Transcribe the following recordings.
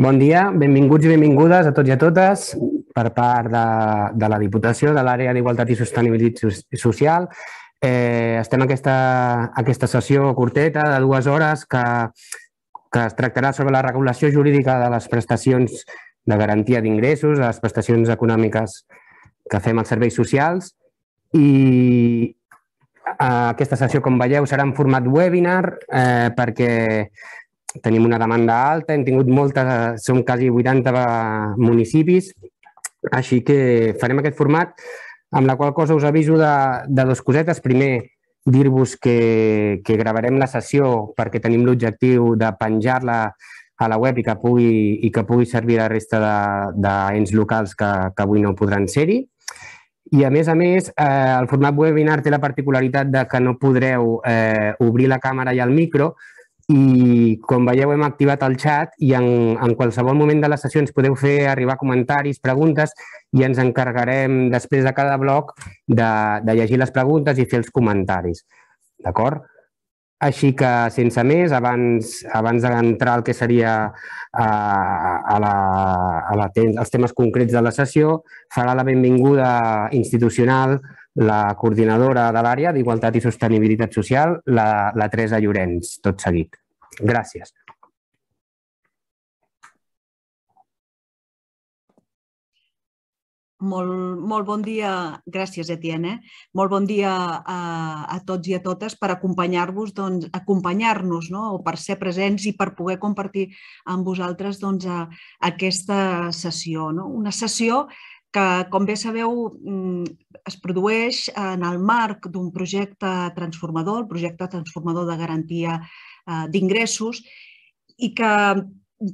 Bon dia, benvinguts i benvingudes a tots i a totes per part de la Diputació de l'Àrea d'Igualtat i Sostenibilitat Social. Estem en aquesta sessió curteta de 2 hores que es tractarà sobre la regulació jurídica de les prestacions de garantia d'ingressos, de les prestacions econòmiques que fem als serveis socials. I aquesta sessió, com veieu, serà en format webinar perquè tenim una demanda alta, hem tingut moltes, són quasi 80 municipis, així que farem aquest format, amb la qual cosa us aviso de 2 cosetes. Primer, dir-vos que gravarem la sessió perquè tenim l'objectiu de penjar-la a la web i que pugui servir a la resta d'ens locals que avui no podran ser-hi. I, a més, el format webinar té la particularitat que no podreu obrir la càmera i el micro, i com veieu hem activat el xat i en qualsevol moment de la sessió ens podeu fer arribar comentaris, preguntes, i ens encarregarem després de cada bloc de llegir les preguntes i fer els comentaris. D'acord? Així que, sense més, abans d'entrar al que seria els temes concrets de la sessió, farà la benvinguda institucional la coordinadora de l'Àrea d'Igualtat i Sostenibilitat Social, la Teresa Llorenç, tot seguit. Gràcies. Molt bon dia, gràcies Etién, molt bon dia a tots i a totes per acompanyar-vos, acompanyar-nos o per ser presents i per poder compartir amb vosaltres aquesta sessió. Una sessió que, com bé sabeu, es produeix en el marc d'un projecte transformador, el projecte transformador de garantia d'ingressos, i que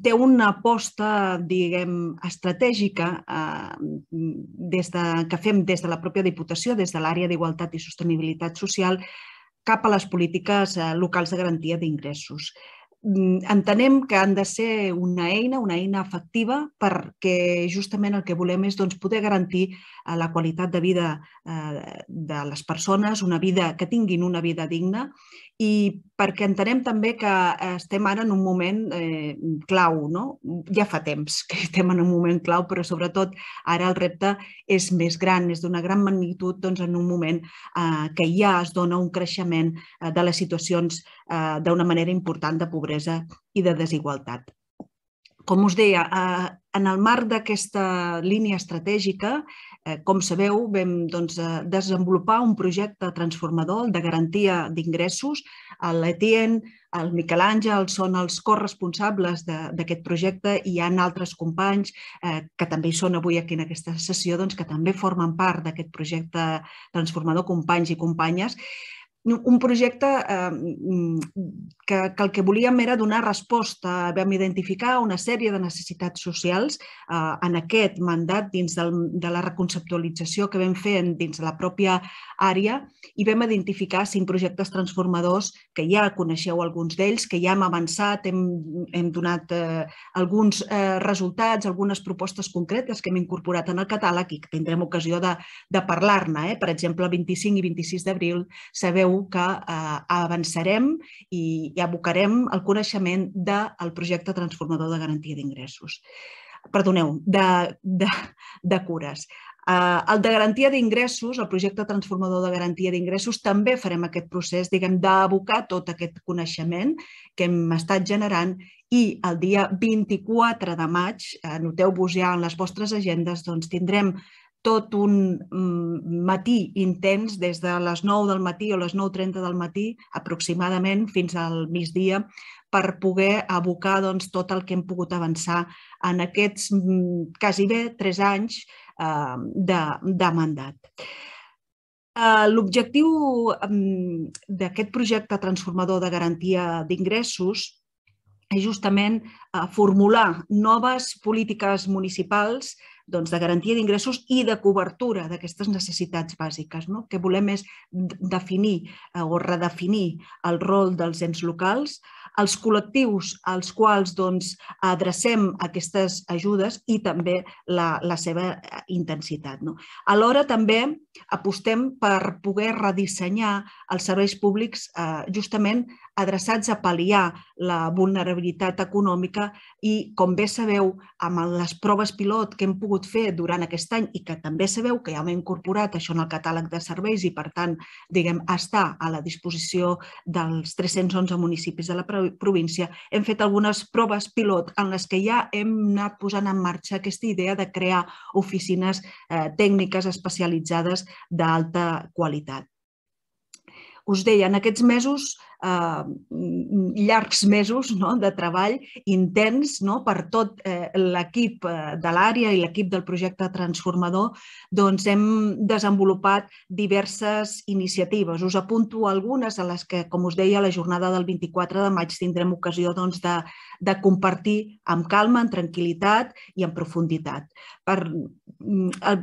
té una aposta, diguem, estratègica que fem des de la pròpia Diputació, des de l'Àrea d'Igualtat i Sostenibilitat Social, cap a les polítiques locals de garantia d'ingressos. Entenem que han de ser una eina efectiva, perquè justament el que volem és poder garantir la qualitat de vida de les persones, que tinguin una vida digna, i perquè entenem també que estem ara en un moment clau. Ja fa temps que estem en un moment clau, però sobretot ara el repte és més gran, és d'una gran magnitud en un moment que ja es dona un creixement de les situacions d'una manera important de pobresa i de desigualtat. Com us deia, en el marc d'aquesta línia estratègica, com sabeu, vam desenvolupar un projecte transformador de garantia d'ingressos. L'Etién, el Miquel Àngel són els corresponsables d'aquest projecte i hi ha altres companys que també hi són avui aquí en aquesta sessió, que també formen part d'aquest projecte transformador, companys i companyes. Un projecte que el que volíem era donar resposta. Vam identificar una sèrie de necessitats socials en aquest mandat dins de la reconceptualització que vam fer dins de la pròpia àrea, i vam identificar 5 projectes transformadors que ja coneixeu alguns d'ells, que ja hem avançat, hem donat alguns resultats, algunes propostes concretes que hem incorporat en el catàleg i que tindrem ocasió de parlar-ne. Per exemple, el 25 i 26 d'abril sabeu que avançarem i abocarem el coneixement del projecte transformador de garantia d'ingressos. Perdoneu, de cures. El de garantia d'ingressos, el projecte transformador de garantia d'ingressos, també farem aquest procés, diguem, d'abocar tot aquest coneixement que hem estat generant, i el dia 24 de maig, anoteu-vos ja en les vostres agendes, tindrem tot un matí intens, des de les 9 del matí o les 9:30 del matí aproximadament fins al migdia, per poder abocar tot el que hem pogut avançar en aquests quasi bé 3 anys de mandat. L'objectiu d'aquest projecte transformador de garantia d'ingressos és justament formular noves polítiques municipals de garantia d'ingressos i de cobertura d'aquestes necessitats bàsiques. El que volem és definir o redefinir el rol dels ens locals, els col·lectius als quals adrecem aquestes ajudes i també la seva intensitat. Alhora també apostem per poder redissenyar els serveis públics justament adreçats a pal·liar la vulnerabilitat econòmica i, com bé sabeu, amb les proves pilot que hem pogut fer durant aquest any i que també sabeu que ja hem incorporat això en el catàleg de serveis i, per tant, diguem, està a la disposició dels 311 municipis de la província, hem fet algunes proves pilot en les que ja hem anat posant en marxa aquesta idea de crear oficines tècniques especialitzades d'alta qualitat. Us deia, en aquests mesos, llargs mesos de treball intens per tot l'equip de l'àrea i l'equip del projecte transformador, doncs hem desenvolupat diverses iniciatives. Us apunto algunes a les que, com us deia, a la jornada del 24 de maig tindrem ocasió de compartir amb calma, amb tranquil·litat i amb profunditat. Per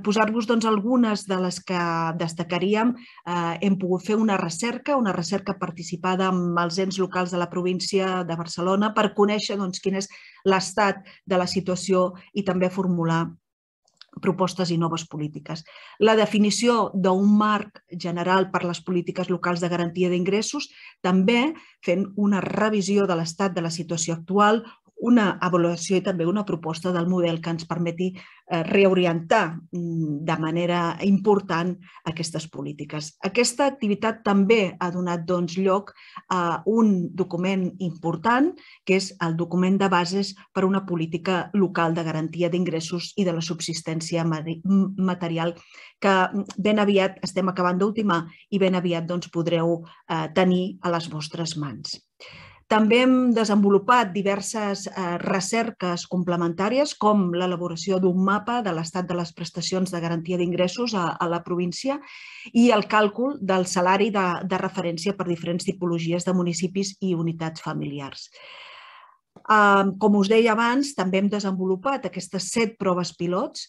posar-vos algunes de les que destacaríem, hem pogut fer una recerca participada amb els ens locals de la província de Barcelona per conèixer quin és l'estat de la situació i també formular propostes i noves polítiques. La definició d'un marc general per les polítiques locals de garantia d'ingressos, també fent una revisió de l'estat de la situació actual, una avaluació i també una proposta del model que ens permeti reorientar de manera important aquestes polítiques. Aquesta activitat també ha donat lloc a un document important, que és el document de bases per a una política local de garantia d'ingressos i de la subsistència material, que ben aviat estem acabant d'ultimar i ben aviat podreu tenir a les vostres mans. També hem desenvolupat diverses recerques complementàries, com l'elaboració d'un mapa de l'estat de les prestacions de garantia d'ingressos a la província i el càlcul del salari de referència per diferents tipologies de municipis i unitats familiars. Com us deia abans, també hem desenvolupat aquestes 7 proves pilots.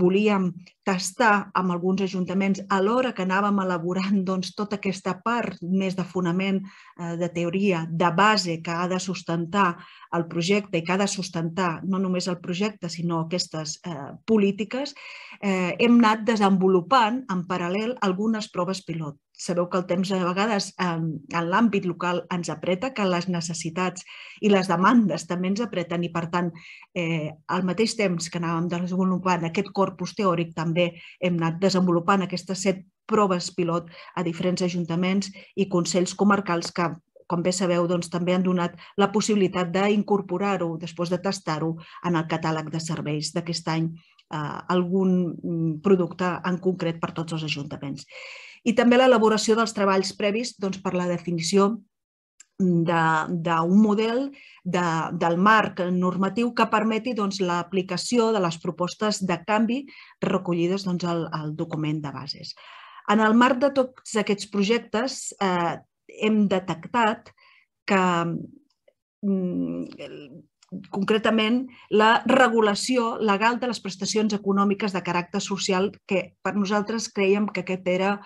Volíem tastar amb alguns ajuntaments a l'hora que anàvem elaborant tota aquesta part més de fonament, de teoria, de base que ha de sustentar el projecte i que ha de sustentar no només el projecte sinó aquestes polítiques. Hem anat desenvolupant en paral·lel algunes proves pilot. Sabeu que el temps a vegades en l'àmbit local ens apreta, que les necessitats i les demandes també ens apreten i, per tant, al mateix temps que anàvem desenvolupant aquest corpus teòric, també hem anat desenvolupant aquestes 7 proves pilot a diferents ajuntaments i consells comarcals que, com bé sabeu, també han donat la possibilitat d'incorporar-ho, després de tastar-ho, en el catàleg de serveis d'aquest any, algun producte en concret per tots els ajuntaments. I també l'elaboració dels treballs previs per la definició d'un model del marc normatiu que permeti l'aplicació de les propostes de canvi recollides al document de bases. En el marc de tots aquests projectes hem detectat que concretament la regulació legal de les prestacions econòmiques de caràcter social, que per nosaltres creiem que aquest era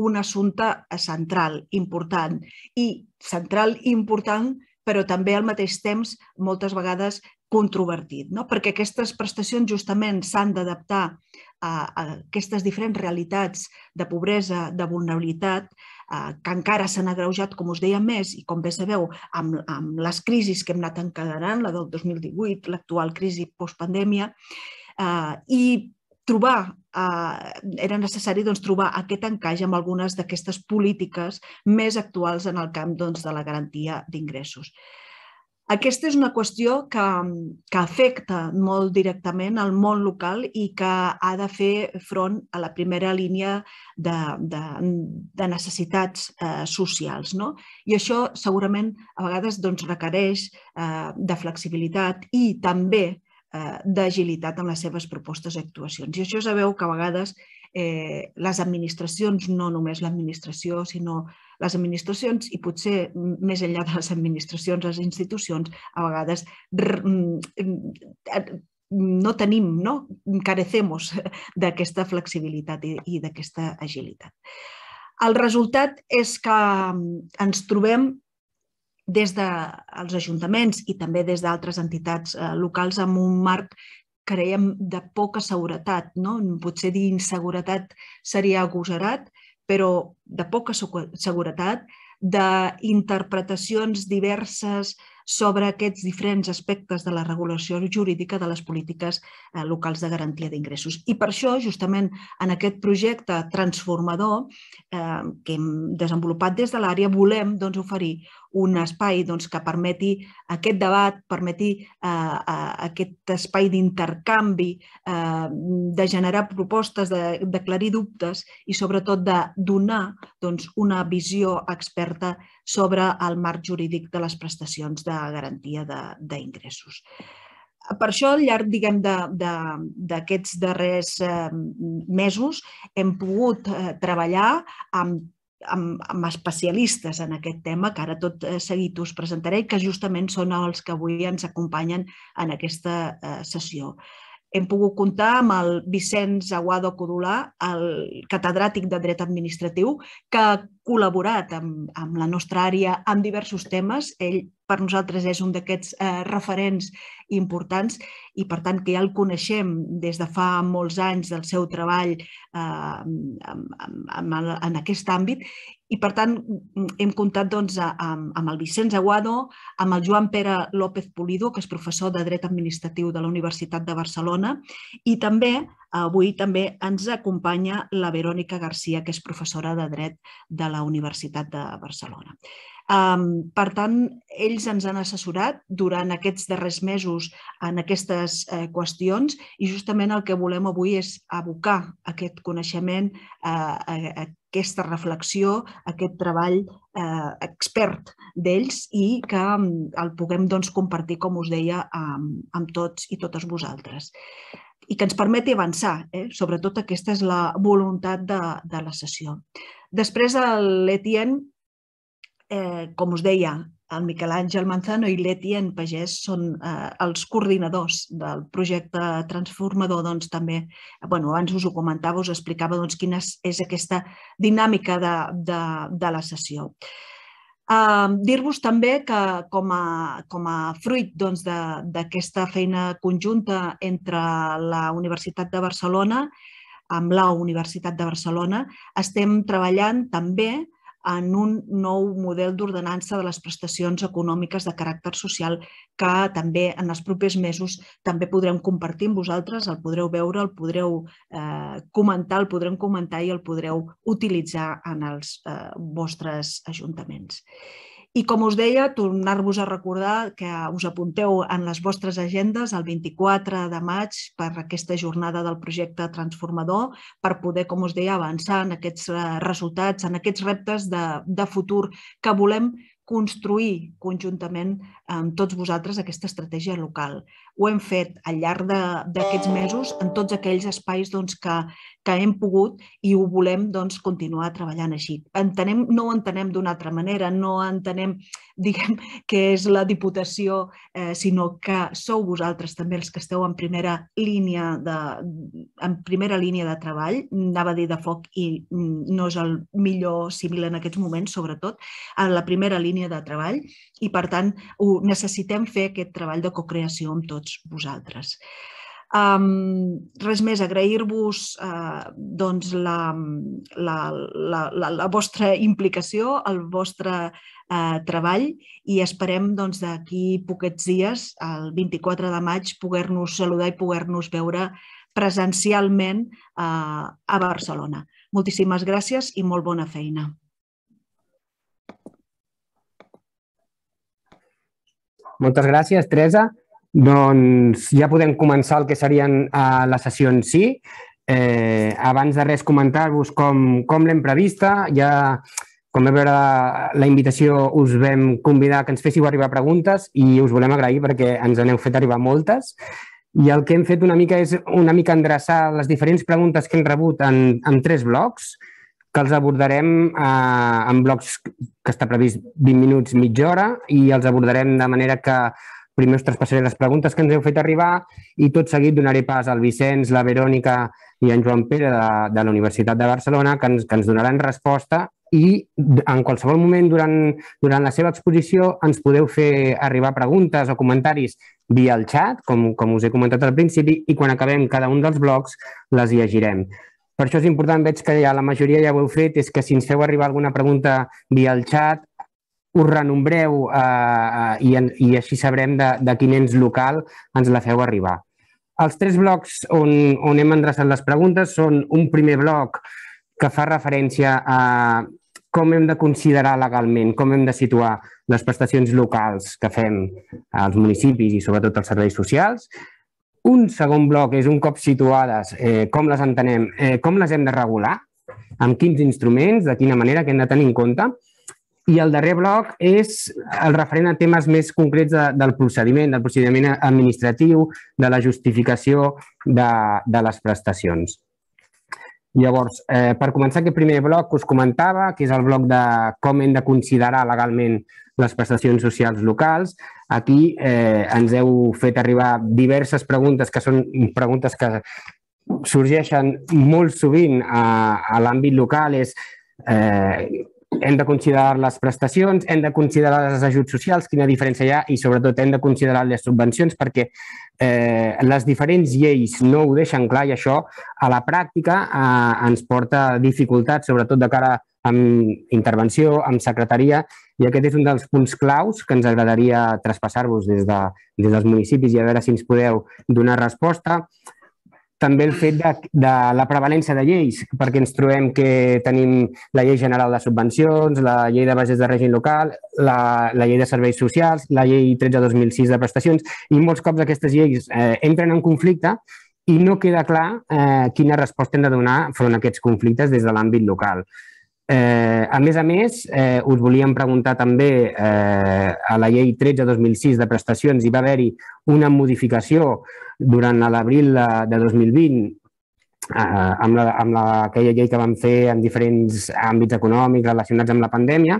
un assumpte central, important, i central important, però també al mateix temps moltes vegades controvertit, perquè aquestes prestacions justament s'han d'adaptar a aquestes diferents realitats de pobresa, de vulnerabilitat, que encara s'han agreujat, com us deia, més i, com bé sabeu, amb les crisis que hem anat encadenant, la del 2018, l'actual crisi postpandèmia, i era necessari trobar aquest encaix amb algunes d'aquestes polítiques més actuals en el camp de la garantia d'ingressos. Aquesta és una qüestió que afecta molt directament al món local i que ha de fer front a la primera línia de necessitats socials. I això segurament a vegades requereix de flexibilitat i també d'agilitat en les seves propostes i actuacions. I això sabeu que a vegades les administracions, no només l'administració, sinó les administracions i potser més enllà de les administracions, les institucions, a vegades no tenim, carecemos d'aquesta flexibilitat i d'aquesta agilitat. El resultat és que ens trobem des dels ajuntaments i també des d'altres entitats locals amb un marc, creiem, de poca seguretat. Potser dir inseguretat seria agosarat, però de poca seguretat, d'interpretacions diverses sobre aquests diferents aspectes de la regulació jurídica de les polítiques locals de garantia d'ingressos. I per això, justament, en aquest projecte transformador que hem desenvolupat des de l'àrea, volem oferir un espai que permeti aquest debat, permeti aquest espai d'intercanvi, de generar propostes, d'aclarir dubtes i, sobretot, de donar una visió experta sobre el marc jurídic de les prestacions de garantia d'ingressos. Per això, al llarg d'aquests darrers mesos, hem pogut treballar amb especialistes en aquest tema, que ara tot seguit us presentaré i que justament són els que avui ens acompanyen en aquesta sessió. Hem pogut comptar amb el Vicenç Aguado Codolà, el catedràtic de Dret Administratiu, que ha col·laborat amb la nostra àrea en diversos temes. Ell, per nosaltres, és un d'aquests referents importants i, per tant, que ja el coneixem des de fa molts anys del seu treball en aquest àmbit. I, per tant, hem comptat amb el Vicenç Aguado, amb el Joan Pere López Pulido, que és professor de Dret Administratiu de la Universitat de Barcelona, i també avui també ens acompanya la Verónica García, que és professora de Dret de la Universitat de Barcelona. Per tant, ells ens han assessorat durant aquests darrers mesos en aquestes qüestions i justament el que volem avui és abocar aquest coneixement, aquesta reflexió, aquest treball expert d'ells i que el puguem compartir, com us deia, amb tots i totes vosaltres. I que ens permeti avançar, sobretot aquesta és la voluntat de la sessió. Després, l'Etién, com us deia, el Miquel Àngel Manzano i l'Etién Pagès són els coordinadors del projecte transformador. També, abans us ho comentava, us explicava quina és aquesta dinàmica de la sessió. Dir-vos també que com a fruit d'aquesta feina conjunta entre la Universitat de Barcelona, amb la Universitat de Barcelona, estem treballant també en un nou model d'ordenança de les prestacions econòmiques de caràcter social que també en els propers mesos també podrem compartir amb vosaltres, el podreu veure, el podreu comentar, el podrem comentar i el podreu utilitzar en els vostres ajuntaments. I, com us deia, tornar-vos a recordar que us apunteu en les vostres agendes el 24 de maig per aquesta jornada del projecte transformador per poder, com us deia, avançar en aquests resultats, en aquests reptes de futur que volem construir conjuntament amb tots vosaltres aquesta estratègia local. Ho hem fet al llarg d'aquests mesos en tots aquells espais que hem pogut i ho volem continuar treballant així. No ho entenem d'una altra manera, no entenem que és la Diputació, sinó que sou vosaltres també els que esteu en primera línia de treball, anava a dir de foc i no és el millor símil en aquests moments, sobretot, en la primera línia de treball i, per tant, necessitem fer aquest treball de cocreació amb tots vosaltres. Res més, agrair-vos la vostra implicació, el vostre treball i esperem d'aquí poquets dies, el 24 de maig, poder-nos saludar i poder-nos veure presencialment a Barcelona. Moltíssimes gràcies i molt bona feina. Moltes gràcies, Teresa. Doncs ja podem començar el que serien les sessions, sí. Abans de res, comentar-vos com l'hem prevista. Com vam veure la invitació, us vam convidar que ens féssiu arribar preguntes i us volem agrair perquè ens n'heu fet arribar moltes. I el que hem fet una mica és endreçar les diferents preguntes que hem rebut en tres blocs, que els abordarem en blocs que està previst 20 minuts, mitja hora, i els abordarem de manera que primer us traspassaré les preguntes que ens heu fet arribar i tot seguit donaré pas al Vicenç, la Verònica i en Joan Pere de la Universitat de Barcelona que ens donaran resposta i en qualsevol moment durant la seva exposició ens podeu fer arribar preguntes o comentaris via el xat, com us he comentat al principi, i quan acabem cada un dels blocs les llegirem. Per això és important, veig que ja la majoria ja ho heu fet, és que si ens feu arribar alguna pregunta via el xat, us renombreu i així sabrem de quin ens local ens la feu arribar. Els tres blocs on hem endreçat les preguntes són un primer bloc que fa referència a com hem de considerar legalment, com hem de situar les prestacions locals que fem als municipis i sobretot als serveis socials. Un segon bloc és, un cop situades, com les entenem, com les hem de regular, amb quins instruments, de quina manera, que hem de tenir en compte. I el darrer bloc és el referent a temes més concrets del procediment administratiu, de la justificació de les prestacions. Llavors, per començar aquest primer bloc que us comentava, que és el bloc de com hem de considerar legalment les prestacions socials locals, aquí ens heu fet arribar diverses preguntes que són preguntes que sorgeixen molt sovint a l'àmbit local. Hem de considerar les prestacions, hem de considerar els ajuts socials, quina diferència hi ha, i sobretot hem de considerar les subvencions perquè les diferents lleis no ho deixen clar i això a la pràctica ens porta dificultats, sobretot de cara amb intervenció, amb secretaria, i aquest és un dels punts claus que ens agradaria traspassar-vos des dels municipis i a veure si ens podeu donar resposta. També el fet de la prevalença de lleis, perquè ens trobem que tenim la llei general de subvencions, la llei de bases de règim local, la llei de serveis socials, la llei 13/2006 de prestacions, i molts cops aquestes lleis entren en conflicte i no queda clar quina resposta hem de donar front a aquests conflictes des de l'àmbit local. A més, us volíem preguntar també a la llei 13/2006 de prestacions, hi va haver-hi una modificació durant l'abril de 2020 amb aquella llei que vam fer en diferents àmbits econòmics relacionats amb la pandèmia,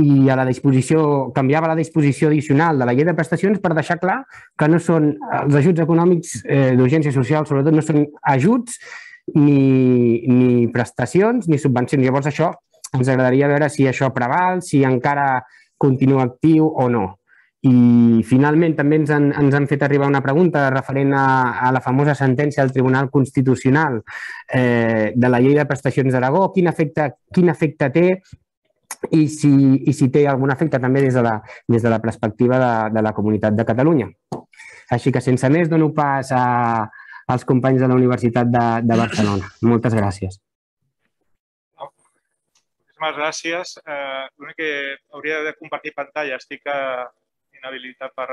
i canviava la disposició addicional de la llei de prestacions per deixar clar que no són els ajuts econòmics d'urgència social, sobretot no són ajuts ni prestacions ni subvencions. Llavors això ens agradaria veure si això preval, si encara continua actiu o no. I finalment també ens han fet arribar una pregunta referent a la famosa sentència del Tribunal Constitucional de la llei de prestacions d'Aragó, quin efecte té i si té algun efecte també des de la perspectiva de la Comunitat de Catalunya. Així que sense més dono pas als companys de la Universitat de Barcelona. Moltes gràcies. Moltes gràcies. L'únic que hauria de compartir pantalla. Estic inhabilitat per...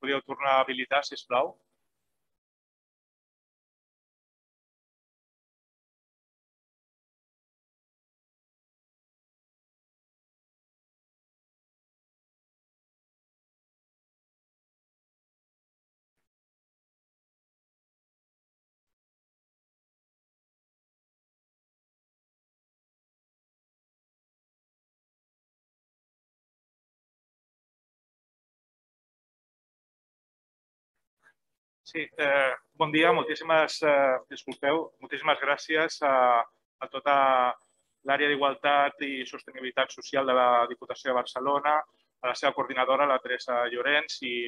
Podríeu tornar a habilitar, sisplau. Bon dia, moltíssimes gràcies a tota l'àrea d'Igualtat i Sostenibilitat Social de la Diputació de Barcelona, a la seva coordinadora, la Teresa Llorenç, i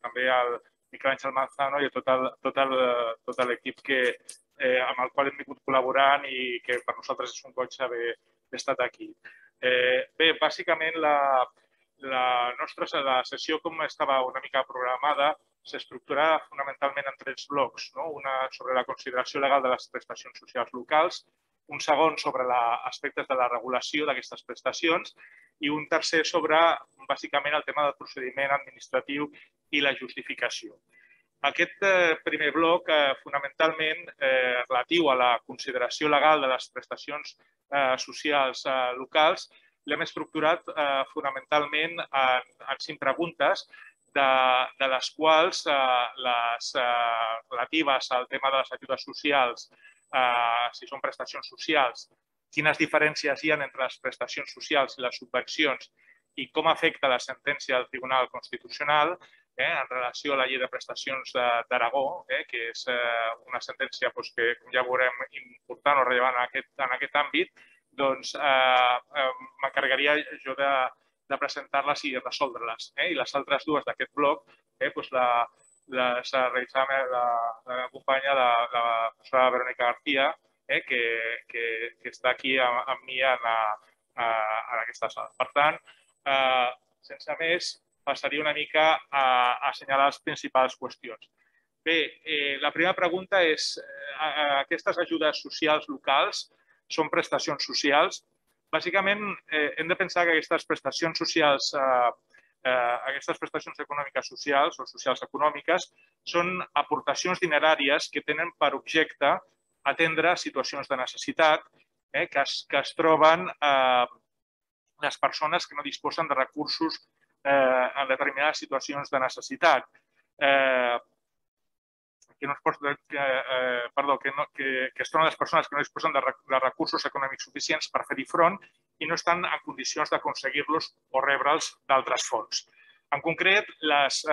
també al Miquel Àngel Manzano i a tot l'equip amb el qual hem vingut col·laborant i que per nosaltres és un goig haver estat aquí. Bé, bàsicament la sessió, com estava una mica programada, s'estructura fonamentalment en tres blocs. Un sobre la consideració legal de les prestacions socials locals, un segon sobre aspectes de la regulació d'aquestes prestacions i un tercer sobre, bàsicament, el tema del procediment administratiu i la justificació. Aquest primer bloc, fonamentalment, relatiu a la consideració legal de les prestacions socials locals, l'hem estructurat fonamentalment en 5 preguntes, de les quals les relatives al tema de les ajudes socials, si són prestacions socials, quines diferències hi ha entre les prestacions socials i les subvencions i com afecta la sentència del Tribunal Constitucional en relació a la llei de prestacions d'Aragó, que és una sentència que, com ja veurem, important o rellevant en aquest àmbit, doncs m'encarregaria jo de presentar-les i resoldre-les. I les altres dues d'aquest bloc les realitzava la meva companya, la professora Verónica García, que està aquí amb mi en aquesta sala. Per tant, sense més, passaria una mica a assenyalar les principals qüestions. Bé, la primera pregunta és: aquestes ajudes socials locals són prestacions socials? Bàsicament, hem de pensar que aquestes prestacions socials, aquestes prestacions econòmiques socials o socials econòmiques, són aportacions dineràries que tenen per objecte atendre situacions de necessitat que es troben les persones que no disposen de recursos en determinades situacions de necessitat. Que es troben les persones que no disposen de recursos econòmics suficients per fer-hi front i no estan en condicions d'aconseguir-los o rebre'ls d'altres fons. En concret, les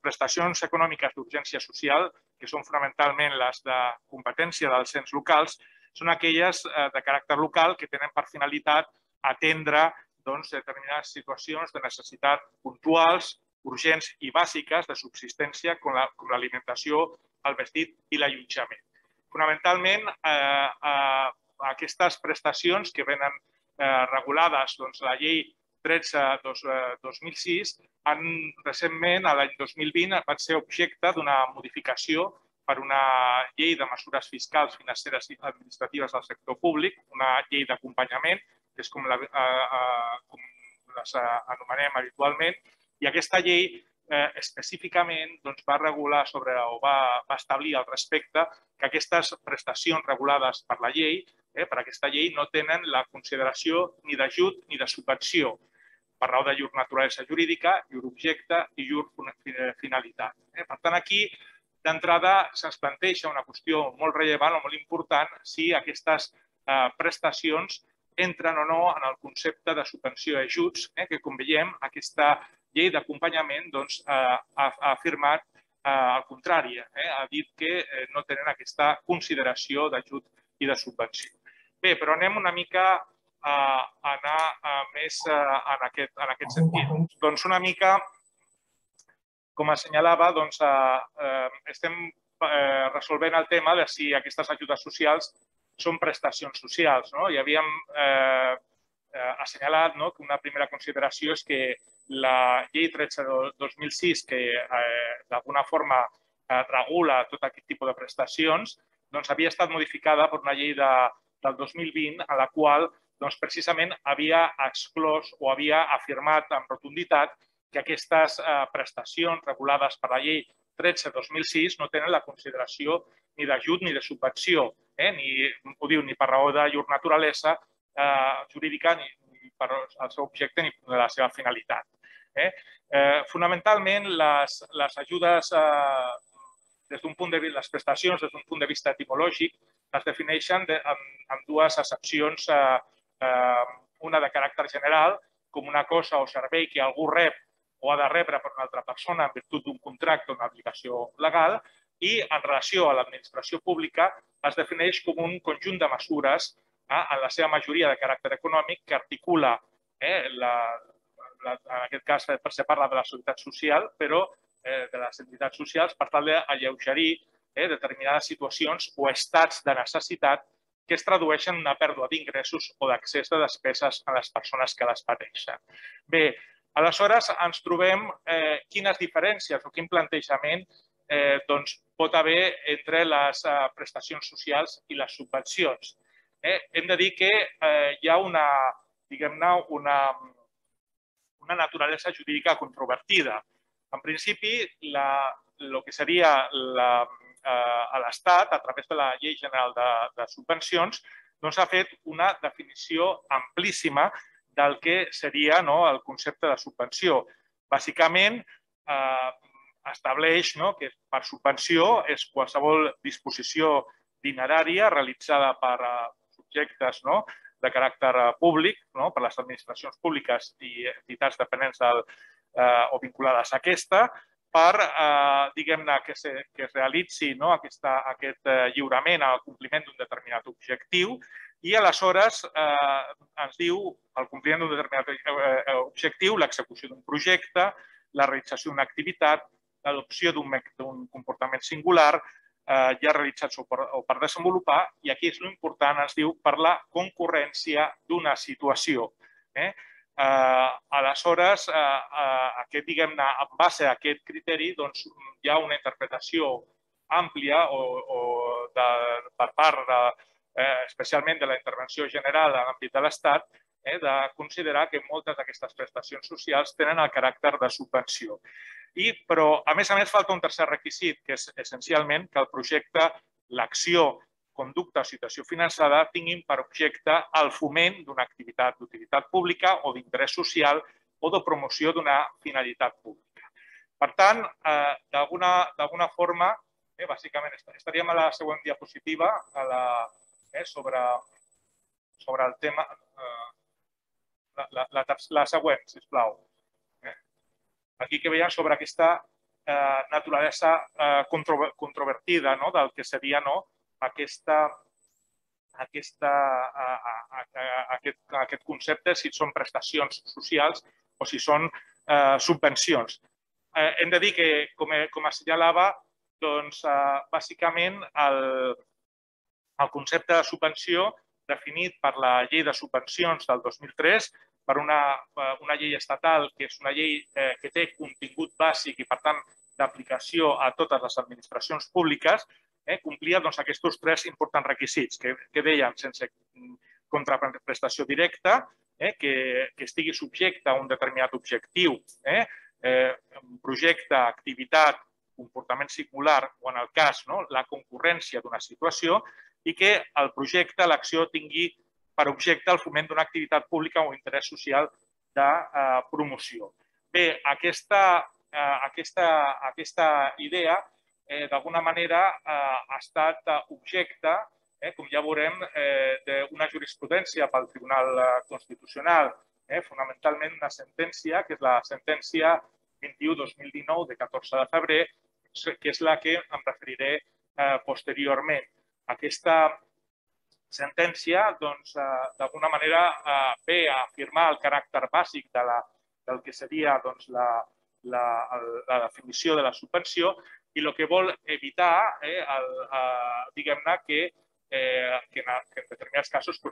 prestacions econòmiques d'urgència social, que són fonamentalment les de competència dels ens locals, són aquelles de caràcter local que tenen per finalitat atendre determinades situacions de necessitat puntuals, urgents i bàsiques de subsistència, com l'alimentació, el vestit i l'allotjament. Fonamentalment, aquestes prestacions que venen regulades a la llei 13/2006, recentment, l'any 2020, van ser objecte d'una modificació per una llei de mesures fiscals, financeres i administratives del sector públic, una llei d'acompanyament, que és com les anomenem habitualment, i aquesta llei específicament va regular sobre o va establir al respecte que aquestes prestacions regulades per la llei, per aquesta llei, no tenen la consideració ni d'ajut ni de subvenció per raó de llur naturalesa jurídica, llur objecte i llur finalitat. Per tant, aquí d'entrada se'ns planteja una qüestió molt rellevant o molt important: si aquestes prestacions entren o no en el concepte de subvenció i ajuts, que, com veiem, aquesta llei d'acompanyament ha afirmat el contrari, ha dit que no tenen aquesta consideració d'ajut i de subvenció. Bé, però anem una mica a anar més en aquest sentit. Doncs una mica, com assenyalava, estem resolvent el tema de si aquestes ajudes socials són prestacions socials. I havíem assenyalat que una primera consideració és que la llei 13/2006, que d'alguna forma regula tot aquest tipus de prestacions, havia estat modificada per una llei del 2020 en la qual precisament havia exclòs o havia afirmat amb rotunditat que aquestes prestacions regulades per la llei 13/2006 no tenen la consideració ni d'ajut ni de subvenció, ni per raó de llur naturalesa jurídica ni per el seu objecte ni per la seva finalitat. Fonamentalment, les ajudes, les prestacions des d'un punt de vista etimològic, es defineixen amb dues accepcions: una de caràcter general, com una cosa o servei que algú rep o ha de rebre per una altra persona en virtut d'un contracte o una obligació legal, i en relació a l'administració pública es defineix com un conjunt de mesures, en la seva majoria de caràcter econòmic, que articula, en aquest cas se parla de la solidaritat social, però de les entitats socials, per tal d'alleugerir determinades situacions o estats de necessitat que es tradueixen en una pèrdua d'ingressos o d'accés de despeses a les persones que les pateixen. Bé, aleshores ens trobem quines diferències o quin plantejament pot haver entre les prestacions socials i les subvencions. Hem de dir que hi ha una naturalesa jurídica controvertida. En principi, el que seria l'Estat, a través de la Llei General de Subvencions, ha fet una definició amplíssima del que seria el concepte de subvenció. Bàsicament, estableix que per subvenció és qualsevol disposició dinerària realitzada per objectes de caràcter públic, per les administracions públiques i entitats dependents o vinculades a aquesta, per que es realitzi aquest lliurament al compliment d'un determinat objectiu, i aleshores ens diu el compliment d'un determinat objectiu, l'execució d'un projecte, la realització d'una activitat, l'adopció d'un comportament singular ja realitzat o per desenvolupar, i aquí és l'important, ens diu, per la concurrència d'una situació. Aleshores, en base a aquest criteri hi ha una interpretació àmplia per part, especialment de la intervenció general en l'àmbit de l'Estat, de considerar que moltes d'aquestes prestacions socials tenen el caràcter de subvenció. Però, a més, falta un tercer requisit, que és essencialment que el projecte, l'acció, conducta o situació finançada tinguin per objecte el foment d'una activitat d'utilitat pública o d'interès social o de promoció d'una finalitat pública. Per tant, d'alguna forma, bàsicament estaríem a la següent diapositiva sobre el tema... La següent, sisplau. Aquí que veiem sobre aquesta naturalesa controvertida del que seria aquest concepte, si són prestacions socials o si són subvencions. Hem de dir que, com assenyalava, bàsicament el concepte de subvenció definit per la llei de subvencions del 2003, per una llei estatal que és una llei que té contingut bàsic i, per tant, d'aplicació a totes les administracions públiques, complia aquests tres importants requisits que dèiem sense contraprestació directa, que estigui subjecte a un determinat objectiu, projecte, activitat, comportament singular o, en el cas, la concurrència d'una situació, i que el projecte, l'acció, tingui per objecte el foment d'una activitat pública o interès social de promoció. Bé, aquesta idea, d'alguna manera, ha estat objecte, com ja veurem, d'una jurisprudència pel Tribunal Constitucional, fonamentalment una sentència, que és la sentència 21/2019 de 14 de febrer, que és la que em referiré posteriorment. Aquesta sentència, d'alguna manera, ve a afirmar el caràcter bàsic del que seria la definició de la subvenció i el que vol evitar, diguem-ne, que en determinats casos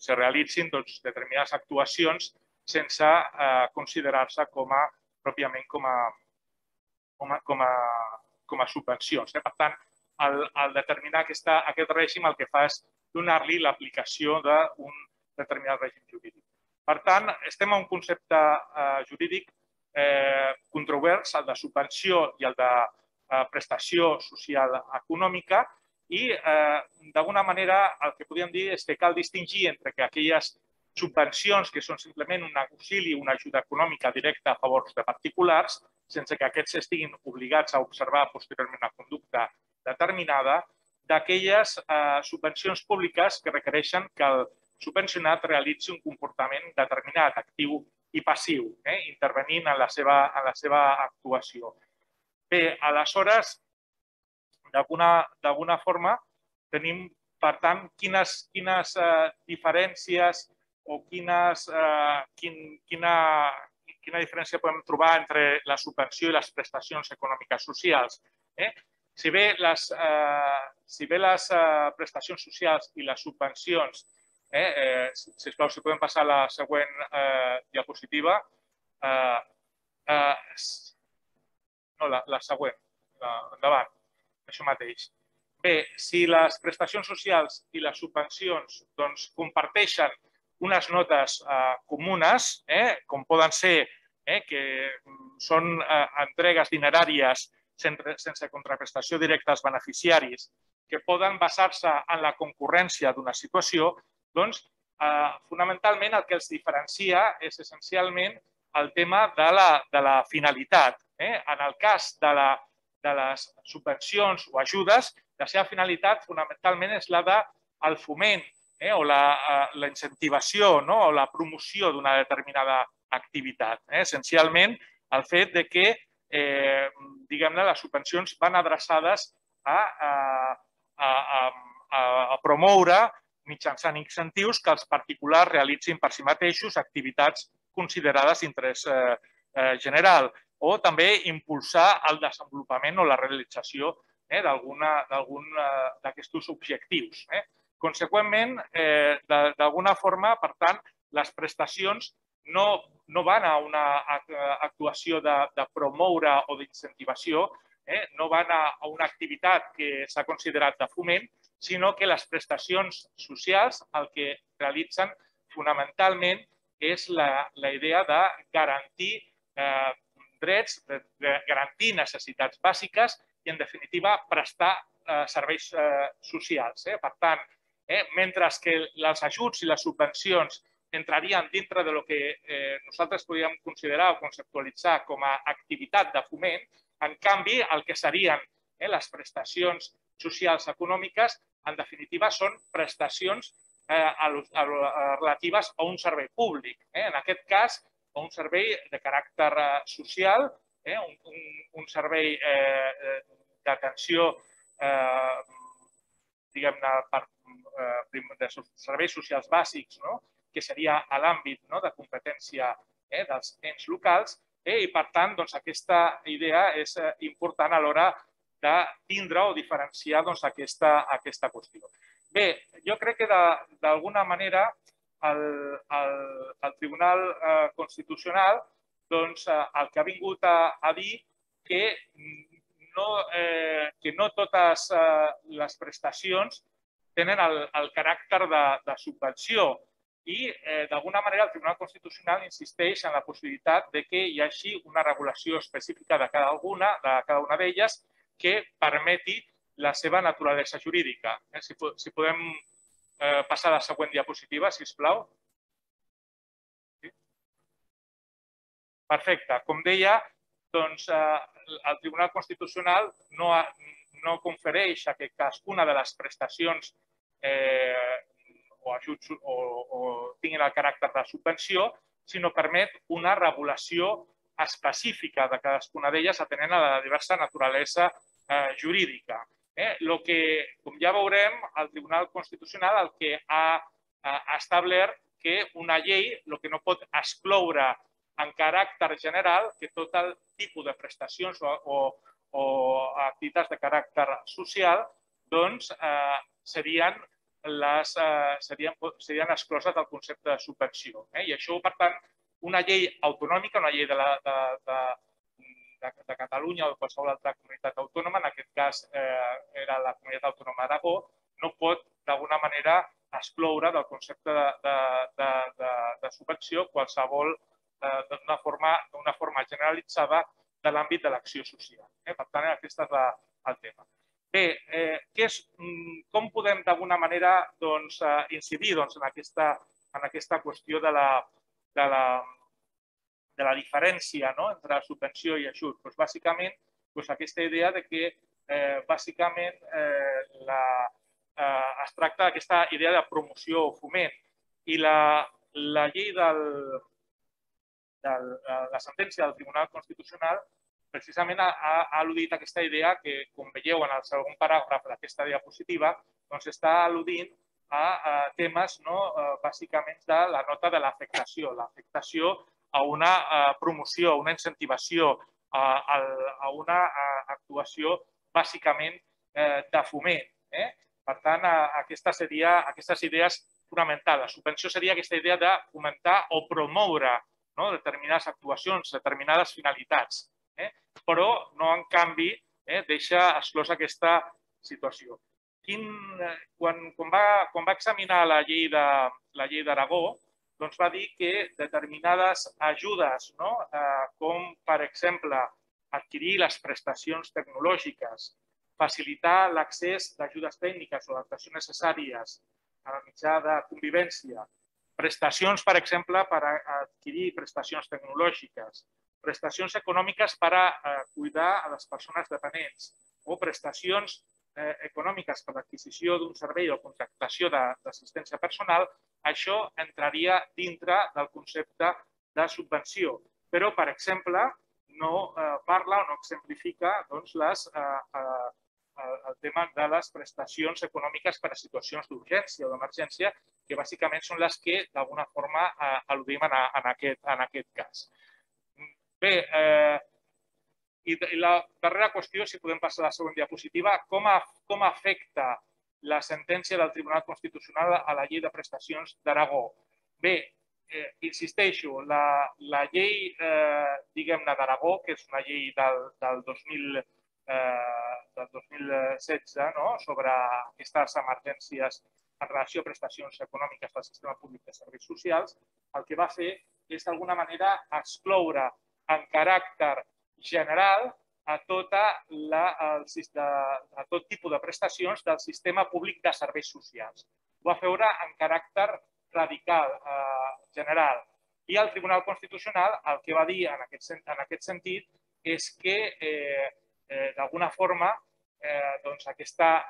se realitzin determinades actuacions sense considerar-se pròpiament com a subvencions. Per tant, al determinar aquest règim, el que fa és donar-li l'aplicació d'un determinat règim jurídic. Per tant, estem a un concepte jurídic controvers, el de subvenció i el de prestació social econòmica, i, d'alguna manera, el que podríem dir és que cal distingir entre aquelles subvencions que són simplement un auxili, una ajuda econòmica directa a favors de particulars, sense que aquests estiguin obligats a observar posteriorment una conducta determinada, d'aquelles subvencions públiques que requereixen que el subvencionat realitzi un comportament determinat, actiu i passiu, intervenint en la seva actuació. Bé, aleshores, d'alguna forma, tenim, per tant, quines diferències o quina diferència podem trobar entre la subvenció i les prestacions econòmiques socials. Si bé les prestacions socials i les subvencions, sisplau, si podem passar a la següent diapositiva, no, la següent, endavant, això mateix. Bé, si les prestacions socials i les subvencions comparteixen unes notes comunes, com poden ser que són entregues dineràries sense contraprestació directa als beneficiaris, que poden basar-se en la concurrència d'una situació, doncs, fonamentalment el que els diferencia és essencialment el tema de la finalitat. En el cas de les subvencions o ajudes, la seva finalitat fonamentalment és la del foment o la incentivació o la promoció d'una determinada activitat. Essencialment, el fet que diguem-ne, les subvencions van adreçades a promoure mitjançant incentius que els particulars realitzin per si mateixos activitats considerades d'interès general o també impulsar el desenvolupament o la realització d'algun d'aquests objectius. Conseqüentment, d'alguna forma, per tant, les prestacions no van a una actuació de promoure o d'incentivació, no van a una activitat que s'ha considerat de foment, sinó que les prestacions socials el que realitzen fonamentalment és la idea de garantir drets, garantir necessitats bàsiques i, en definitiva, prestar serveis socials. Per tant, mentre que els ajuts i les subvencions entrarien dintre del que nosaltres podríem considerar o conceptualitzar com a activitat de foment, en canvi, el que serien les prestacions socials econòmiques, en definitiva, són prestacions relatives a un servei públic. En aquest cas, a un servei de caràcter social, un servei d'atenció, diguem-ne, de serveis socials bàsics, que seria a l'àmbit de competència dels ens locals, i, per tant, aquesta idea és important a l'hora de tindre o diferenciar aquesta qüestió. Bé, jo crec que, d'alguna manera, el Tribunal Constitucional el que ha vingut a dir que no totes les prestacions tenen el caràcter de subvenció. I, d'alguna manera, el Tribunal Constitucional insisteix en la possibilitat que hi hagi una regulació específica de cada una d'elles que permeti la seva naturalesa jurídica. Si podem passar a la següent diapositiva, sisplau. Perfecte. Com deia, el Tribunal Constitucional no confereix a que cadascuna de les prestacions o ajuts o tinguin el caràcter de subvenció, sinó permet una regulació específica de cadascuna d'elles atenent a la diversa naturalesa jurídica. Com ja veurem, el Tribunal Constitucional el que ha establert que una llei no pot excloure en caràcter general que tot el tipus de prestacions o activitats de caràcter social serien excloses del concepte de subvenció. I això, per tant, una llei autonòmica, una llei de Catalunya o de qualsevol altra comunitat autònoma, en aquest cas era la Comunitat Autònoma d'Aragó, no pot, d'alguna manera, excloure del concepte de subvenció qualsevol d'una forma generalitzada de l'àmbit de l'acció social. Per tant, aquest és el tema. Bé, com podem, d'alguna manera, incidir en aquesta qüestió de la diferència entre subvenció i ajut? Bàsicament, aquesta idea que es tracta d'aquesta idea de promoció o foment. I la llei de la sentència del Tribunal Constitucional precisament ha al·ludit a aquesta idea que, com veieu en el segon paràgraf d'aquesta diapositiva, està al·ludint a temes bàsicament de la nota de l'afectació. L'afectació a una promoció, a una incentivació, a una actuació bàsicament de foment. Per tant, aquestes idees fonamentades. Subvenció seria aquesta idea de fomentar o promoure determinades actuacions, determinades finalitats, però no, en canvi, deixa exclosa aquesta situació. Quan va examinar la llei d'Aragó, va dir que determinades ajudes, com per exemple adquirir les prestacions tecnològiques, facilitar l'accés d'ajudes tècniques o adaptacions necessàries a la mitjà de convivència, prestacions, per exemple, per adquirir prestacions tecnològiques, prestacions econòmiques per a cuidar a les persones dependents o prestacions econòmiques per l'adquisició d'un servei o contractació d'assistència personal, això entraria dintre del concepte de subvenció. Però, per exemple, no parla o no exemplifica el tema de les prestacions econòmiques per a situacions d'urgència o d'emergència, que bàsicament són les que d'alguna forma al·ludim en aquest cas. Bé, i la darrera qüestió, si podem passar a la següent diapositiva, com afecta la sentència del Tribunal Constitucional a la llei de prestacions d'Aragó? Bé, insisteixo, la llei d'Aragó, que és una llei del 2016 sobre aquestes emergències en relació a prestacions econòmiques del sistema públic de serveis socials, el que va fer és d'alguna manera excloure en caràcter general a tot tipus de prestacions del sistema públic de serveis socials. Ho va fer en caràcter radical, general. I el Tribunal Constitucional el que va dir en aquest sentit és que d'alguna forma aquesta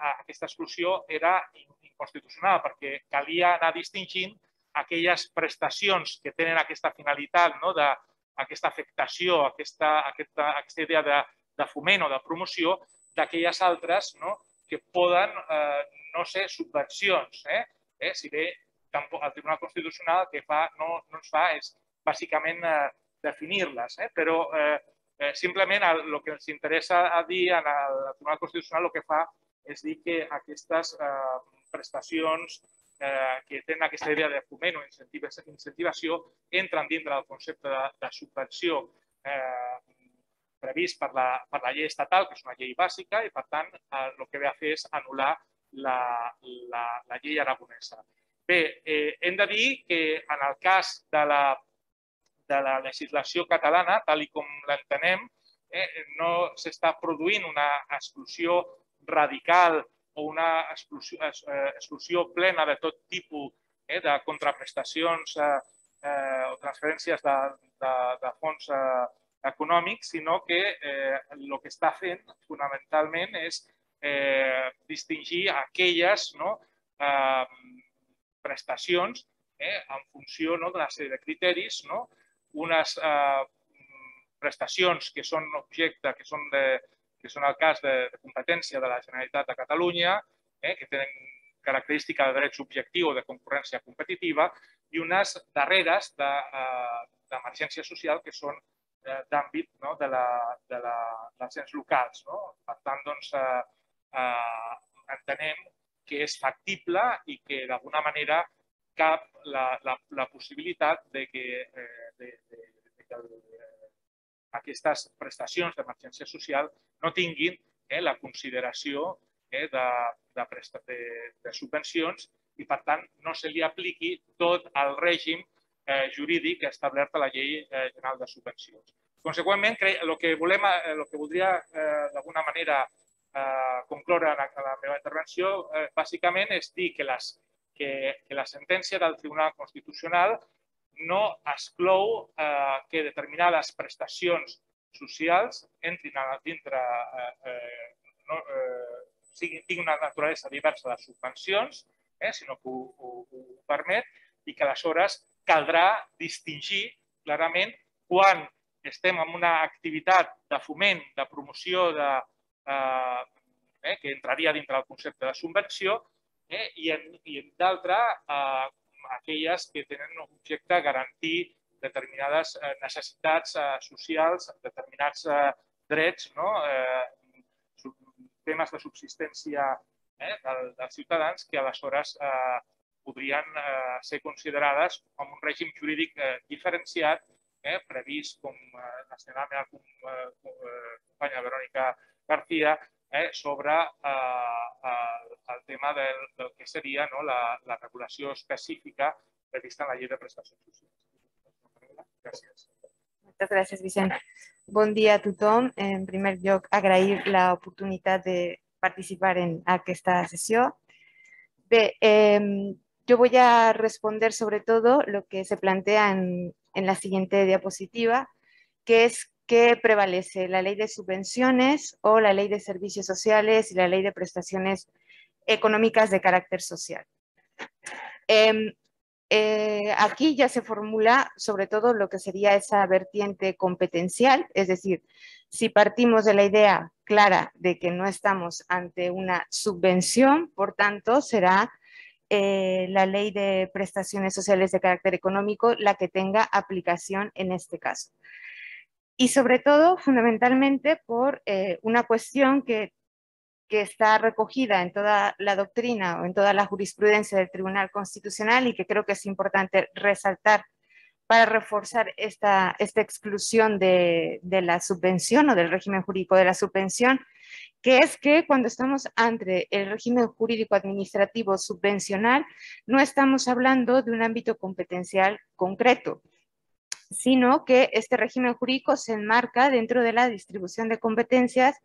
exclusió era inconstitucional perquè calia anar distingint aquelles prestacions que tenen aquesta finalitat, aquesta afectació, aquesta idea de foment o de promoció, d'aquelles altres que poden no ser subvencions. Si bé el Tribunal Constitucional el que no ens fa és bàsicament definir-les, però simplement el que ens interessa dir en el Tribunal Constitucional el que fa és dir que aquestes prestacions que tenen aquesta idea de foment o incentivació entren dintre del concepte de subvenció previst per la llei estatal, que és una llei bàsica, i per tant el que ve a fer és anul·lar la llei aragonesa. Bé, hem de dir que en el cas de la legislació catalana, tal com l'entenem, no s'està produint una exclusió radical o una exclusió plena de tot tipus de contraprestacions o transferències de fons econòmics, sinó que el que està fent fonamentalment és distingir aquelles prestacions en funció d'una sèrie de criteris, unes prestacions que són objecte, que són el cas de competència de la Generalitat de Catalunya, que tenen característica de dret subjectiu o de concurrència competitiva, i unes darreres d'emergència social que són d'àmbit dels ens locals. Per tant, entenem que és factible i que d'alguna manera cap la possibilitat que aquestes prestacions d'emergència social no tinguin la consideració de subvencions i, per tant, no se li apliqui tot el règim jurídic establert a la Llei General de Subvencions. Conseqüentment, el que voldria d'alguna manera concloure en la meva intervenció bàsicament és dir que la sentència del Tribunal Constitucional no exclou que determinades prestacions socials tinguin una naturalesa diversa de subvencions, sinó que ho permet, i que aleshores caldrà distingir clarament quan estem en una activitat de foment, de promoció, que entraria dintre del concepte de subvenció, i en d'altra, aquelles que tenen objecte garantir determinades necessitats socials, determinats drets, temes de subsistència dels ciutadans que aleshores podrien ser considerades com un règim jurídic diferenciat, previst, com la meva companya Verónica García, sobre el tema del que seria la regulació específica prevista en la llei de prestacions socials. Gràcies. Moltes gràcies, Vicent. Bon dia a tothom. En primer lloc, agrair l'oportunitat de participar en aquesta sessió. Bé, yo voy a responder sobre todo lo que se plantea en la siguiente diapositiva, que es ¿qué prevalece? ¿La ley de subvenciones o la ley de servicios sociales y la ley de prestaciones económicas de carácter social? Aquí ya se formula sobre todo lo que sería esa vertiente competencial, es decir, si partimos de la idea clara de que no estamos ante una subvención, por tanto será la ley de prestaciones sociales de carácter económico la que tenga aplicación en este caso. Y sobre todo, fundamentalmente, por una cuestión que está recogida en toda la doctrina o en toda la jurisprudencia del Tribunal Constitucional y que creo que es importante resaltar para reforzar esta exclusión de la subvención o del régimen jurídico de la subvención, que es que cuando estamos ante el régimen jurídico administrativo subvencional no estamos hablando de un ámbito competencial concreto, sino que este régimen jurídico se enmarca dentro de la distribución de competencias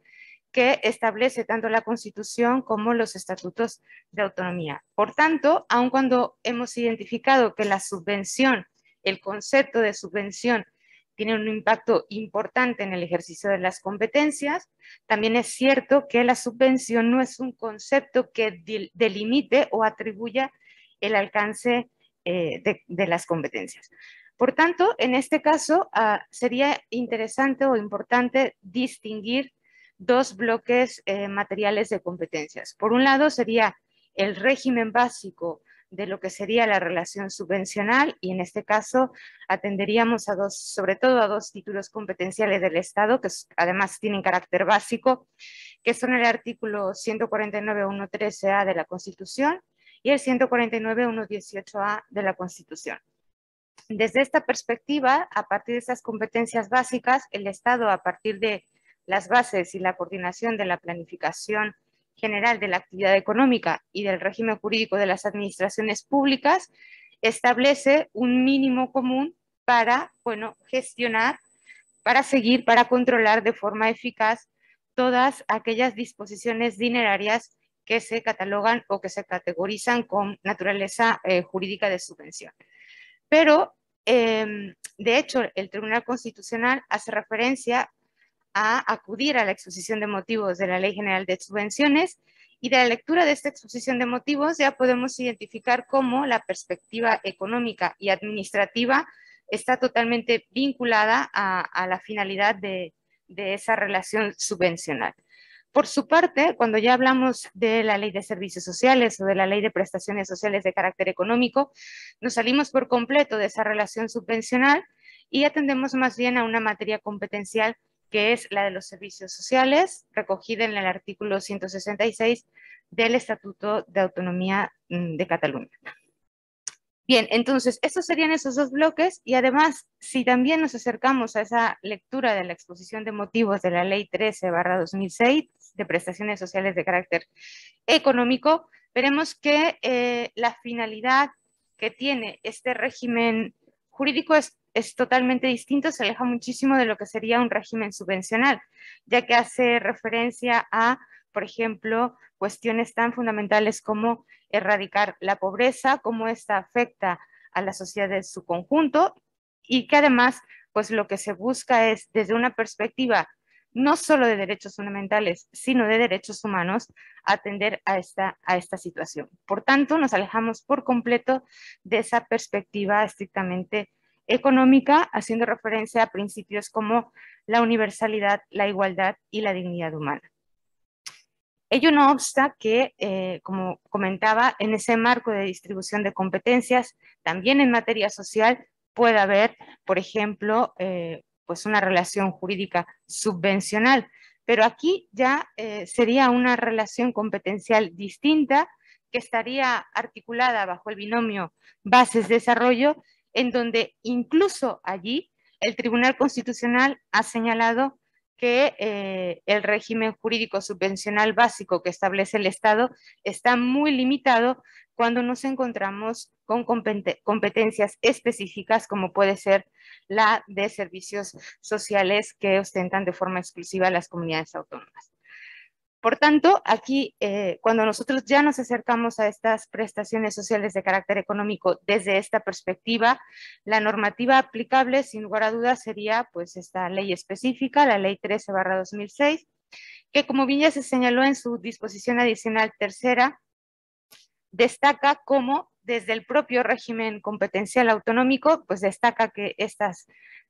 que establece tanto la Constitución como los estatutos de autonomía. Por tanto, aun cuando hemos identificado que la subvención, el concepto de subvención, tiene un impacto importante en el ejercicio de las competencias, también es cierto que la subvención no es un concepto que delimite o atribuya el alcance de las competencias. Por tanto, en este caso sería interesante o importante distinguir dos bloques materiales de competencias. Por un lado sería el régimen básico de lo que sería la relación subvencional y en este caso atenderíamos a sobre todo a dos títulos competenciales del Estado que además tienen carácter básico, que son el artículo 149.1.13a de la Constitución y el 149.1.18a de la Constitución. Desde esta perspectiva, a partir de estas competencias básicas, el Estado a partir de las bases y la coordinación de la planificación general de la actividad económica y del régimen jurídico de las administraciones públicas, establece un mínimo común para, gestionar, para seguir, para controlar de forma eficaz todas aquellas disposiciones dinerarias que se catalogan o que se categorizan con naturaleza jurídica de subvención. Pero, de hecho, el Tribunal Constitucional hace referencia a acudir a la exposición de motivos de la Ley General de Subvenciones y de la lectura de esta exposición de motivos ya podemos identificar cómo la perspectiva económica y administrativa está totalmente vinculada a la finalidad de esa relación subvencional. Por su parte, cuando ya hablamos de la Ley de Servicios Sociales o de la Ley de Prestaciones Sociales de carácter económico, nos salimos por completo de esa relación subvencional y atendemos más bien a una materia competencial que es la de los servicios sociales, recogida en el artículo 166 del Estatuto de Autonomía de Cataluña. Bien, entonces, estos serían esos dos bloques y además, si también nos acercamos a esa lectura de la exposición de motivos de la Ley 13/2006 de prestaciones sociales de carácter económico, veremos que la finalidad que tiene este régimen jurídico es totalmente distinto, se aleja muchísimo de lo que sería un régimen subvencional, ya que hace referencia a, por ejemplo, cuestiones tan fundamentales como erradicar la pobreza, cómo esta afecta a la sociedad en su conjunto y que además, lo que se busca es, desde una perspectiva no solo de derechos fundamentales, sino de derechos humanos, atender a esta situación. Por tanto, nos alejamos por completo de esa perspectiva estrictamente económica, haciendo referencia a principios como la universalidad, la igualdad y la dignidad humana. Ello no obsta que, como comentaba, en ese marco de distribución de competencias, también en materia social puede haber, por ejemplo, una relación jurídica subvencional, pero aquí ya sería una relación competencial distinta que estaría articulada bajo el binomio bases-desarrollo, en donde incluso allí el Tribunal Constitucional ha señalado que el régimen jurídico subvencional básico que establece el Estado está muy limitado cuando nos encontramos con competencias específicas como puede ser la de servicios sociales que ostentan de forma exclusiva las comunidades autónomas. Por tanto, aquí cuando nosotros ya nos acercamos a estas prestaciones sociales de carácter económico desde esta perspectiva, la normativa aplicable sin lugar a dudas sería esta ley específica, la ley 13/2006, que como bien ya se señaló en su disposición adicional tercera, destaca como desde el propio régimen competencial autonómico, pues destaca que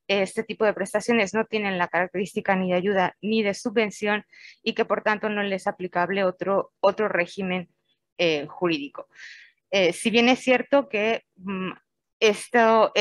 este tipo de prestaciones no tienen la característica ni de ayuda ni de subvención y que por tanto no les es aplicable otro régimen jurídico. Si bien es cierto que esta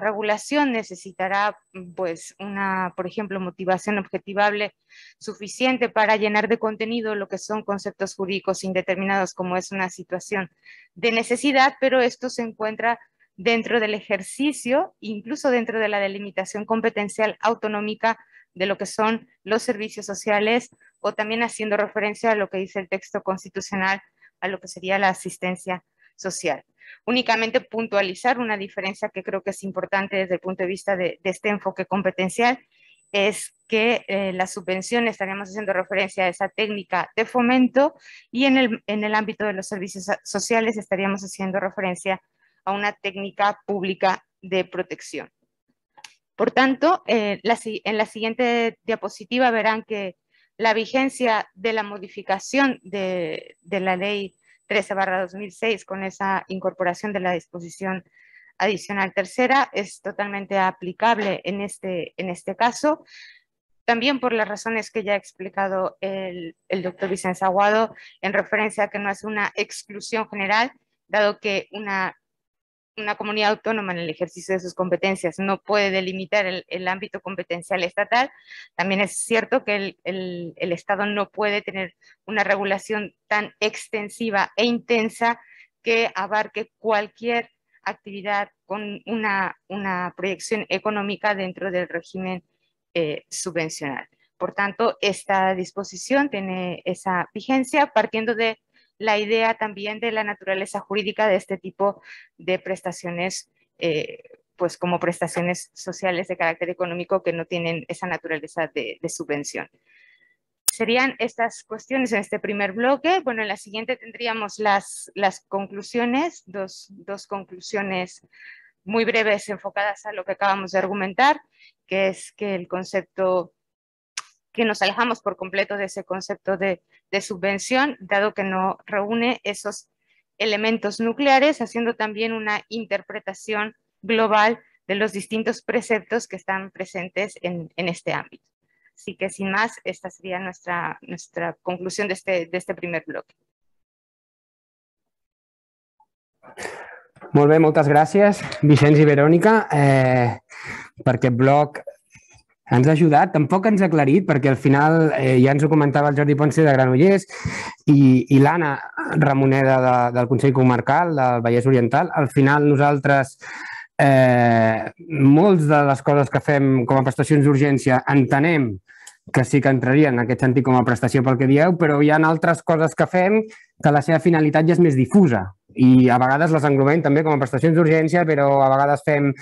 regulación necesitará, pues, una, por ejemplo, motivación objetivable suficiente para llenar de contenido lo que son conceptos jurídicos indeterminados, como es una situación de necesidad, pero esto se encuentra dentro del ejercicio, incluso dentro de la delimitación competencial autonómica de lo que son los servicios sociales, o también haciendo referencia a lo que dice el texto constitucional, a lo que sería la asistencia social. Únicamente puntualizar una diferencia que creo que es importante desde el punto de vista de este enfoque competencial, es que la subvención, estaríamos haciendo referencia a esa técnica de fomento, y en el ámbito de los servicios sociales estaríamos haciendo referencia a una técnica pública de protección. Por tanto, en la siguiente diapositiva verán que la vigencia de la modificación de la ley 13/2006 con esa incorporación de la disposición adicional tercera es totalmente aplicable en este caso. También por las razones que ya ha explicado el doctor Vicenç Aguado en referencia a que no es una exclusión general, dado que una comunidad autónoma en el ejercicio de sus competencias no puede delimitar el ámbito competencial estatal. También es cierto que el Estado no puede tener una regulación tan extensiva e intensa que abarque cualquier actividad con una proyección económica dentro del régimen subvencional. Por tanto, esta disposición tiene esa vigencia partiendo de la idea también de la naturaleza jurídica de este tipo de prestaciones, pues como prestaciones sociales de carácter económico que no tienen esa naturaleza de subvención. Serían estas cuestiones en este primer bloque. Bueno, en la siguiente tendríamos las conclusiones, dos conclusiones muy breves enfocadas a lo que acabamos de argumentar, que es que el concepto, que nos alejamos por completo de ese concepto de subvención, dado que no reúne esos elementos nucleares, haciendo también una interpretación global de los distintos preceptos que están presentes en este ámbito. Así que sin más, esta sería nuestra conclusión de este primer bloque. Molt bé, moltes gràcies, Vicenç i Verònica, per aquest bloc. Ens ha ajudat, tampoc ens ha aclarit, perquè al final ja ens ho comentava el Jordi Ponce de Granollers i l'Anna Ramoneda del Consell Comarcal del Vallès Oriental. Al final nosaltres, molts de les coses que fem com a prestacions d'urgència entenem que sí que entrarien en aquest sentit com a prestació pel que dieu, però hi ha altres coses que fem que la seva finalitat ja és més difusa. I a vegades les englobem també com a prestacions d'urgència, però a vegades fem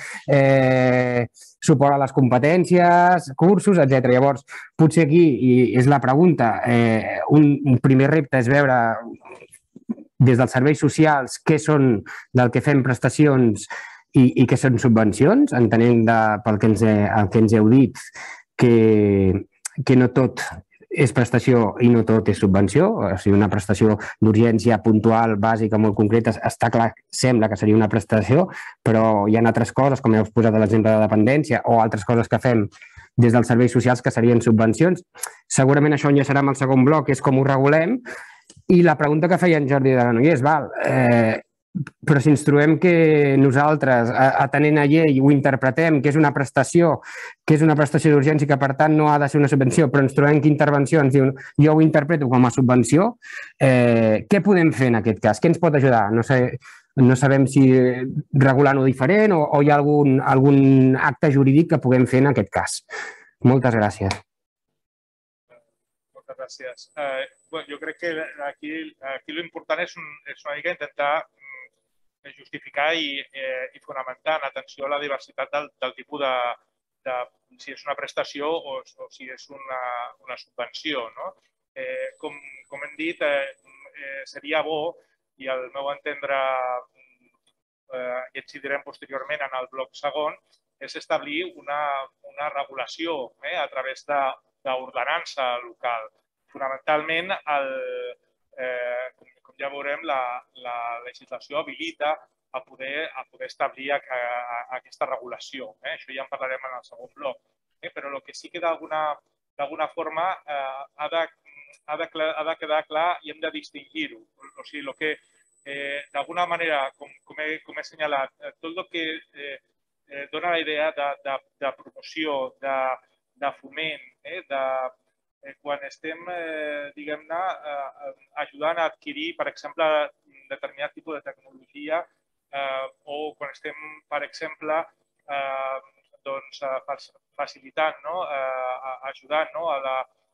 suport a les competències, cursos, etc. Llavors, potser aquí, i és la pregunta, un primer repte és veure des dels serveis socials què són del que fem prestacions i què són subvencions, entenent pel que ens heu dit que no tot és prestació i no tot és subvenció. O sigui, una prestació d'urgència puntual, bàsica, molt concreta, està clar, sembla que seria una prestació, però hi ha altres coses, com heu posat a l'exemple de dependència, o altres coses que fem des dels serveis socials que serien subvencions. Segurament això enllaçarà amb el segon bloc, és com ho regulem. I la pregunta que feia en Jordi de Granollers, però si ens trobem que nosaltres, atenent a llei, ho interpretem que és una prestació d'urgència i que, per tant, no ha de ser una subvenció, però ens trobem que intervenció ens diu jo ho interpreto com a subvenció, què podem fer en aquest cas? Què ens pot ajudar? No sabem si regulant-ho diferent o hi ha algun acte jurídic que puguem fer en aquest cas. Moltes gràcies. Moltes gràcies. Jo crec que aquí l'important és una mica intentar justificar i fonamentar en atenció a la diversitat del tipus de si és una prestació o si és una subvenció. Com hem dit, seria bo, i al meu entendre, i incidirem posteriorment en el bloc segon, és establir una regulació a través d'ordenança local. Fonamentalment, com ja veurem, la legislació habilita a poder establir aquesta regulació. Això ja en parlarem en el segon bloc. Però el que sí que d'alguna forma ha de quedar clar i hem de distingir-ho. O sigui, el que d'alguna manera, com he assenyalat, tot el que dona la idea de promoció, de foment, quan estem, diguem-ne, ajudant a adquirir, per exemple, determinat tipus de tecnologia o quan estem, per exemple, facilitant, ajudant a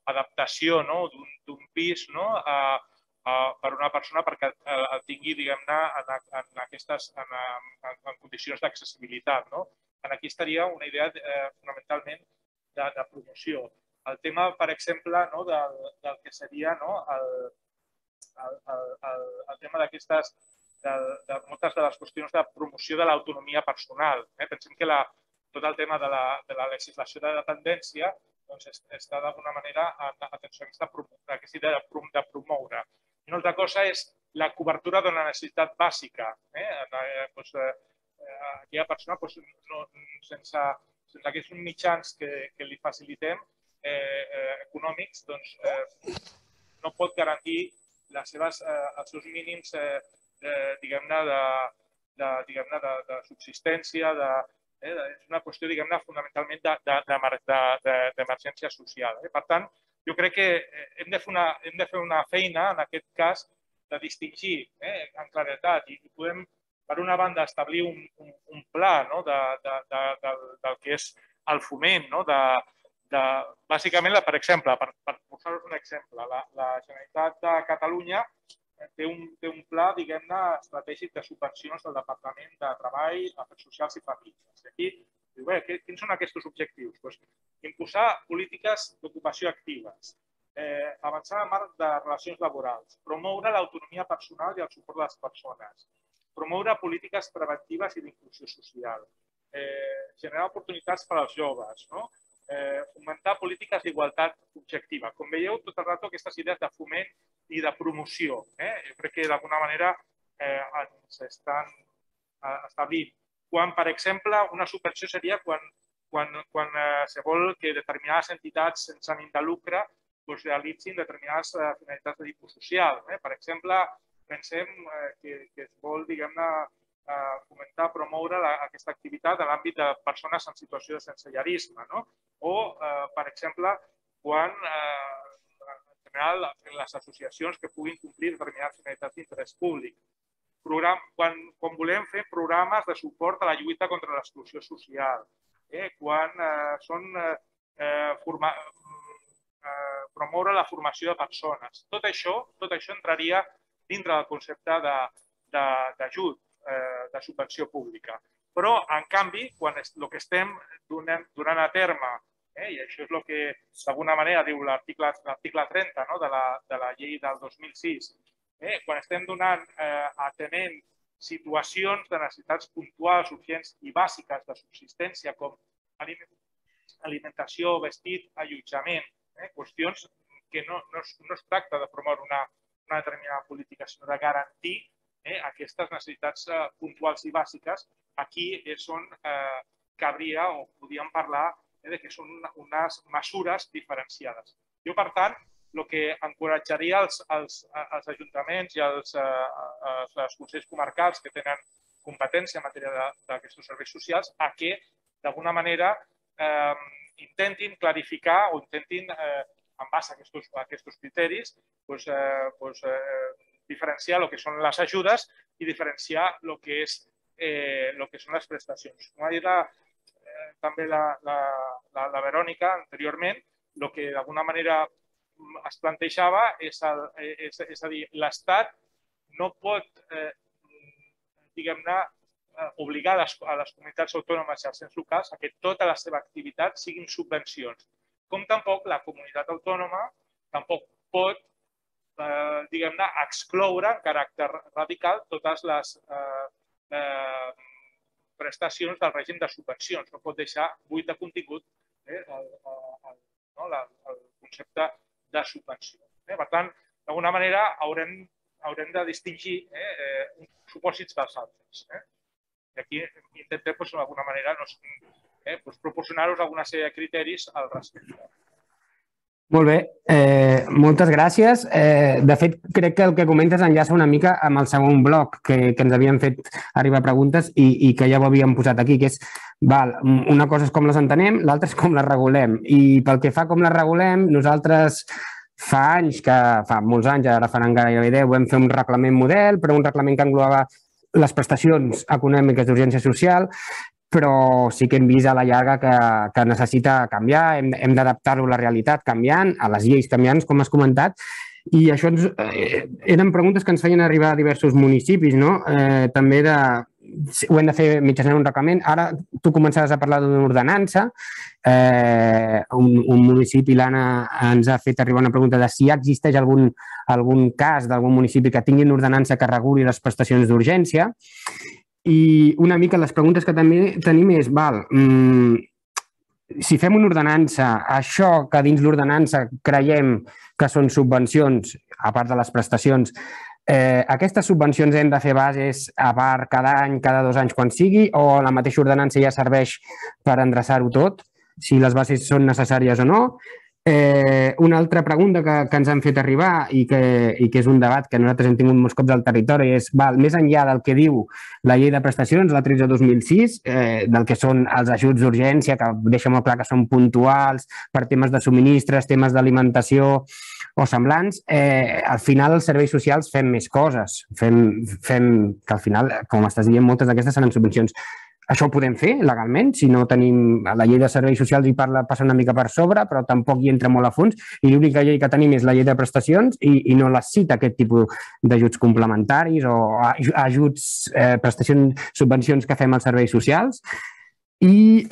l'adaptació d'un pis per una persona perquè el tingui, diguem-ne, en condicions d'accessibilitat. Aquí estaria una idea fonamentalment de promoció. El tema, per exemple, del que seria el tema d'aquestes, de moltes de les qüestions de promoció de l'autonomia personal. Pensem que tot el tema de la legislació de dependència està d'alguna manera en atenció a aquesta idea de promoure. Una altra cosa és la cobertura d'una necessitat bàsica. Aquella persona, sense aquests mitjans que li facilitem econòmics, no pot garantir els seus mínims de subsistència. És una qüestió fonamentalment d'emergència social. Per tant, jo crec que hem de fer una feina, en aquest cas, de distingir amb claretat i podem, per una banda, establir un pla del que és el foment. Bàsicament, per exemple, per posar-vos un exemple, la Generalitat de Catalunya té un pla, diguem-ne, estratègic de subvencions del Departament de Treball, Afers Socials i Famílies. Aquí diu, bé, quins són aquests objectius? Doncs impulsar polítiques d'ocupació actives, avançar en marc de relacions laborals, promoure l'autonomia personal i el suport de les persones, promoure polítiques preventives i d'inclusió social, generar oportunitats per als joves, fomentar polítiques d'igualtat objectiva. Com veieu, tot el rato aquestes idees de foment i de promoció. Jo crec que d'alguna manera s'estan establint. Quan, per exemple, una subvenció seria quan se vol que determinades entitats sense ànim de lucre realitzin determinades finalitats de tipus social. Per exemple, pensem que es vol, diguem-ne, fomentar, promoure aquesta activitat en l'àmbit de persones en situació de sensellarisme. O, per exemple, quan les associacions que puguin complir determinades finalitats d'interès públic. Quan volem fer programes de suport a la lluita contra l'exclusió social, quan promoure la formació de persones. Tot això entraria dintre del concepte d'ajut, de subvenció pública. Però, en canvi, quan el que estem donant a terme, i això és el que, d'alguna manera, diu l'article 30 de la llei del 2006. Quan estem donant, atenent situacions de necessitats puntuals, urgents i bàsiques de subsistència, com alimentació, vestit, allotjament, qüestions que no es tracta de promoure una determinada política, sinó de garantir aquestes necessitats puntuals i bàsiques. Aquí és on cabria o podíem parlar que són unes mesures diferenciades. Jo, per tant, el que encoratjaria els ajuntaments i els consells comarcals que tenen competència en matèria d'aquests serveis socials a que, d'alguna manera, intentin clarificar o intentin, en base a aquests criteris, diferenciar el que són les ajudes i diferenciar el que són les prestacions. Com ha dit també la Verònica anteriorment, el que d'alguna manera es plantejava és a dir, l'Estat no pot, diguem-ne, obligar a les comunitats autònomes i als ens locals a que tota la seva activitat siguin subvencions. Com tampoc la comunitat autònoma tampoc pot, diguem-ne, excloure en caràcter radical totes les prestacions del règim de subvencions. No pot deixar buit de contingut el concepte de subvenció. Per tant, d'alguna manera haurem haurem de distingir uns supòsits dels altres. I aquí intentem, d'alguna manera, proporcionar-vos alguna sèrie de criteris al respecte. Molt bé, moltes gràcies. De fet, crec que el que comentes enllaça una mica amb el segon bloc que ens havien fet arribar preguntes i que ja ho havíem posat aquí, que és, una cosa és com les entenem, l'altra és com les regulem. I pel que fa com les regulem, nosaltres fa molts anys, ara faran gairebé 10, vam fer un reglament model, però un reglament que englobava les prestacions econòmiques d'urgència social, però sí que hem vist a la llarga que necessita canviar, hem d'adaptar-ho a la realitat canviant, a les lleis canviants, com has comentat, i això eren preguntes que ens feien arribar a diversos municipis, també ho hem de fer mitjançant un reglament. Ara tu començaves a parlar d'una ordenança, un municipi, l'Anna, ens ha fet arribar una pregunta de si existeix algun cas d'algun municipi que tingui una ordenança que reguli les prestacions d'urgència. I una mica les preguntes que també tenim és, si fem una ordenança, això que dins l'ordenança creiem que són subvencions, a part de les prestacions, aquestes subvencions hem de fer bases a part cada any, cada 2 anys, quan sigui, o la mateixa ordenança ja serveix per endreçar-ho tot, si les bases són necessàries o no. Una altra pregunta que ens han fet arribar i que és un debat que nosaltres hem tingut molts cops al territori és, més enllà del que diu la llei de prestacions, la 13/2006, del que són els ajuts d'urgència, que deixa molt clar que són puntuals per temes de subministres, temes d'alimentació o semblants, al final els serveis socials fem més coses, que al final, com estàs dient, moltes d'aquestes seran subvencions. Això ho podem fer legalment, si no tenim la llei de serveis socials hi passa una mica per sobre, però tampoc hi entra molt a fons, i l'única llei que tenim és la llei de prestacions i no les cita aquest tipus d'ajuts complementaris o ajuts, prestacions, subvencions que fem als serveis socials. I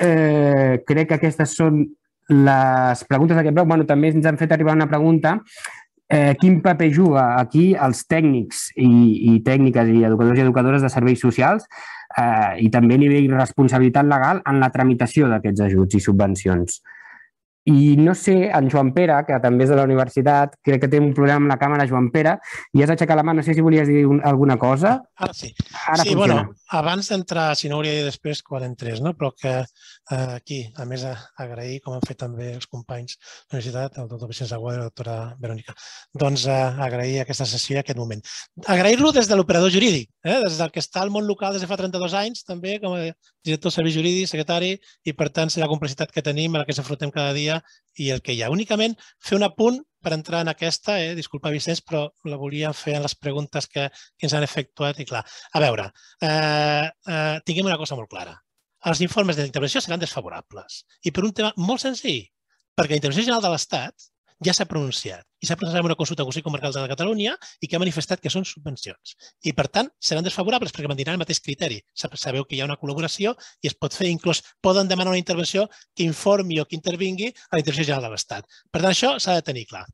crec que aquestes són les preguntes d'aquest bloc. També ens han fet arribar una pregunta. Quin paper juga aquí els tècnics i tècniques i educadors i educadores de serveis socials i també a nivell de responsabilitat legal en la tramitació d'aquests ajuts i subvencions? I no sé, en Joan Pere, que també és de la universitat, crec que té un problema amb la càmera, Joan Pere, i has aixecat la mà, no sé si volies dir alguna cosa. Sí, abans d'entrar, si no hauria de dir després quan entrés, però que aquí, a més, agrair, com han fet també els companys de la universitat, el doctor Vicenç Aguado i la doctora Verònica, doncs agrair aquesta sessió i aquest moment. Agrair-lo des de l'operador jurídic, des del que està al món local des de fa 32 anys, també com a director de serveis jurídics, secretari, i per tant ser la complexitat que tenim, a la que ens afrontem cada dia, i el que hi ha. Únicament fer un apunt per entrar en aquesta, disculpa Vicenç, però la volíem fer en les preguntes que ens han efectuat i clar. A veure, tinguem una cosa molt clara. Els informes de la intervenció seran desfavorables i per un tema molt senzill, perquè la Intervenció General de l'Estat ja s'ha pronunciat i s'ha pronunciat en una consulta al Consell Comarcal de Catalunya i que ha manifestat que són subvencions. I, per tant, seran desfavorables perquè mantindran el mateix criteri. Sabeu que hi ha una col·laboració i es pot fer, inclús poden demanar una intervenció que informi o que intervingui a la Intervenció General de l'Estat. Per tant, això s'ha de tenir clar.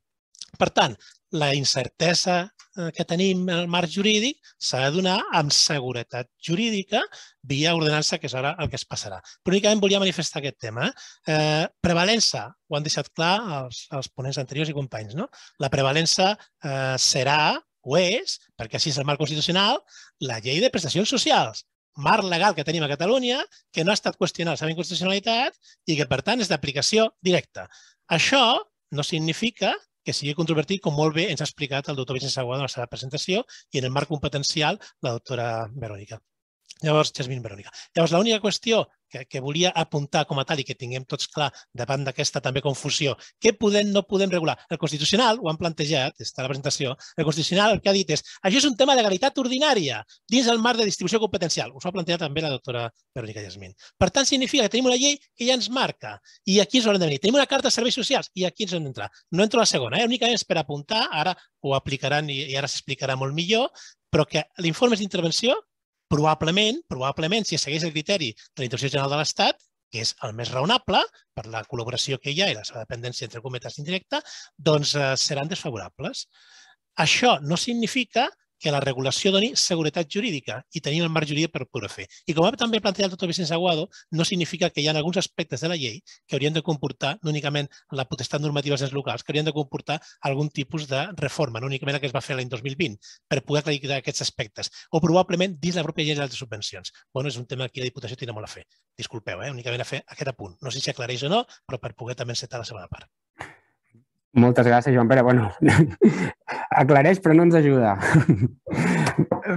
Per tant, la incertesa que tenim en el marc jurídic s'ha de donar amb seguretat jurídica via ordenança, que és ara el que es passarà. Però únicament volia manifestar aquest tema. Prevalença, ho han deixat clar els ponents anteriors i companys. La prevalença serà, o és, perquè així és el marc constitucional, la llei de prestacions socials, marc legal que tenim a Catalunya, que no ha estat qüestionada la seva inconstitucionalitat i que, per tant, és d'aplicació directa. Això no significa que sigui controvertit, com molt bé ens ha explicat el doctor Vicenç Aguado en la seva presentació i en el marc competencial la doctora Verònica. Llavors, Yazmin Verònica. Llavors, l'única qüestió que volia apuntar com a tal i que tinguem tots clar davant d'aquesta també confusió, què podem, no podem regular? El Constitucional, ho han plantejat, està a la presentació, el Constitucional el que ha dit és això és un tema de legalitat ordinària dins el marc de distribució competencial. Us ho ha plantejat també la doctora Verónica Yazmin. Per tant, significa que tenim una llei que ja ens marca i aquí ens haurem de venir. Tenim una carta de serveis socials i aquí ens hem d'entrar. No entro a la segona, únicament és per apuntar, ara ho aplicaran i ara s'explicarà molt millor, però que l'informe d'intervenció probablement, si segueix el criteri de la Intervenció General de l'Estat, que és el més raonable per la col·laboració que hi ha i la seva dependència entre cometes indirecta, doncs seran desfavorables. Això no significa que la regulació doni seguretat jurídica i tenim el marc jurídic per poder fer. I com ha també plantejat el doctor Vicenç Aguado, no significa que hi ha alguns aspectes de la llei que haurien de comportar no únicament la potestat normativa dels ens locals, que haurien de comportar algun tipus de reforma, no únicament la que es va fer l'any 2020, per poder aclarir aquests aspectes, o probablement dins la pròpia llei de les subvencions. Bé, és un tema que la Diputació tindrà molt a fer. Disculpeu, únicament a fer aquest apunt. No sé si aclareix o no, però per poder també encetar la segona part. Moltes gràcies, Joan Pere. Bueno, aclareix, però no ens ajuda.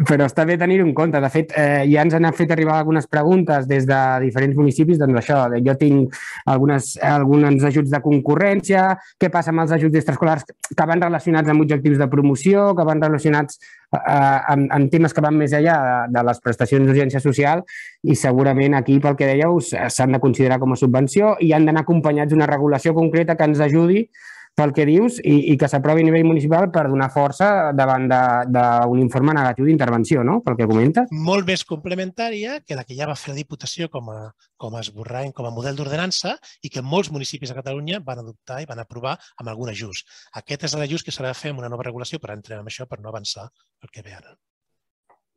Però està bé tenir-ho en compte. De fet, ja ens han fet arribar algunes preguntes des de diferents municipis. Doncs això, jo tinc alguns ajuts de concurrència, què passa amb els ajuts extraescolars que van relacionats amb objectius de promoció, que van relacionats amb temes que van més enllà de les prestacions d'urgència social i segurament aquí, pel que dèieu, s'han de considerar com a subvenció i han d'anar acompanyats d'una regulació concreta que ens ajudi pel que dius i que s'aprovi a nivell municipal per donar força davant d'un informe negatiu d'intervenció, no?, pel que comentes. Molt més complementària que la que ja va fer la Diputació com a esborrany, com a model d'ordenança i que molts municipis de Catalunya van adoptar i van aprovar amb algun ajust. Aquest és l'ajust que s'ha de fer amb una nova regulació, però entrem en això per no avançar el que ve ara.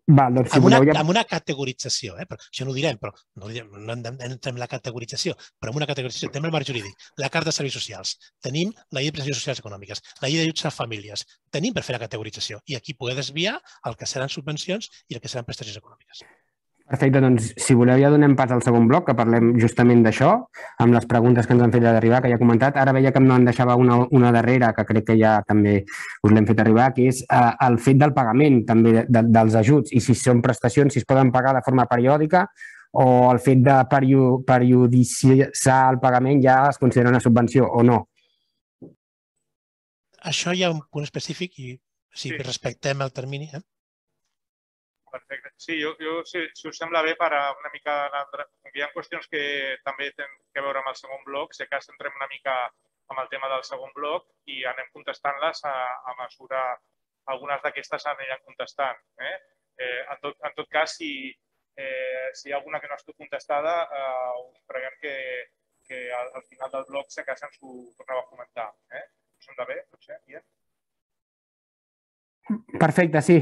Amb una categorització, però això no ho direm, però no entrem en la categorització, però amb una categorització, tenim el marc jurídic, la Carta de Serveis Socials, tenim la Llei de Prestacions Socials Econòmiques, la Llei d'Ajuts a Famílies, tenim per fer la categorització i aquí poder desviar el que seran subvencions i el que seran prestacions econòmiques. Perfecte, doncs si voleu ja donem pas al segon bloc, que parlem justament d'això, amb les preguntes que ens han fet arribar, que ja he comentat. Ara veia que no en deixava una darrera, que crec que ja també us l'hem fet arribar, que és el fet del pagament també dels ajuts i si són prestacions, si es poden pagar de forma periòdica o el fet de perioditzar el pagament ja es considera una subvenció o no. Això hi ha un punt específic i si respectem el termini. Perfecte. Sí, si us sembla bé, per una mica hi ha qüestions que també tenen a veure amb el segon bloc, si cas entrem una mica amb el tema del segon bloc i anem contestant-les a mesura, algunes d'aquestes aniran contestant. En tot cas, si hi ha alguna que no ha estat contestada, us preguem que al final del bloc si cas ens ho torneu a comentar. Us sembla bé, potser? Perfecte, sí.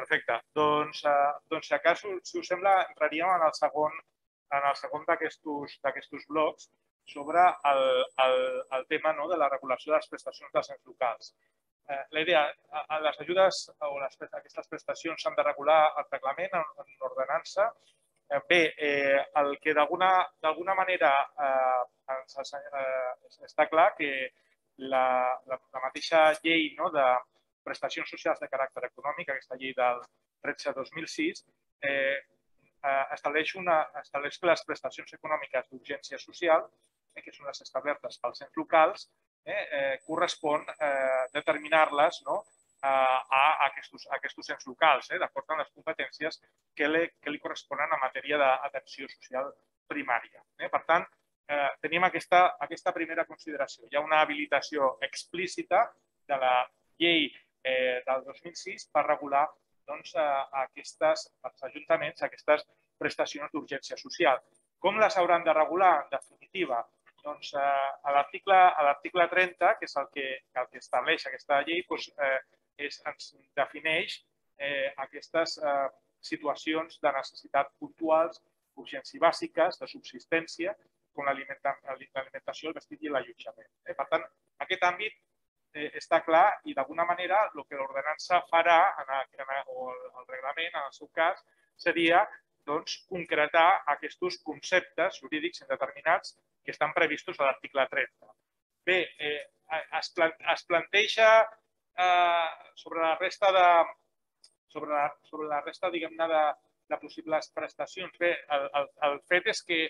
Perfecte. Doncs, si a cas, si us sembla, entraríem en el segon d'aquests blocs sobre el tema de la regulació de les prestacions dels ens locals. La idea, les ajudes o aquestes prestacions s'han de regular al reglament, en ordenança. Bé, el que d'alguna manera està clar que la mateixa llei de prestacions socials de caràcter econòmic, aquesta llei del 13/2006, estableix que les prestacions econòmiques d'urgència social, que són les establertes pels ens locals, correspon determinar-les a aquests ens locals, d'acord amb les competències que li corresponen en matèria d'atenció social primària. Per tant, tenim aquesta primera consideració. Hi ha una habilitació explícita de la llei del 2006 per regular als ajuntaments aquestes prestacions d'urgència social. Com les hauran de regular, en definitiva? Doncs a l'article 30, que és el que estableix aquesta llei, ens defineix aquestes situacions de necessitat puntuals, urgències bàsiques, de subsistència, com l'alimentació, el vestit i l'allotjament. Per tant, aquest àmbit està clar i d'alguna manera el que l'ordenança farà, o el reglament en el seu cas, seria concretar aquests conceptes jurídics indeterminats que estan previstos a l'article 30. Bé, es planteja sobre la resta de possibles prestacions. Bé, el fet és que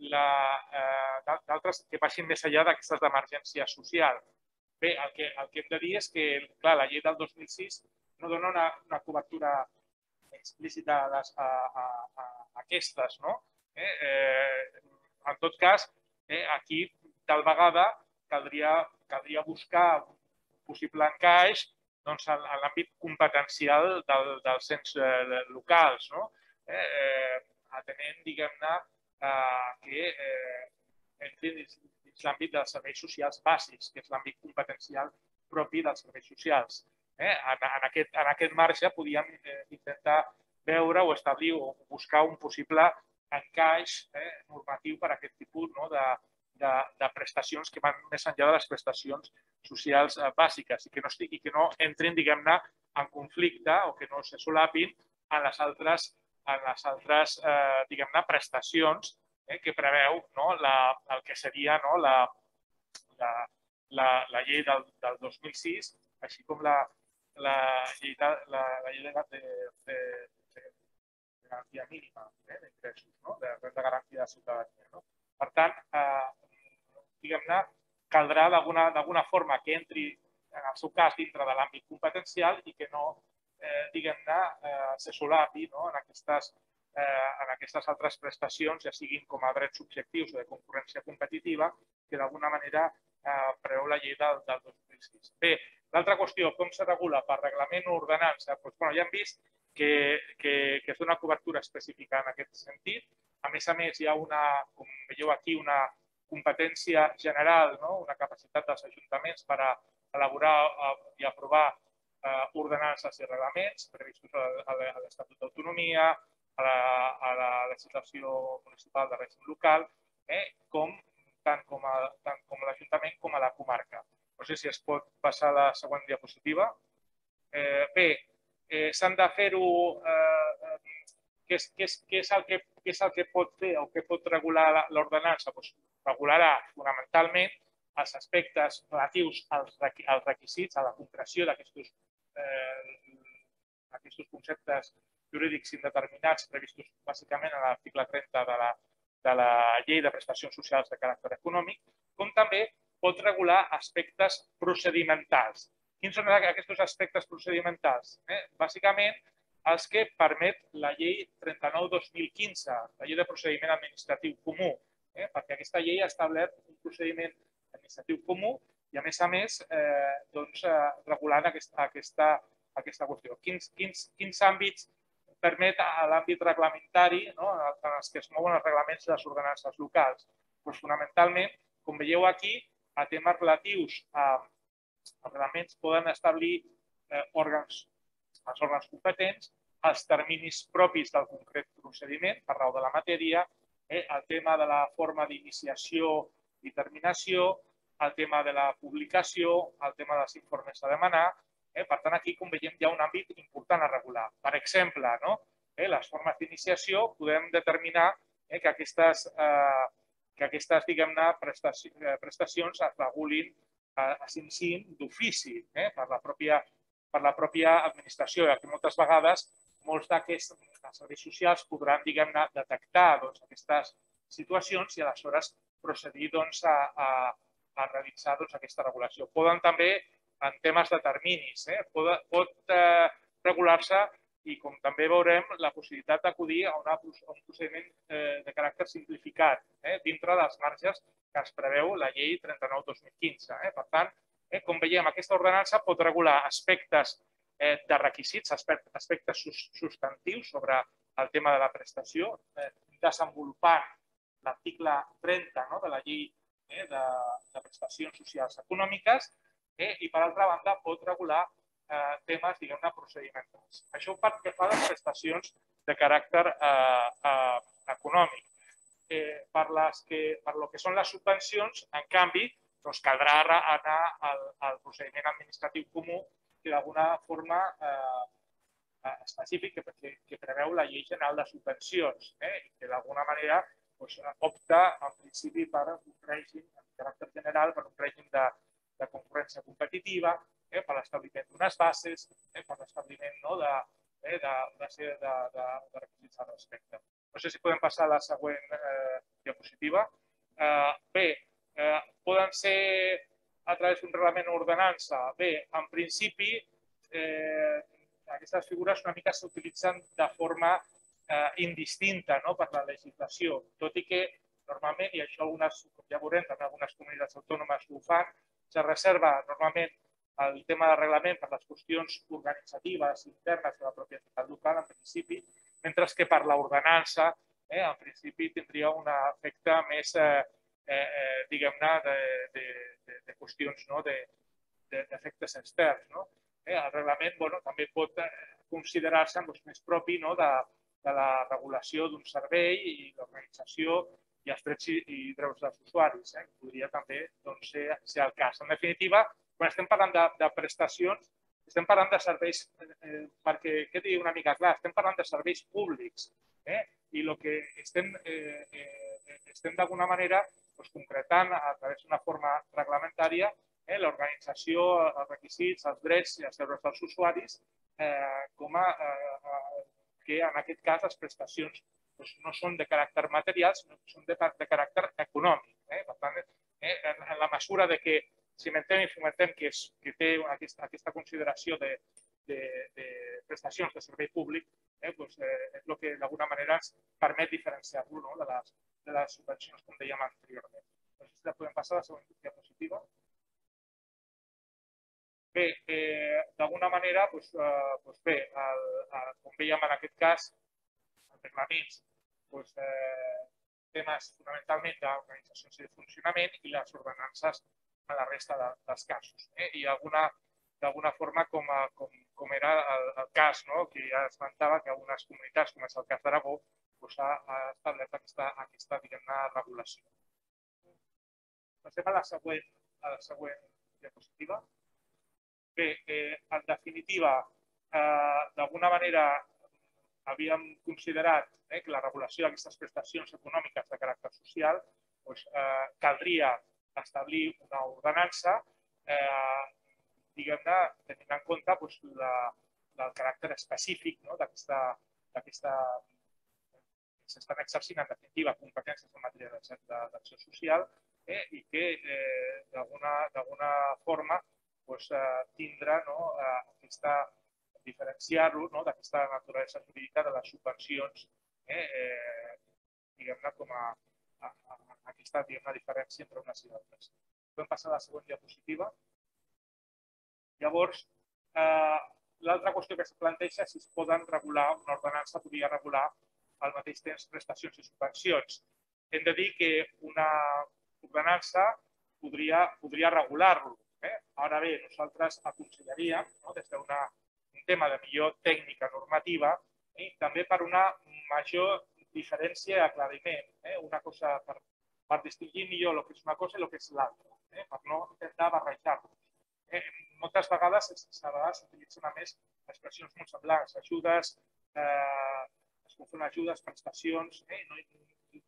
d'altres que vagin més enllà d'aquestes d'emergència social. Bé, el que hem de dir és que la llei del 2006 no dona una cobertura explícita a aquestes. En tot cas, aquí tal vegada caldria buscar un possible encaix en l'àmbit competencial dels ens locals, atenent, diguem-ne, que entri dins l'àmbit dels serveis socials bàsics, que és l'àmbit competencial propi dels serveis socials. En aquest marge podíem intentar veure o establir o buscar un possible encaix normatiu per a aquest tipus de prestacions que van més enllà de les prestacions socials bàsiques i que no entrin, diguem-ne, en conflicte o que no se solapin en les altres prestacions que preveu el que seria la llei del 2006, així com la llei de garantia mínima d'ingressos, de garantia de ciutadania. Per tant, diguem-ne, caldrà d'alguna forma que entri, en el seu cas, dintre de l'àmbit competencial i que no, diguem-ne, se solapi en aquestes altres prestacions, ja siguin com a drets subjectius o de concurrència competitiva, que d'alguna manera preveu la llei del 2006. Bé, l'altra qüestió, com se regula per reglament o ordenança? Ja hem vist que es dona cobertura específica en aquest sentit. A més, hi ha una, com veieu aquí, una competència general, una capacitat dels ajuntaments per a elaborar i aprovar ordenances i reglaments previstos a l'Estatut d'Autonomia, a la legislació municipal de règim local, tant com l'Ajuntament com a la comarca. No sé si es pot passar a la següent diapositiva. Bé, s'han de fer-ho... Què és el que pot fer o què pot regular l'ordenança? Regularà fonamentalment els aspectes relatius als requisits, a la concreció d'aquests conceptes jurídics indeterminats previstos bàsicament a l'article 30 de la Llei de Prestacions Socials de Caràcter Econòmic, com també pot regular aspectes procedimentals. Quins són aquests aspectes procedimentals? Bàsicament, els que permet la llei 39/2015, la llei de procediment administratiu comú, perquè aquesta llei ha establert un procediment administratiu comú i, a més, regulant aquesta qüestió. Quins àmbits permet l'àmbit reglamentari en els que es mouen els reglaments i les ordenances locals? Fonamentalment, com veieu aquí, a temes relatius als reglaments poden establir òrgans els òrgans competents, els terminis propis del concret procediment per raó de la matèria, el tema de la forma d'iniciació i terminació, el tema de la publicació, el tema dels informes a demanar. Per tant, aquí, com veiem, hi ha un àmbit important a regular. Per exemple, les formes d'iniciació podem determinar que aquestes prestacions es regulin a cinc d'ofici per la pròpia administració, que moltes vegades molts d'aquests serveis socials podran detectar aquestes situacions i aleshores procedir a realitzar aquesta regulació. Poden també, en temes de terminis, pot regular-se i, com també veurem, la possibilitat d'acudir a un procediment de caràcter simplificat dintre dels marges que es preveu la llei 39/2015. Per tant, com veiem, aquesta ordenança pot regular aspectes de requisits, aspectes substantius sobre el tema de la prestació, desenvolupant l'article 30 de la llei de prestacions socials econòmiques i, per altra banda, pot regular temes, diguem-ne, procedimentals. Això pel que fa a les prestacions de caràcter econòmic. Per el que són les subvencions, en canvi, doncs caldrà anar al procediment administratiu comú que d'alguna forma específica que preveu la llei general de subvencions i que d'alguna manera opta en principi per un règim en caràcter general, per un règim de concurrència competitiva, per l'establiment d'unes bases, per l'establiment d'una sèrie de requisits al respecte. No sé si podem passar a la següent diapositiva. Bé, poden ser a través d'un reglament o ordenança. Bé, en principi, aquestes figures una mica s'utilitzen de forma indistinta per la legislació, tot i que normalment, i això ja veurem, també algunes comunitats autònomes ho fan, se reserva normalment el tema de reglament per les qüestions organitzatives internes de la pròpia entitat local, en principi, mentre que per l'ordenança, en principi, tindria un efecte més... diguem-ne, de qüestions d'efectes externs. El reglament també pot considerar-se més propi de la regulació d'un servei i l'organització i els drets i drets dels usuaris. Podria també ser el cas. En definitiva, quan estem parlant de prestacions, estem parlant de serveis, perquè quedi una mica clar, estem parlant de serveis públics i el que estem d'alguna manera concretant a través d'una forma reglamentària l'organització, els requisits, els drets i els deures dels usuaris, com que en aquest cas les prestacions no són de caràcter material, sinó que són de caràcter econòmic. Per tant, en la mesura que si m'entenem i fomentem que té aquesta consideració de prestacions de servei públic, és el que d'alguna manera ens permet diferenciar-lo de les subvencions, com dèiem anteriorment. No sé si la podem passar a la següent diapositiva. Bé, d'alguna manera, com vèiem en aquest cas, els reglaments, temes fonamentalment d'organitzacions i de funcionament i les ordenances en la resta dels casos. I d'alguna forma, com era el cas, que ja esmentava que algunes comunitats, com és el cas d'Aragó, ha establert aquesta regulació. Passem a la següent diapositiva. Bé, en definitiva, d'alguna manera havíem considerat que la regulació d'aquestes prestacions econòmiques de caràcter social caldria establir una ordenança, diguem-ne, tenint en compte el caràcter específic d'aquesta... s'estan exercint, en definitiva, competències en matèria d'acció social i que, d'alguna forma, tindrà aquesta, diferenciar-lo d'aquesta naturalesa jurídica de les subvencions, diguem-ne, com a aquesta diferència entre unes i altres. Podem passar a la següent diapositiva. Llavors, l'altra qüestió que es planteja és si es poden regular, una ordenança podria regular al mateix temps prestacions i subvencions. Hem de dir que una ordenança podria regular-lo. Ara bé, nosaltres aconsellaríem, des d'un tema de millor tècnica normativa, també per una major diferència i aclariment. Una cosa per distingir millor el que és una cosa i el que és l'altra, per no intentar barrejar-los. Moltes vegades s'utilitzen a més expressions molt semblants, ajudes, es confonen ajudes, prestacions...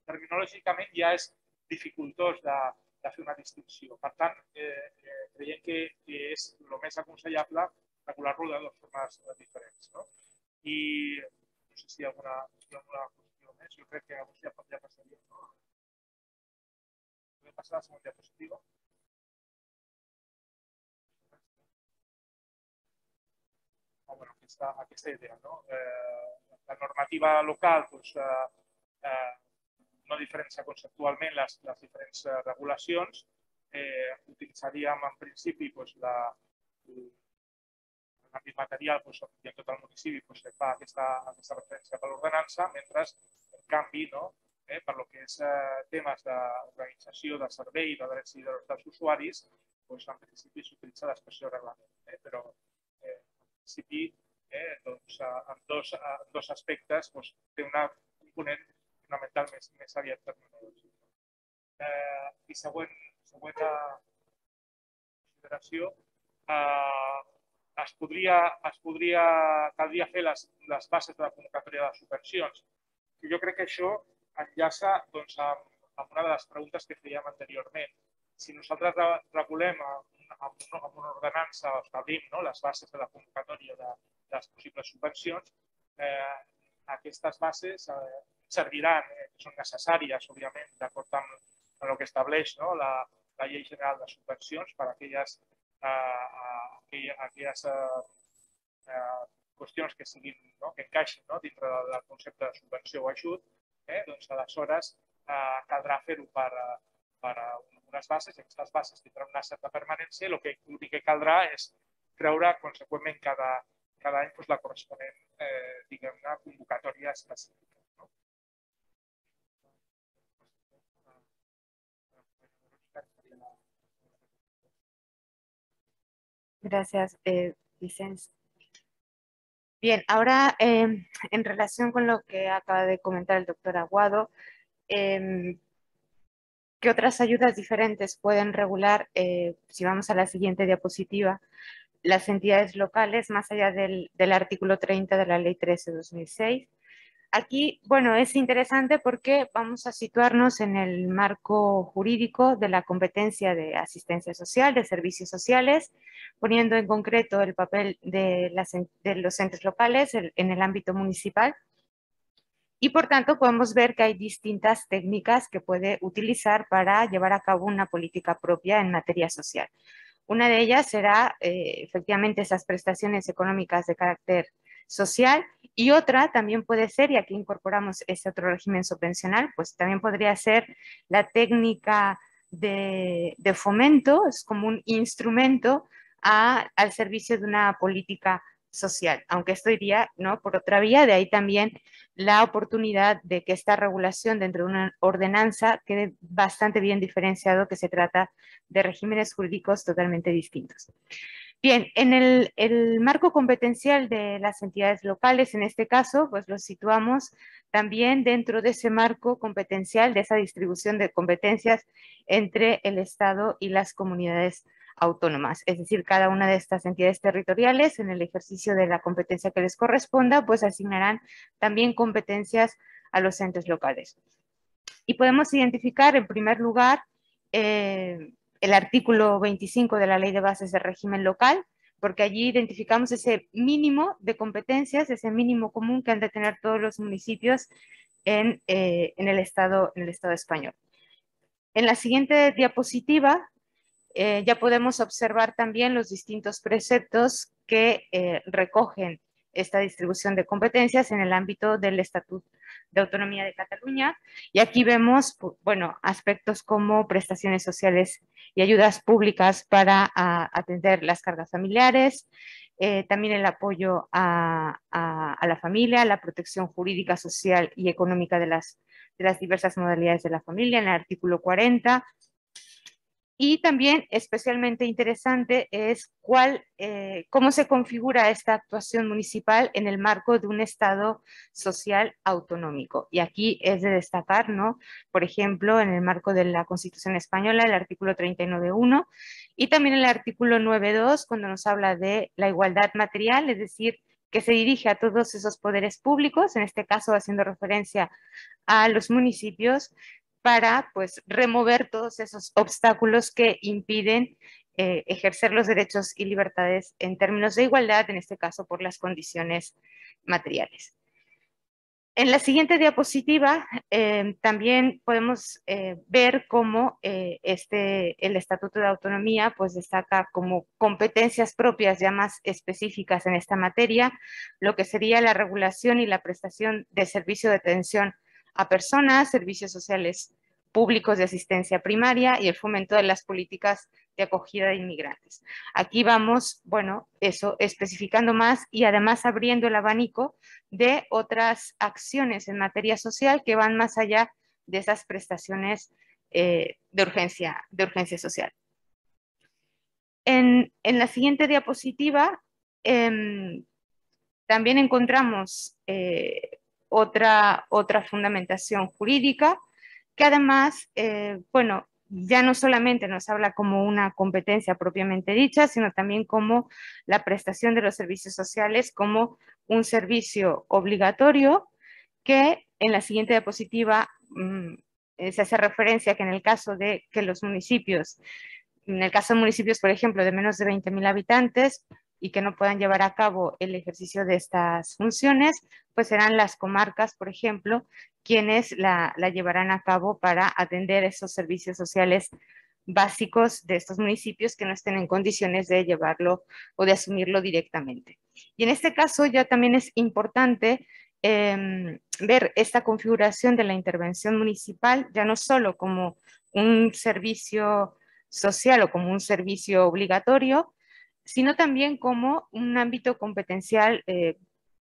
Terminològicament ja és dificultós de fer una distinció. Per tant, creiem que és el més aconsellable regular-lo de dues formes diferents. I no sé si hi ha alguna qüestió més. Jo crec que ja passaria. Podem passar a la següent diapositiva. Aquesta idea. La normativa local no diferencia conceptualment les diferents regulacions. Utilitzaríem, en principi, l'àmbit material i en tot el municipi fa aquesta referència per l'ordenança, mentre, en canvi, per el que és temes d'organització, de servei, de drets i drets dels usuaris, en principi s'utilitza l'expressió reglament. Però, en principi, en dos aspectes té una component fonamental més aviat terminològica. I següent a consideració, caldria fer les bases de la convocatòria de subvencions. Jo crec que això enllaça amb una de les preguntes que fèiem anteriorment. Si nosaltres regulem amb una ordenança, establim les bases de la convocatòria de les possibles subvencions, aquestes bases serviran, són necessàries, òbviament, d'acord amb el que estableix la Llei General de Subvencions per a aquelles qüestions que encaixin dintre del concepte de subvenció o ajut, doncs aleshores caldrà fer-ho per unes bases, i aquestes bases tindran una certa permanència, i l'únic que caldrà és treure, conseqüentment, cada any la corresponent, diguem-ne, convocatòria específica. Gracias. Vicenç. Bien, ahora en relación con lo que acaba de comentar el doctor Aguado, ¿qué otras ayudas diferentes pueden regular, si vamos a la siguiente diapositiva, las entidades locales más allá del artículo 30 de la Ley 13/2006? Aquí, bueno, es interesante porque vamos a situarnos en el marco jurídico de la competencia de asistencia social, de servicios sociales, poniendo en concreto el papel de los entes locales en el ámbito municipal. Y por tanto podemos ver que hay distintas técnicas que puede utilizar para llevar a cabo una política propia en materia social. Una de ellas será efectivamente esas prestaciones económicas de carácter social, y otra también puede ser, y aquí incorporamos ese otro régimen subvencional, pues también podría ser la técnica de fomento, es como un instrumento al servicio de una política social, aunque esto iría, ¿no?, por otra vía. De ahí también la oportunidad de que esta regulación dentro de una ordenanza quede bastante bien diferenciado, que se trata de regímenes jurídicos totalmente distintos. Bien, en el marco competencial de las entidades locales, en este caso, pues los situamos también dentro de ese marco competencial, de esa distribución de competencias entre el Estado y las comunidades autónomas. Es decir, cada una de estas entidades territoriales, en el ejercicio de la competencia que les corresponda, pues asignarán también competencias a los entes locales. Y podemos identificar, en primer lugar, el artículo 25 de la Ley de Bases de Régimen Local, porque allí identificamos ese mínimo de competencias, ese mínimo común que han de tener todos los municipios en el Estado español. En la siguiente diapositiva ya podemos observar también los distintos preceptos que recogen esta distribución de competencias en el ámbito del Estatuto de Autonomía de Cataluña. Y aquí vemos, bueno, aspectos como prestaciones sociales y ayudas públicas para atender las cargas familiares, también el apoyo a la familia, la protección jurídica, social y económica de las diversas modalidades de la familia, en el artículo 40. Y también especialmente interesante es cómo se configura esta actuación municipal en el marco de un Estado social autonómico. Y aquí es de destacar, ¿no?, por ejemplo, en el marco de la Constitución Española, el artículo 39.1, y también el artículo 9.2, cuando nos habla de la igualdad material, es decir, que se dirige a todos esos poderes públicos, en este caso haciendo referencia a los municipios, para, pues, remover todos esos obstáculos que impiden ejercer los derechos y libertades en términos de igualdad, en este caso por las condiciones materiales. En la siguiente diapositiva también podemos ver cómo el Estatuto de Autonomía, pues, destaca como competencias propias ya más específicas en esta materia, lo que sería la regulación y la prestación de servicio de atención a personas, servicios sociales públicos de asistencia primaria y el fomento de las políticas de acogida de inmigrantes. Aquí vamos, bueno, eso especificando más y además abriendo el abanico de otras acciones en materia social que van más allá de esas prestaciones de urgencia social. En la siguiente diapositiva también encontramos otra fundamentación jurídica que además, bueno, ya no solamente nos habla como una competencia propiamente dicha, sino también como la prestación de los servicios sociales como un servicio obligatorio, que en la siguiente diapositiva se hace referencia que en el caso de que los municipios, por ejemplo, de menos de 20.000 habitantes, y que no puedan llevar a cabo el ejercicio de estas funciones, pues serán las comarcas, por ejemplo, quienes la llevarán a cabo para atender esos servicios sociales básicos de estos municipios que no estén en condiciones de llevarlo o de asumirlo directamente. Y en este caso ya también es importante ver esta configuración de la intervención municipal, ya no solo como un servicio social o como un servicio obligatorio, sino también como un ámbito competencial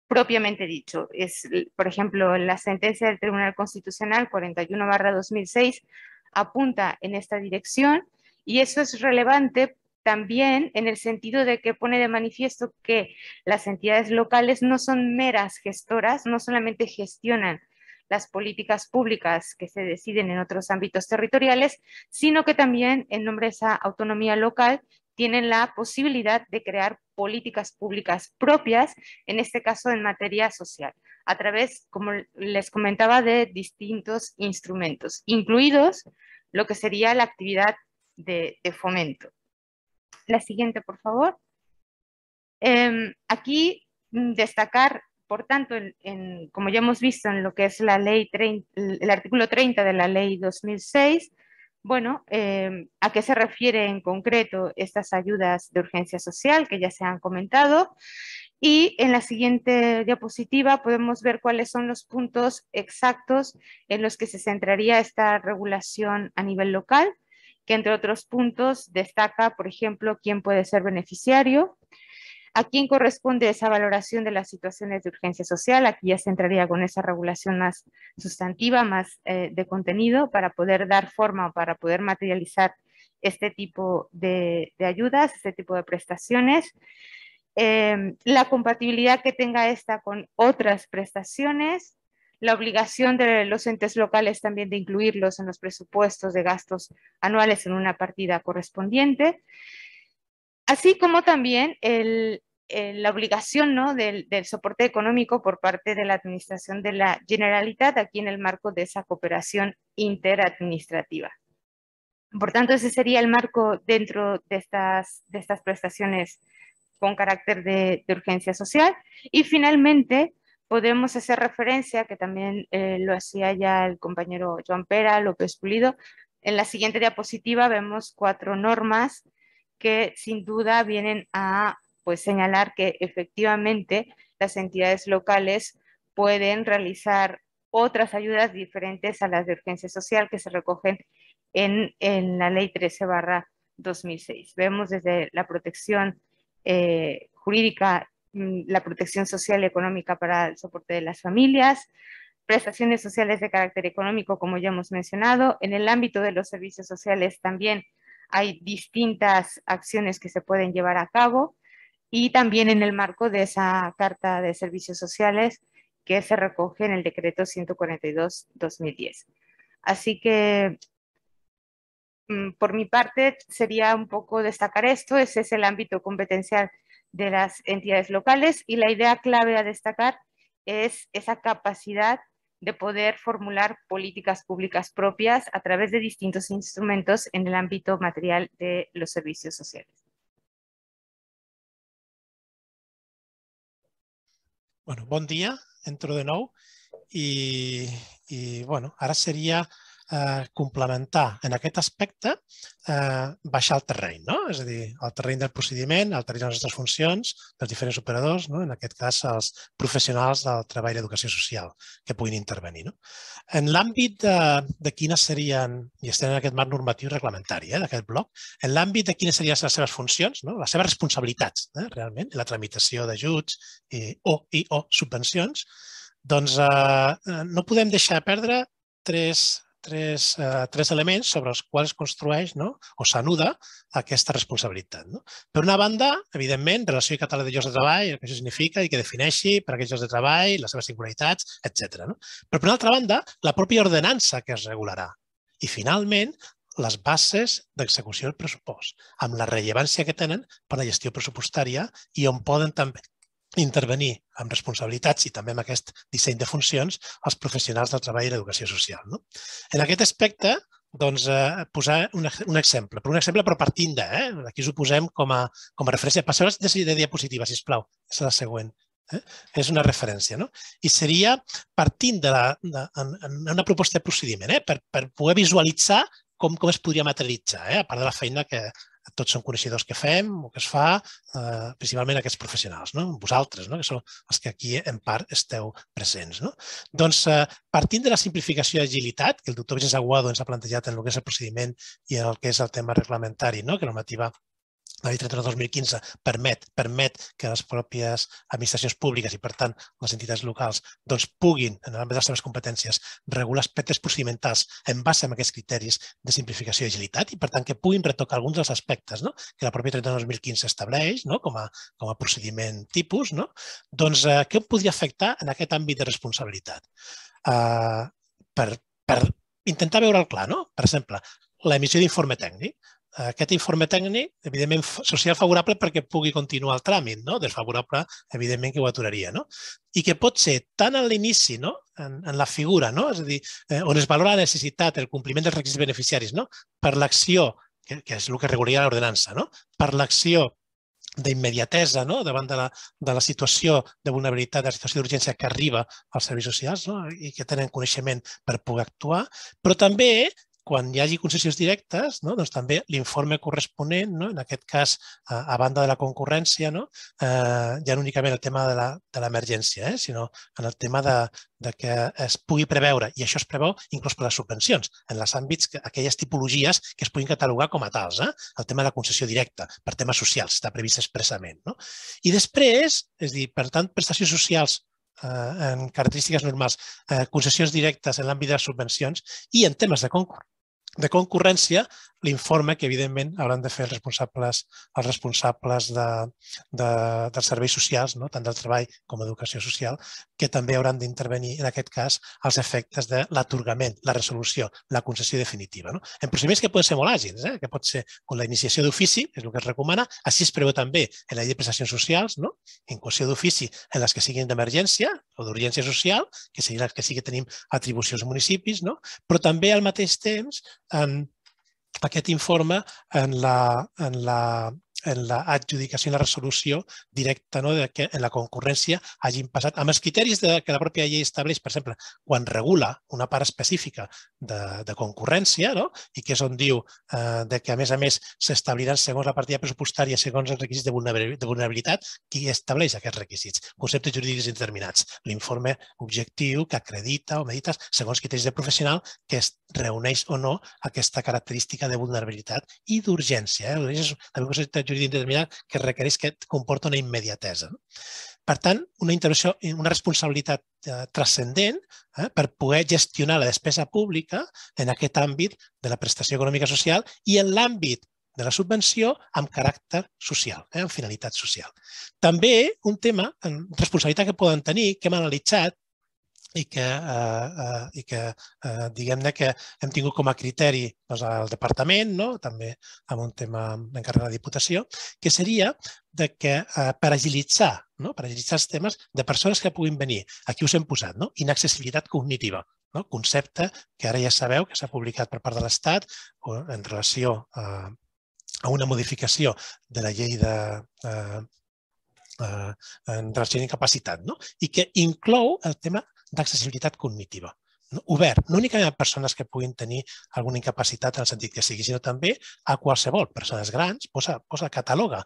propiamente dicho. Es, por ejemplo, la sentencia del Tribunal Constitucional 41/2006 apunta en esta dirección, y eso es relevante también en el sentido de que pone de manifiesto que las entidades locales no son meras gestoras, no solamente gestionan las políticas públicas que se deciden en otros ámbitos territoriales, sino que también en nombre de esa autonomía local tienen la posibilidad de crear políticas públicas propias, en este caso en materia social, a través, como les comentaba, de distintos instrumentos, incluidos lo que sería la actividad de fomento. La siguiente, por favor. Aquí destacar, por tanto, como ya hemos visto en lo que es la ley, el artículo 30 de la ley 2006, bueno, ¿a qué se refiere en concreto estas ayudas de urgencia social que ya se han comentado? Y en la siguiente diapositiva podemos ver cuáles son los puntos exactos en los que se centraría esta regulación a nivel local, que entre otros puntos destaca, por ejemplo, quién puede ser beneficiario, a quién corresponde esa valoración de las situaciones de urgencia social. Aquí ya se entraría con esa regulación más sustantiva, más de contenido, para poder dar forma o para poder materializar este tipo de ayudas, este tipo de prestaciones. La compatibilidad que tenga esta con otras prestaciones, la obligación de los entes locales también de incluirlos en los presupuestos de gastos anuales en una partida correspondiente, así como también la obligación, ¿no?, del soporte económico por parte de la Administración de la Generalitat, aquí en el marco de esa cooperación interadministrativa. Por tanto, ese sería el marco dentro de estas prestaciones con carácter de urgencia social. Y finalmente podemos hacer referencia, que también lo hacía ya el compañero Joan Pere López Pulido. En la siguiente diapositiva vemos 4 normas que sin duda vienen a, pues, señalar que efectivamente las entidades locales pueden realizar otras ayudas diferentes a las de urgencia social que se recogen en la ley 13/2006. Vemos desde la protección jurídica, la protección social y económica para el soporte de las familias, prestaciones sociales de carácter económico, como ya hemos mencionado. En el ámbito de los servicios sociales también hay distintas acciones que se pueden llevar a cabo, y también en el marco de esa Carta de Servicios Sociales que se recoge en el decreto 142/2010. Así que, por mi parte, sería un poco destacar esto. Ese es el ámbito competencial de las entidades locales, y la idea clave a destacar es esa capacidad de poder formular políticas públicas propias a través de distintos instrumentos en el ámbito material de los servicios sociales. Bueno, bon dia, entro de nou, i bueno, ara seria complementar en aquest aspecte, baixar el terreny, no? És a dir, el terreny del procediment, el terreny de les nostres funcions, dels diferents operadors, no? En aquest cas els professionals del treball i educació social que puguin intervenir, no? En l'àmbit de quines serien, i estem en aquest marc normatiu reglamentari d'aquest bloc, en l'àmbit de quines serien les seves funcions, no? Les seves responsabilitats, realment, la tramitació d'ajuts i o subvencions, doncs no podem deixar perdre tres elements sobre els quals construeix o s'anuda aquesta responsabilitat. Per una banda, evidentment, relació i catàleg de llocs de treball, el que això significa i que defineixi per aquests llocs de treball, les seves singularitats, etc. Però, per una altra banda, la pròpia ordenança que es regularà. I, finalment, les bases d'execució del pressupost, amb la rellevància que tenen per a la gestió pressupostària i on poden també intervenir amb responsabilitats i també amb aquest disseny de funcions els professionals del treball i l'educació social. En aquest aspecte, doncs, posar un exemple. Per un exemple, però partint de, aquí us ho posem com a referència. Passeu de diapositiva, sisplau. És la següent. És una referència, no? I seria partint d'una proposta de procediment per poder visualitzar com es podria materialitzar, a part de la feina que tots són coneixedors que fem o que es fa, principalment aquests professionals, vosaltres, que són els que aquí en part esteu presents. Doncs, partint de la simplificació i agilitat, que el doctor Vicenç Aguado ens ha plantejat en el que és el procediment i en el que és el tema reglamentari, que normativa La llei 31 del 2015 permet que les pròpies administracions públiques i, per tant, les entitats locals puguin, en l'àmbit de les seves competències, regular aspectes procedimentals en base a aquests criteris de simplificació i agilitat i, per tant, que puguin retocar alguns dels aspectes que la pròpia 31 del 2015 estableix com a procediment tipus. Doncs què podria afectar en aquest àmbit de responsabilitat? Per intentar veure'l clar, per exemple, l'emissió d'informe tècnic. Aquest informe tècnic, evidentment, social favorable perquè pugui continuar el tràmit, desfavorable, evidentment, que ho aturaria. I que pot ser tant a l'inici, en la figura, és a dir, on es valora la necessitat, el compliment dels requisits beneficiaris, per l'acció, que és el que regularia l'ordenança, per l'acció d'immediatesa davant de la situació de vulnerabilitat, de la situació d'urgència que arriba als serveis socials i que tenen coneixement per poder actuar, però també quan hi hagi concessions directes, doncs també l'informe corresponent, en aquest cas, a banda de la concurrència, ja no únicament el tema de l'emergència, sinó en el tema de que es pugui preveure, i això es preveu inclús per les subvencions, en els àmbits, aquelles tipologies que es puguin catalogar com a tals, el tema de la concessió directa, per temes socials, està previst expressament. I després, és a dir, per tant, prestacions socials en característiques normals, concessions directes en l'àmbit de les subvencions i en temes de concurs. De concurrència, l'informe que, evidentment, hauran de fer els responsables dels serveis socials, tant del treball com d'educació social, que també hauran d'intervenir, en aquest cas, els efectes de l'atorgament, la resolució, la concessió definitiva. En procediments que poden ser molt àgils, que pot ser com la iniciació d'ofici, és el que es recomana, així es preveu també en la llei de prestacions socials, incoació d'ofici en les que siguin d'emergència o d'urgència social, que siguin les que sí que tenim atribucions als municipis, però també al mateix temps aquest informe en l'adjudicació i la resolució directa que en la concurrència hagin passat. Amb els criteris que la pròpia llei estableix, per exemple, quan regula una part específica de concurrència i que és on diu que, a més, s'establiran segons la partida pressupostària, segons els requisits de vulnerabilitat, qui estableix aquests requisits, conceptes jurídics determinats, l'informe objectiu que acredita o medita segons criteris de professional que es reuneix o no aquesta característica de vulnerabilitat i d'urgència. És un concepte jurídic determinat que requereix que comporta una immediatesa. Per tant, una intervenció, una responsabilitat transcendent per poder gestionar la despesa pública en aquest àmbit de la prestació econòmica social i en l'àmbit de la subvenció amb caràcter social, amb finalitat social. També un tema, responsabilitat que poden tenir, que hem analitzat, i que diguem-ne que hem tingut com a criteri el departament, també amb un tema encarregat de la Diputació, que seria que per agilitzar els temes de persones que puguin venir, aquí us hem posat, inaccessibilitat cognitiva, concepte que ara ja sabeu que s'ha publicat per part de l'Estat en relació a una modificació de la llei en relació a incapacitat i que inclou el tema d'accessibilitat cognitiva, obert, no únicament a persones que puguin tenir alguna incapacitat en el sentit que sigui, sinó també a qualsevol, persones grans, cataloga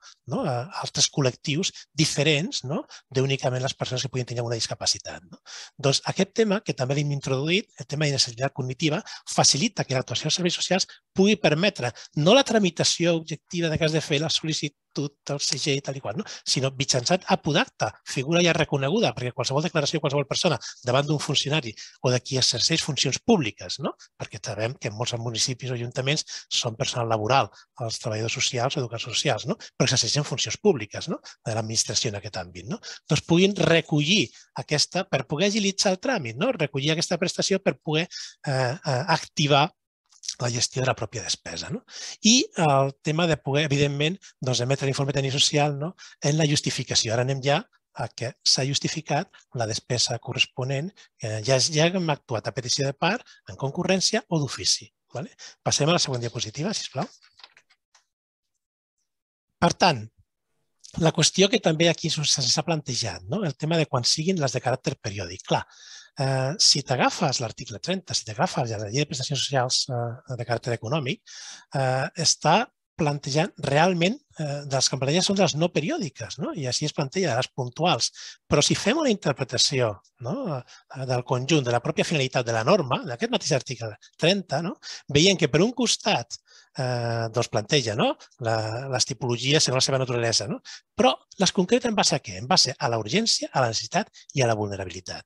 altres col·lectius diferents d'únicament les persones que puguin tenir alguna discapacitat. Doncs aquest tema, que també l'hem introduït, el tema d'accessibilitat cognitiva, facilita que l'actuació dels serveis socials pugui permetre no la tramitació objectiva que has de fer la sol·licitud, tot el CGI i tal i qual, sinó mitjançant apodacta, figura ja reconeguda, perquè qualsevol declaració de qualsevol persona davant d'un funcionari o de qui exerceix funcions públiques, perquè sabem que en molts municipis o ajuntaments són personal laboral, els treballadors socials o educadors socials, però exerceixen funcions públiques de l'administració en aquest àmbit. Doncs puguin recollir aquesta per poder agilitzar el tràmit, recollir aquesta prestació per poder activar la gestió de la pròpia despesa. I el tema de poder, evidentment, emetre l'informe tècnic social en la justificació. Ara anem ja a que s'ha justificat la despesa corresponent, ja hem actuat a petició de part, en concurrència o d'ofici. Passem a la següent diapositiva, sisplau. Per tant, la qüestió que també aquí s'ha plantejat, el tema de quan siguin les de caràcter periòdic. Clar, si t'agafes l'article 30, si t'agafes la llei de prestacions socials de caràcter econòmic, està plantejant realment, de les que em planteja són de les no periòdiques, i així es planteja de les puntuals. Però si fem una interpretació del conjunt, de la pròpia finalitat de la norma, d'aquest mateix article 30, veiem que per un costat planteja, les tipologies segons la seva naturalesa. Però les concreta en base a què? En base a la urgència, a la necessitat i a la vulnerabilitat.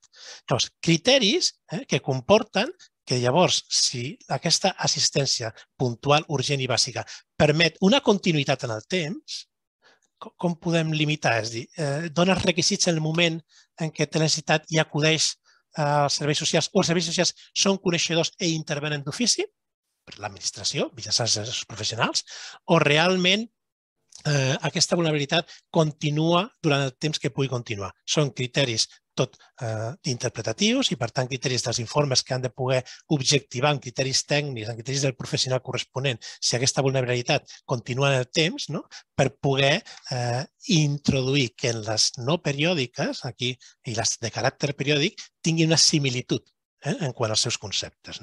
Llavors, criteris que comporten que llavors, si aquesta assistència puntual, urgent i bàsica permet una continuïtat en el temps, com podem limitar? És a dir, dona els requisits en el moment en què té necessitat i acudeix als serveis socials o els serveis socials són coneixedors i intervenen d'ofici per l'administració, mitjançant els seus professionals, o realment aquesta vulnerabilitat continua durant el temps que pugui continuar. Són criteris tot interpretatius i, per tant, criteris dels informes que han de poder objectivar amb criteris tècnics, amb criteris del professional corresponent, si aquesta vulnerabilitat continua en el temps, per poder introduir que en les no periòdiques, aquí, i les de caràcter periòdic, tinguin una similitud en quant als seus conceptes.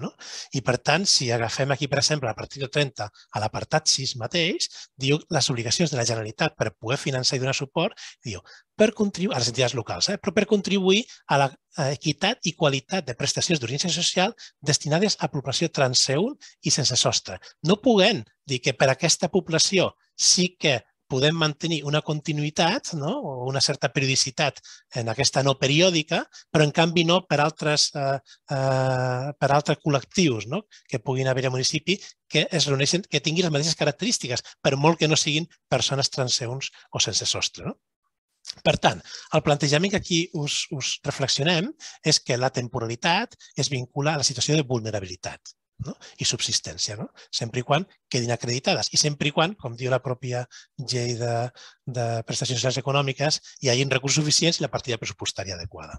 I, per tant, si agafem aquí, per exemple, l'article 30, a l'apartat 6 mateix, diu les obligacions de la Generalitat per poder finançar i donar suport, diu, a les entitats locals, però per contribuir a l'equitat i qualitat de prestacions d'urgència social destinades a població transeünt i sense sostre. No podem dir que per aquesta població sí que podem mantenir una continuïtat o una certa periodicitat en aquesta no periòdica, però en canvi no per altres col·lectius que puguin haver al municipi que es reuneixen, que tinguin les mateixes característiques, per molt que no siguin persones transeünts o sense sostre. Per tant, el plantejament que aquí us reflexionem és que la temporalitat es vincula a la situació de vulnerabilitat i subsistència, sempre i quan quedin acreditades i sempre i quan, com diu la pròpia llei de prestacions socials econòmiques, hi hagin recursos suficients i la partida pressupostària adequada.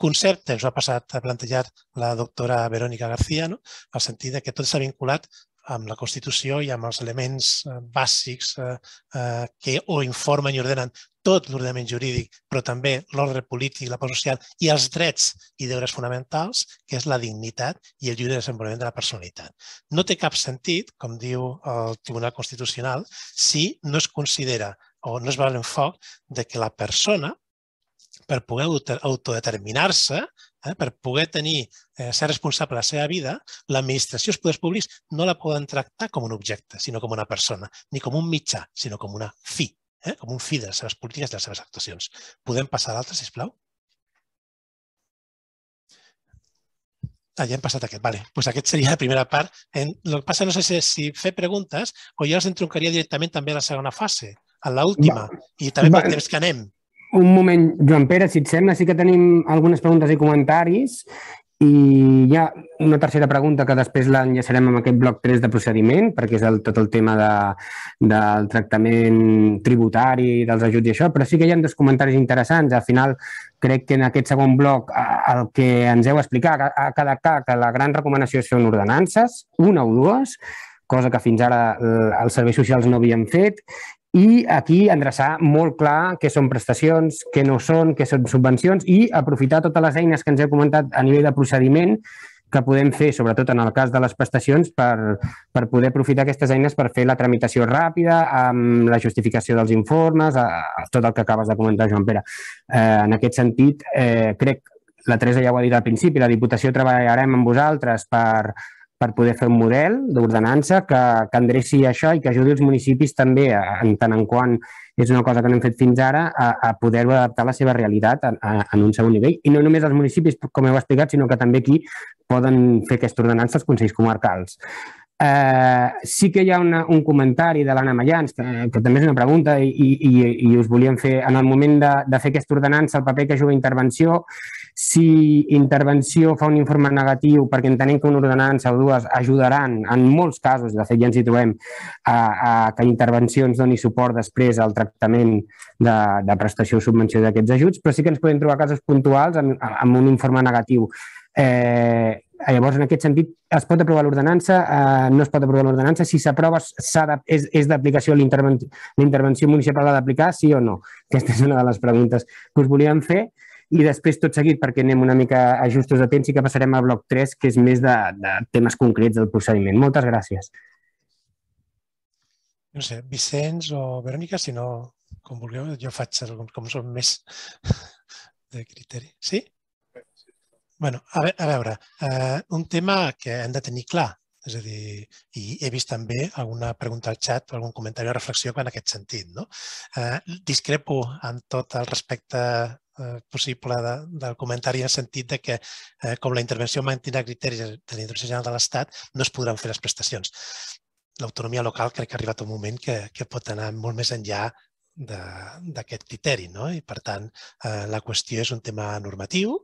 Concepte, us ha passat a plantejar la doctora Verónica García, al sentit que tot s'ha vinculat amb la Constitució i amb els elements bàsics que o informen i ordenen tot l'ordenament jurídic, però també l'ordre polític, la pau social i els drets i deures fonamentals, que és la dignitat i el lliure desenvolupament de la personalitat. No té cap sentit, com diu el Tribunal Constitucional, si no es considera o no es va en foc que la persona, per poder autodeterminar-se, per poder ser responsable de la seva vida, l'administració i els poders públics no la poden tractar com un objecte, sinó com una persona, ni com un mitjà, sinó com una fi, com un fi de les seves polítiques i de les seves actuacions. Podem passar a l'altre, sisplau? Ja hem passat aquest. Doncs aquest seria la primera part. El que passa, no sé si fer preguntes o ja els entroncaria directament també a la segona fase, a l'última, i també pel temps que anem. Un moment, Joan Pere, si et sembla, sí que tenim algunes preguntes i comentaris i hi ha una tercera pregunta que després l'enllaçarem amb aquest bloc 3 de procediment, perquè és tot el tema del tractament tributari, dels ajuts i això, però sí que hi ha dos comentaris interessants. Al final, crec que en aquest segon bloc el que ens heu explicat ha quedat clar que la gran recomanació són ordenances, una o dues, cosa que fins ara els serveis socials no havien fet, i aquí endreçar molt clar què són prestacions, què no són, què són subvencions i aprofitar totes les eines que ens heu comentat a nivell de procediment que podem fer, sobretot en el cas de les prestacions, per poder aprofitar aquestes eines per fer la tramitació ràpida, amb la justificació dels informes, tot el que acabes de comentar, Joan Pere. En aquest sentit, crec que la Teresa ja ho ha dit al principi, la Diputació treballarem amb vosaltres per poder fer un model d'ordenança que endreci això i que ajudi els municipis també, en tant en quant és una cosa que no hem fet fins ara, a poder-ho adaptar a la seva realitat en un segon nivell. I no només els municipis, com heu explicat, sinó que també aquí poden fer aquesta ordenança els consells comarcals. Sí que hi ha un comentari de l'Anna Mayans, que també és una pregunta i us volíem fer en el moment de fer aquesta ordenança, el paper que juga intervenció. Si intervenció fa un informe negatiu perquè entenem que una ordenança o dues ajudaran, en molts casos, de fet ja ens hi trobem, a que intervenció ens doni suport després al tractament de prestació o subvenció d'aquests ajuts, però sí que ens podem trobar casos puntuals amb un informe negatiu. Llavors, en aquest sentit, es pot aprovar l'ordenança, no es pot aprovar l'ordenança, si s'aprova és d'aplicació, la intervenció municipal ha d'aplicar, sí o no? Aquesta és una de les preguntes que us volíem fer. I després, tot seguit, perquè anem una mica a justos de temps, sí que passarem al bloc 3, que és més de temes concrets del procediment. Moltes gràcies. No sé, Vicenç o Verónica, si no, com vulgueu, jo faig com són més de criteri. Sí? Bé, a veure, un tema que hem de tenir clar És a dir, i he vist també alguna pregunta al xat o algun comentari o reflexió en aquest sentit. Discrepo amb tot el respecte possible del comentari en el sentit que, com la intervenció mantina criteris de la Direcció General de l'Estat, no es podran fer les prestacions. L'autonomia local crec que ha arribat un moment que pot anar molt més enllà d'aquest criteri. I, per tant, la qüestió és un tema normatiu,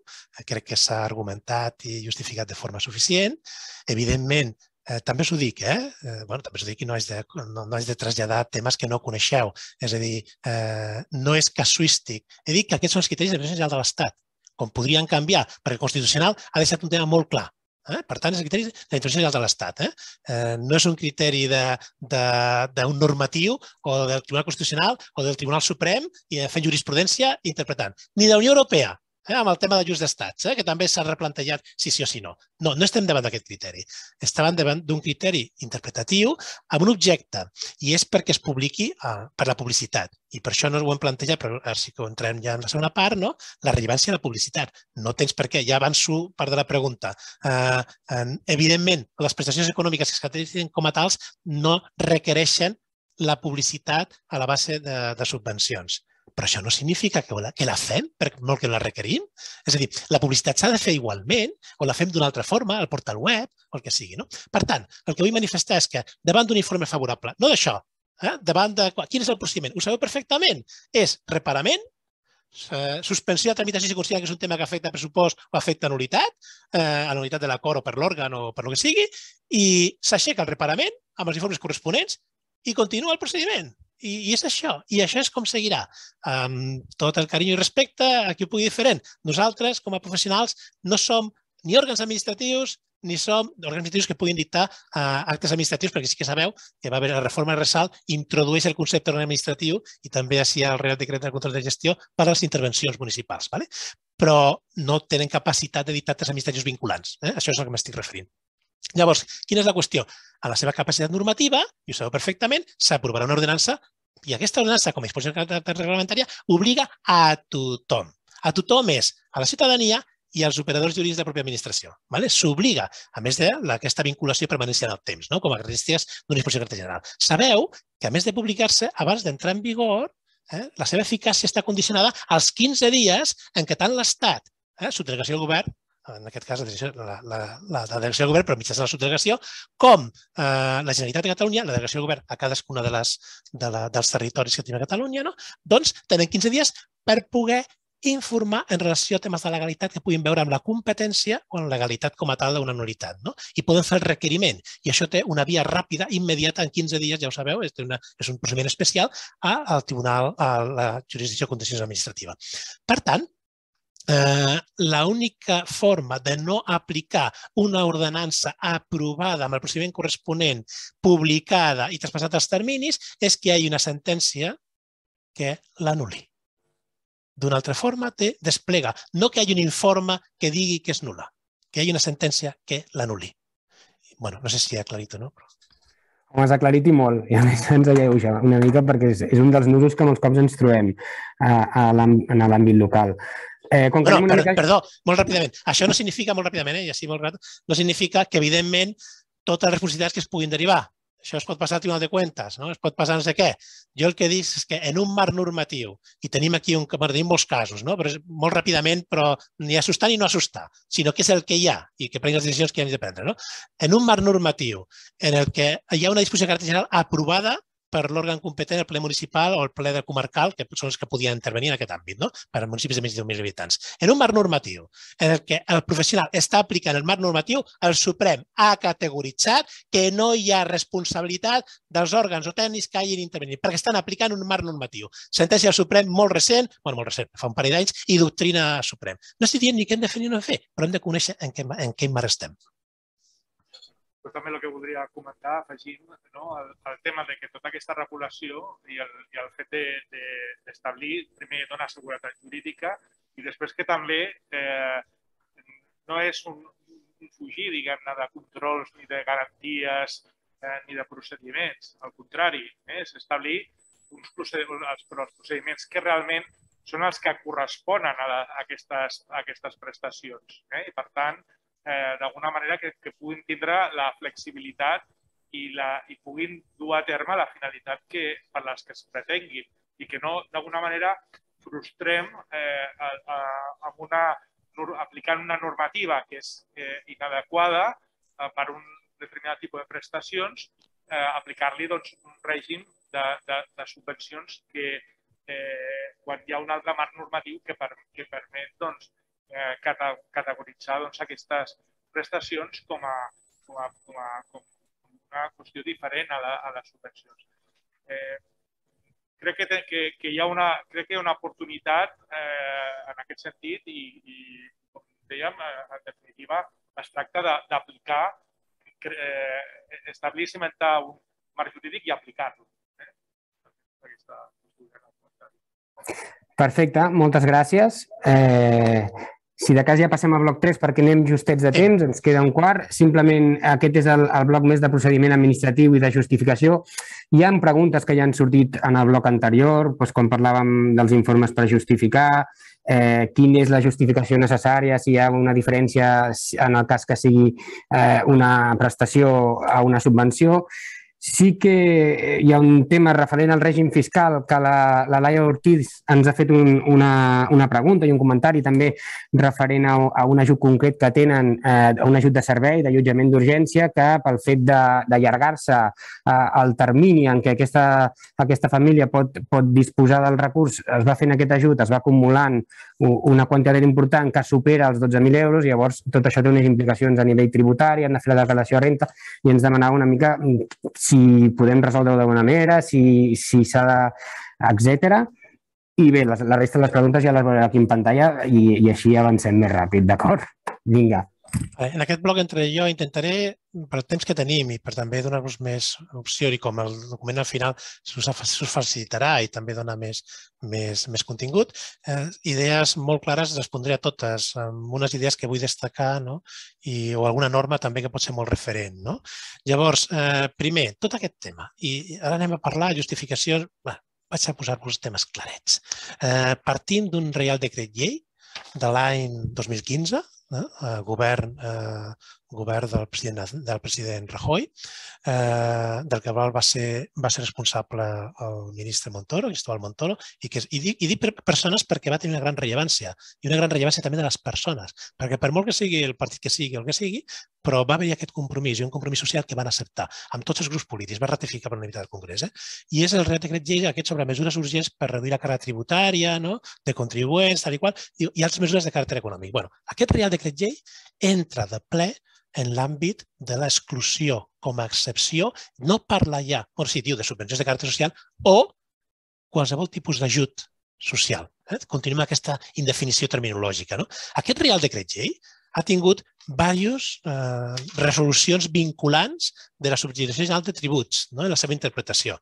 crec que s'ha argumentat i justificat de forma suficient. Evidentment, també us ho dic, i no haig de traslladar temes que no coneixeu. És a dir, no és casuístic. He dit que aquests són els criteris de la Direcció General de l'Estat, com podrien canviar, perquè el Constitucional ha deixat un tema molt clar. Per tant, és el criteri de la Direcció General de l'Estat. No és un criteri d'un normatiu o del Tribunal Constitucional o del Tribunal Suprem fent jurisprudència i interpretant. Ni de la Unió Europea, amb el tema de l'ajust d'estats, que també s'ha replantejat si sí o si no. No, no estem davant d'aquest criteri. Estem davant d'un criteri interpretatiu amb un objecte, i és perquè es publiqui per la publicitat. I per això no ho hem plantejat, però ara sí que ho entrem ja en la segona part, la rellevància de la publicitat. No tens per què, ja avanço part de la pregunta. Evidentment, les prestacions econòmiques que es caracteritzen com a tals no requereixen la publicitat a la base de subvencions. Però això no significa que la fem, per molt que la requerim. És a dir, la publicitat s'ha de fer igualment o la fem d'una altra forma, al portal web o el que sigui. Per tant, el que vull manifestar és que davant d'un informe favorable, no d'això, davant de quin és el procediment, ho sabeu perfectament, és reparament, suspensió de tramitació si considera que és un tema que afecta pressupost o afecta anul·litat de l'acord o per l'òrgan o per el que sigui, i s'aixeca el reparament amb els informes corresponents i continua el procediment. I és això. I això és com seguirà. Amb tot el carinyo i respecte a qui ho pugui diferent. Nosaltres, com a professionals, no som ni òrgans administratius ni som òrgans administratius que puguin dictar actes administratius, perquè sí que sabeu que va haver la reforma de Resal introdueix el concepte d'òrgan administratiu i també així el Reial Decret de Control de Gestió per a les intervencions municipals. Però no tenen capacitat de dictar actes administratius vinculants. Això és el que m'estic referint. Llavors, quina és la qüestió? A la seva capacitat normativa, i ho sabeu perfectament, s'aprovarà una ordenança i aquesta ordenança, com a disposició de caràcter reglamentària, obliga a tothom. A tothom és a la ciutadania i als operadors jurídics de la pròpia administració. S'obliga, a més d'aquesta vinculació i permanència en el temps, com a característiques d'una disposició de caràcter general. Sabeu que, a més de publicar-se, abans d'entrar en vigor, la seva eficàcia està condicionada als 15 dies en què tant l'Estat, subdelegació del govern, en aquest cas, la delegació del govern, però mitjançant la subdelegació, com la Generalitat de Catalunya, la delegació del govern a cadascuna dels territoris que té Catalunya, doncs tenen 15 dies per poder informar en relació a temes de legalitat que puguin veure amb la competència o en legalitat com a tal d'una nul·litat. I poden fer el requeriment. I això té una via ràpida, immediata, en 15 dies, ja ho sabeu, és un procediment especial al Tribunal, a la Jurisdicció de Contenciós Administrativa. Per tant, l'única forma de no aplicar una ordenança aprovada amb el procediment corresponent, publicada i traspassat els terminis, és que hi hagi una sentència que l'anul·li. D'una altra forma, desplega. No que hi hagi un informe que digui que és nul·la, que hi hagi una sentència que l'anul·li. Bé, no sé si he aclarit o no, però... Ho has aclarit i molt, i a més ens alleuja una mica perquè és un dels nusos que molts cops ens trobem en l'àmbit local. Perdó, molt ràpidament. Això no significa, molt ràpidament, i així molt ràpid, no significa que, evidentment, totes les responsabilitats que es puguin derivar. Això es pot passar al Tribunal de Comptes, es pot passar no sé què. Jo el que dic és que en un marc normatiu, i tenim aquí molts casos, molt ràpidament, però ni assustar ni no assustar, sinó que és el que hi ha i que prenguin les decisions que hi han de prendre. En un marc normatiu en el que hi ha una disposició de caràcter general aprovada per l'òrgan competent, el ple municipal o el ple comarcal, que són els que podien intervenir en aquest àmbit, per a municipis de més de 10.000 habitants. En un marc normatiu en el que el professional està aplicant el marc normatiu, el Suprem ha categoritzat que no hi ha responsabilitat dels òrgans o tècnics que hagin intervenit, perquè estan aplicant un marc normatiu. Sentència del Suprem molt recent, fa un parell d'anys, i doctrina Suprem. No estic dient ni què hem de fer ni no fer, però hem de conèixer en què marc estem. Jo també el que voldria comentar, afegint el tema que tota aquesta regulació i el fet d'establir, primer dona seguretat jurídica i després que també no és un fugir, diguem-ne, de controls ni de garanties ni de procediments. Al contrari, és establir uns procediments que realment són els que corresponen a aquestes prestacions. I, per tant, d'alguna manera que puguin tindre la flexibilitat i puguin dur a terme la finalitat per les que es pretenguin i que no, d'alguna manera, frustrem aplicant una normativa que és inadequada per un determinat tipus de prestacions, aplicar-li un règim de subvencions quan hi ha un altre marc normatiu que permet categoritzar aquestes prestacions com una qüestió diferent a les subvencions. Crec que hi ha una oportunitat en aquest sentit i, com dèiem, en definitiva, es tracta d'aplicar, establir i cimentar un marc jurídic i aplicar-lo. Perfecte, moltes gràcies. Si de cas ja passem al bloc 3 perquè anem justets de temps, ens queda un quart. Simplement aquest és el bloc més de procediment administratiu i de justificació. Hi ha preguntes que ja han sortit en el bloc anterior, quan parlàvem dels informes per justificar, quina és la justificació necessària, si hi ha una diferència en el cas que sigui una prestació a una subvenció. Sí que hi ha un tema referent al règim fiscal que la Laia Ortiz ens ha fet una pregunta i un comentari també referent a un ajut concret que tenen, a un ajut de servei, d'allotjament d'urgència, que pel fet d'allargar-se el termini en què aquesta família pot disposar del recurs, es va fent aquest ajut, es va acumulant una quantitat important que supera els 12.000 euros i llavors tot això té unes implicacions a nivell tributari, hem de fer la declaració de renta i ens demanava una mica si podem resoldre-ho d'alguna manera, si s'ha de... etc. I bé, la resta de les preguntes ja les veurem aquí en pantalla i així avancem més ràpid, d'acord? Vinga. En aquest bloc entre jo intentaré, pel temps que tenim i per també donar-vos més opció i com el document al final s'us facilitarà i també dona més contingut, idees molt clares les pondré a totes, amb unes idees que vull destacar o alguna norma també que pot ser molt referent. Llavors, primer, tot aquest tema. I ara anem a parlar de justificacions. Vaig a posar-vos temes clarets. Partint d'un Reial Decret Llei de l'any 2015, govern del president Rajoy, del que va ser responsable el ministre Montoro, Cristóbal Montoro, i dic per persones perquè va tenir una gran rellevància, i una gran rellevància també de les persones, perquè per molt que sigui el partit que sigui, el que sigui, però va haver aquest compromís, i un compromís social que van acceptar amb tots els grups polítics, va ratificar per unanimitat del Congrés, i és el Reial Decret Llei aquest sobre mesures urgents per reduir la càrrega tributària, de contribuents, tal i qual, i altres mesures de caràcter econòmic. Aquest Reial Decret Llei entra de ple en l'àmbit de l'exclusió com a excepció, no parla ja, o si diu de subvencions de caràcter social o qualsevol tipus d'ajut social. Continuem aquesta indefinició terminològica. Aquest Reial Decret Llei ha tingut diverses resolucions vinculants de la Subdirecció General de Tributs en la seva interpretació.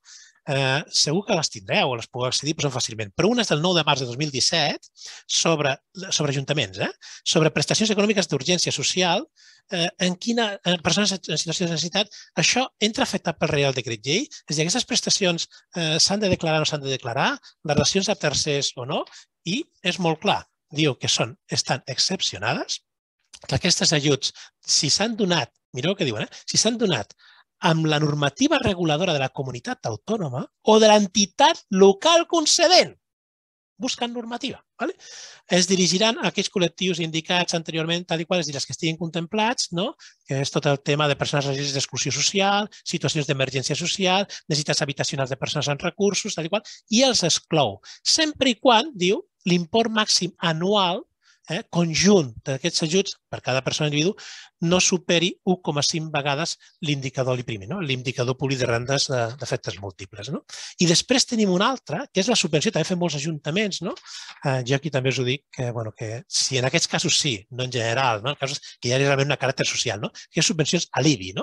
Segur que les tindreu o les podeu accedir fàcilment, però una és del 9 de març de 2017 sobre ajuntaments, sobre prestacions econòmiques d'urgència social, en persones en situació de necessitat. Això entra afectat pel Reial Decret Llei, és a dir, aquestes prestacions s'han de declarar o no s'han de declarar, les relacions a tercers o no, i és molt clar, diu que estan excepcionades, que aquestes ajuts, si s'han donat, mireu el que diuen, si s'han donat amb la normativa reguladora de la comunitat autònoma o de l'entitat local concedent, buscant normativa. Es dirigiran a aquells col·lectius indicats anteriorment, tal i qual, és a dir, els que estiguin contemplats, que és tot el tema de persones en risc d'exclusió social, situacions d'emergència social, necessitats habitacionals de persones amb recursos, tal i qual, i els exclou. Sempre i quan, diu, l'import màxim anual conjunt d'aquests ajuts per cada persona individu no superi 1,5 vegades l'indicador primer, l'indicador públic de rendes d'efectes múltiples. I després tenim un altre, que és la subvenció, també fem molts ajuntaments. Jo aquí també us ho dic, que si en aquests casos sí, no en general, en casos que hi ha realment un caràcter social, que és subvencions a l'IBI.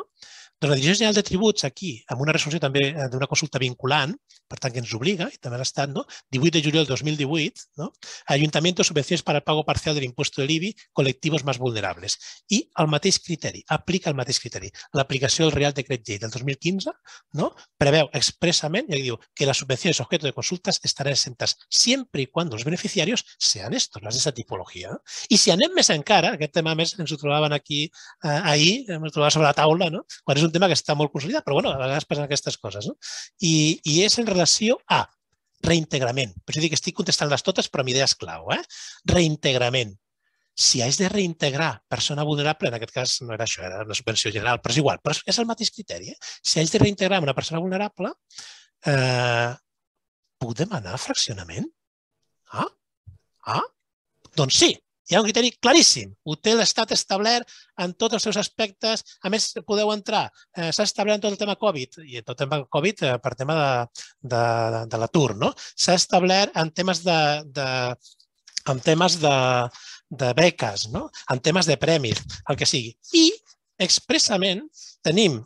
Doncs la Direcció General de Tributs, aquí, amb una resolució també d'una consulta vinculant, per tant, que ens obliga, i també l'Estat, 18 de juliol de 2018, Ayuntamientos subvenciones para el pago parcial del impuesto del IBI, colectivos más vulnerables. I el mateix criteri, aplica el mateix criteri. L'aplicació del Real Decret Llei del 2015 preveu expressament, ja que diu, que les subvencions objeto de consultas estarán exentas siempre y cuando los beneficiarios sean estos, las de esa tipología. I si anem més encara, aquest tema més ens ho trobaven aquí ahir, ens ho trobaven sobre la taula, quan és un tema que està molt consolidat, però a vegades passen aquestes coses. I és en relació a reintegrament. Per això dic que estic contestant-les totes, però mi idea és clau. Reintegrament. Si has de reintegrar persona vulnerable, en aquest cas no era això, era una subvenció general, però és igual, però és el mateix criteri. Si has de reintegrar una persona vulnerable, puc demanar fraccionament? Doncs sí. Hi ha un criteri claríssim. Ho té l'Estat establert en tots els seus aspectes. A més, podeu entrar. S'ha establert en tot el tema Covid, i en tot el tema Covid per tema de l'atur. S'ha establert en temes de beques, en temes de premis, el que sigui. I expressament tenim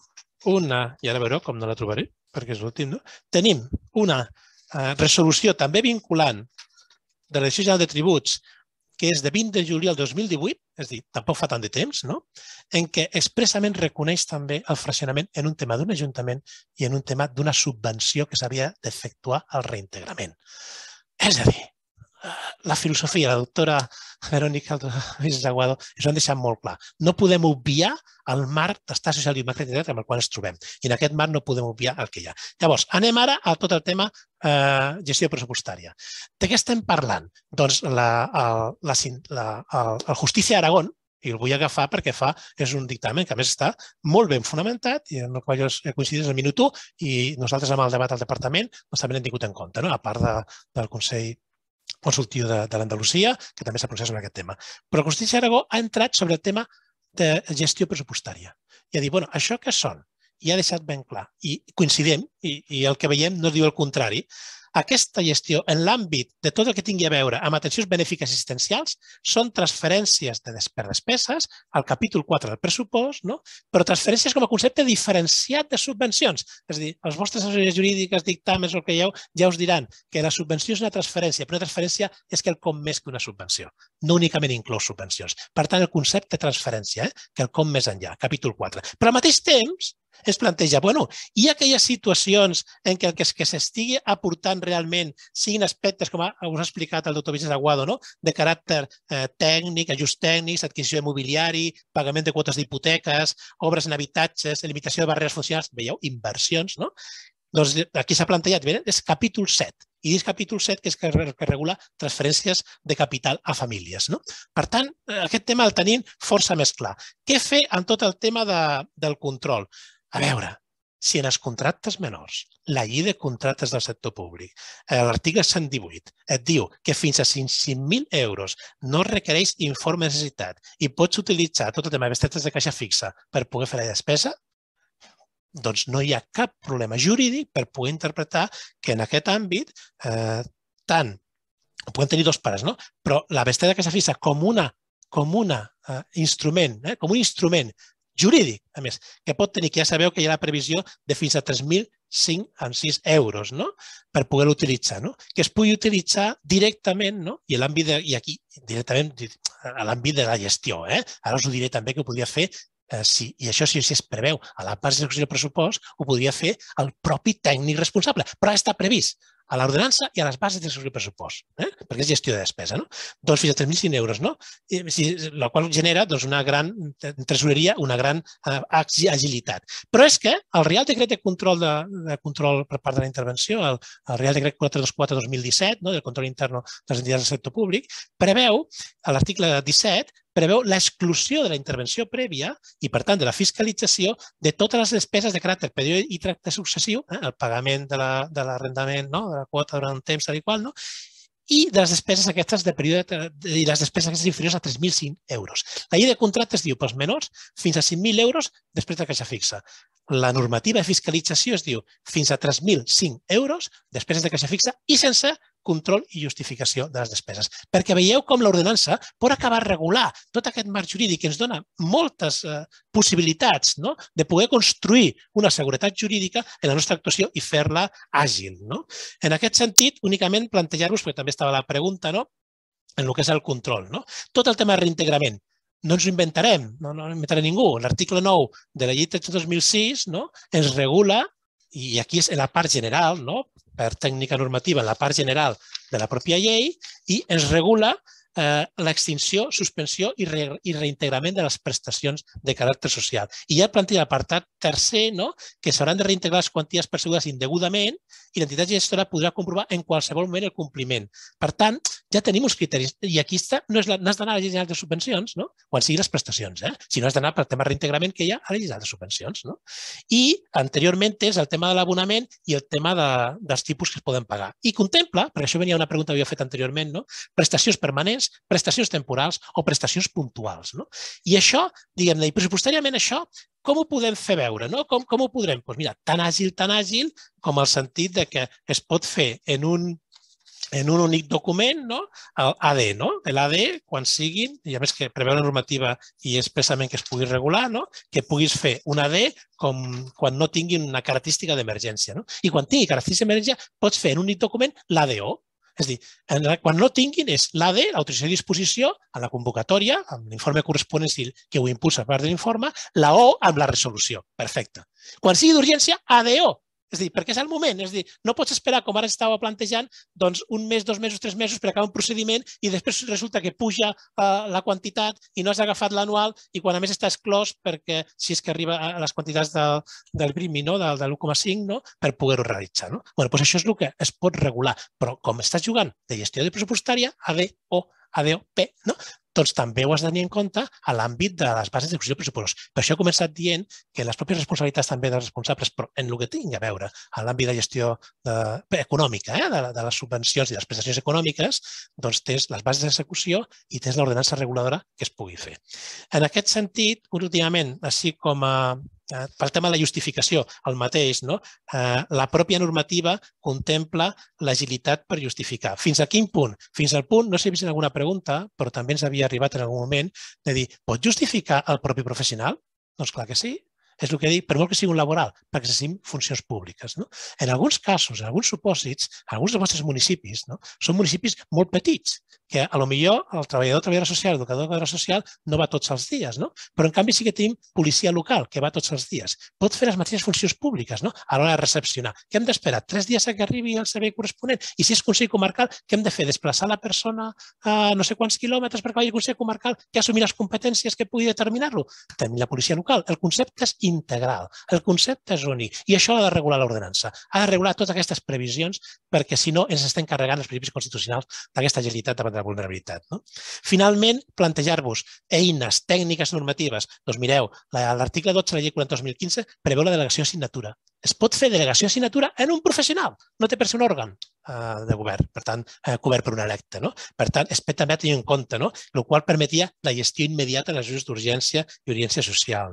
una, i ara veureu com no la trobaré, perquè és l'últim, tenim una resolució també vinculant de la Direcció General de Tributs que és de 20 de juliol de 2018, és a dir, tampoc fa tant de temps, en què expressament reconeix també el fraccionament en un tema d'un ajuntament i en un tema d'una subvenció que s'havia d'efectuar al reintegrament. És a dir, la filosofia, la doctora Verónica Yazmin Aguado ens ho han deixat molt clar. No podem obviar el marc d'estat social i democràtic amb el qual ens trobem. I en aquest marc no podem obviar el que hi ha. Llavors, anem ara a tot el tema gestió pressupostària. De què estem parlant? Doncs el Justícia d'Aragón, i el vull agafar perquè és un dictamen que a més està molt ben fonamentat i en el qual coincideix el minut 1 i nosaltres amb el debat al departament també l'hem tingut en compte, a part del Consell Consultiu de l'Andalusia, que també s'ha pronunciat sobre aquest tema. Però el Consell d'Aragó ha entrat sobre el tema de gestió pressupostària. I ha dit, bueno, això què són? I ha deixat ben clar. I coincidim, i el que veiem no diu el contrari. Aquesta gestió, en l'àmbit de tot el que tingui a veure amb atencions benèfiques assistencials, són transferències per despeses, al capítol 4 del pressupost, però transferències com a concepte diferenciat de subvencions. És a dir, els vostres assessories jurídiques, dictàmens, el que hi ha, ja us diran que la subvenció és una transferència, però una transferència és quelcom més que una subvenció. No únicament inclou subvencions. Per tant, el concepte transferència, quelcom més enllà, capítol 4. Però al mateix temps, ens planteja, bueno, hi ha aquelles situacions en què el que s'estigui aportant realment siguin aspectes, com us ha explicat el doctor Vicenç Aguado, de caràcter tècnic, ajuts tècnics, adquisició d'immobiliari, pagament de quotes d'hipoteques, obres en habitatges, limitació de barreres funcionals, veieu, inversions, no? Doncs aquí s'ha plantejat, és capítol 7, i dins capítol 7 que és el que regula transferències de capital a famílies. Per tant, aquest tema el tenim força més clar. Què fer amb tot el tema del control? A veure, si en els contractes menors, la llei de contractes del sector públic, l'article 118, et diu que fins a 500.000 euros no requereix informe de necessitat i pots utilitzar tot el tema de bestretes de caixa fixa per poder fer la despesa, doncs no hi ha cap problema jurídic per poder interpretar que en aquest àmbit tant, ho podem tenir dos pares, però la bestreta de caixa fixa com un instrument jurídic, a més, que pot tenir, que ja sabeu que hi ha la previsió de fins a 3.506 euros per poder-lo utilitzar, que es pugui utilitzar directament, i aquí directament a l'àmbit de la gestió. Ara us ho diré també que ho podria fer, i això si es preveu a la part d'execució del pressupost, ho podria fer el propi tècnic responsable, però està previst a l'ordenança i a les bases d'execució del pressupost, perquè és gestió de despesa. Doncs fins a 3.500 euros, la qual genera una gran tresoreria, una gran agilitat. Però és que el Real Decret de Control per part de la Intervenció, el Real Decret 424-2017, del control intern de les entitats del sector públic, preveu, a l'article 17, preveu l'exclusió de la intervenció prèvia i, per tant, de la fiscalització de totes les despeses de caràcter periòdic i tracte successiu, el pagament de l'arrendament, de la quota durant un temps, tal i qual, i de les despeses aquestes inferiors a 3.500 euros. La llei de contractes diu pels menors fins a 5.000 euros després de caixa fixa. La normativa de fiscalització es diu fins a 3.500 euros després de caixa fixa i sense control i justificació de les despeses. Perquè veieu com l'ordenança pot acabar de regular tot aquest marc jurídic que ens dona moltes possibilitats de poder construir una seguretat jurídica en la nostra actuació i fer-la àgil. En aquest sentit, únicament plantejar-vos, perquè també estava la pregunta, en el que és el control. Tot el tema de reintegrament. No ens ho inventarem, no ho inventarà ningú. L'article 9 de la llei 3/2006 ens regula, i aquí és en la part general, per tècnica normativa, en la part general de la pròpia llei, i ens regula l'extinció, suspensió i reintegrament de les prestacions de caràcter social. I ja planteja l'apartat tercer, que s'hauran de reintegrar les quanties percebudes indegudament i l'entitat gestora podrà comprovar en qualsevol moment el compliment. Per tant, ja tenim uns criteris. I aquí no has d'anar a la llei general de subvencions, quan siguin les prestacions, sinó has d'anar pel tema de reintegrament que hi ha a la llei general de subvencions. I anteriorment és el tema de l'abonament i el tema dels tipus que es poden pagar. I contempla, perquè això venia una pregunta que havia fet anteriorment, prestacions permanents, prestacions temporals o prestacions puntuals. I això, diguem-ne, i pressupostàriament això, com ho podem fer veure? Com ho podrem? Doncs mira, tan àgil com el sentit que es pot fer en un únic document, l'AD. L'AD, quan siguin, i a més que preveu la normativa i expressament que es pugui regular, que puguis fer una AD quan no tinguin una característica d'emergència. I quan tingui característica d'emergència pots fer en un únic document l'ADO. És a dir, quan no tinguin és l'AD, l'autorització i disposició, en la convocatòria, amb l'informe corresponent que ho impulsa per part de l'informe, l'AO amb la resolució. Perfecte. Quan sigui d'urgència, ADO. És a dir, perquè és el moment. És a dir, no pots esperar, com ara estava plantejant, doncs un mes, 2 mesos, 3 mesos per acabar un procediment i després resulta que puja la quantitat i no has agafat l'anual i quan a més estàs clos perquè si és que arriba a les quantitats del PRIMI, de l'1,5, per poder-ho realitzar. Bé, doncs això és el que es pot regular. Però com estàs jugant de gestió pressupostària, ADO, ADOP, doncs també ho has de tenir en compte a l'àmbit de les bases d'execució pressupostària. Per això he començat dient que les pròpies responsabilitats també dels responsables, però en el que tingui a veure a l'àmbit de gestió econòmica, de les subvencions i les prestacions econòmiques, doncs tens les bases d'execució i tens l'ordenança reguladora que es pugui fer. En aquest sentit, últimament, així com pel tema de la justificació, el mateix, la pròpia normativa contempla l'agilitat per justificar. Fins a quin punt? Fins al punt, no sé si he vist alguna pregunta, però també ens havia arribat en algun moment, de dir, pot justificar el propi professional? Doncs clar que sí. És el que dic, per molt que sigui un laboral, perquè siguin funcions públiques. En alguns casos, en alguns supòsits, alguns dels vostres municipis són municipis molt petits, que potser el treballador o treballadora social, l'educador o educadora social, no va tots els dies, però en canvi sí que tenim policia local, que va tots els dies. Pot fer les mateixes funcions públiques a l'hora de recepcionar. Què hem d'esperar? 3 dies que arribi el servei corresponent? I si és Consell Comarcal, què hem de fer? Desplaçar la persona a no sé quants quilòmetres perquè vagi al Consell Comarcal que assumir les competències que pugui determinar-lo? Tenim la policia local. El concepte és integral. El concepte és únic i això l'ha de regular l'ordenança. Ha de regular totes aquestes previsions perquè, si no, ens estem carregant els principis constitucionals d'aquesta agilitat davant de la vulnerabilitat. Finalment, plantejar-vos eines, tècniques normatives. Doncs mireu, l'article 12 de la llei 40/2015 preveu la delegació de signatura. Es pot fer delegació de signatura en un professional. No té per ser un òrgan de govern, per tant, cobert per un electe. Per tant, es pot també tenir en compte, el qual permetia la gestió immediata de les ajuts d'urgència i urgència social.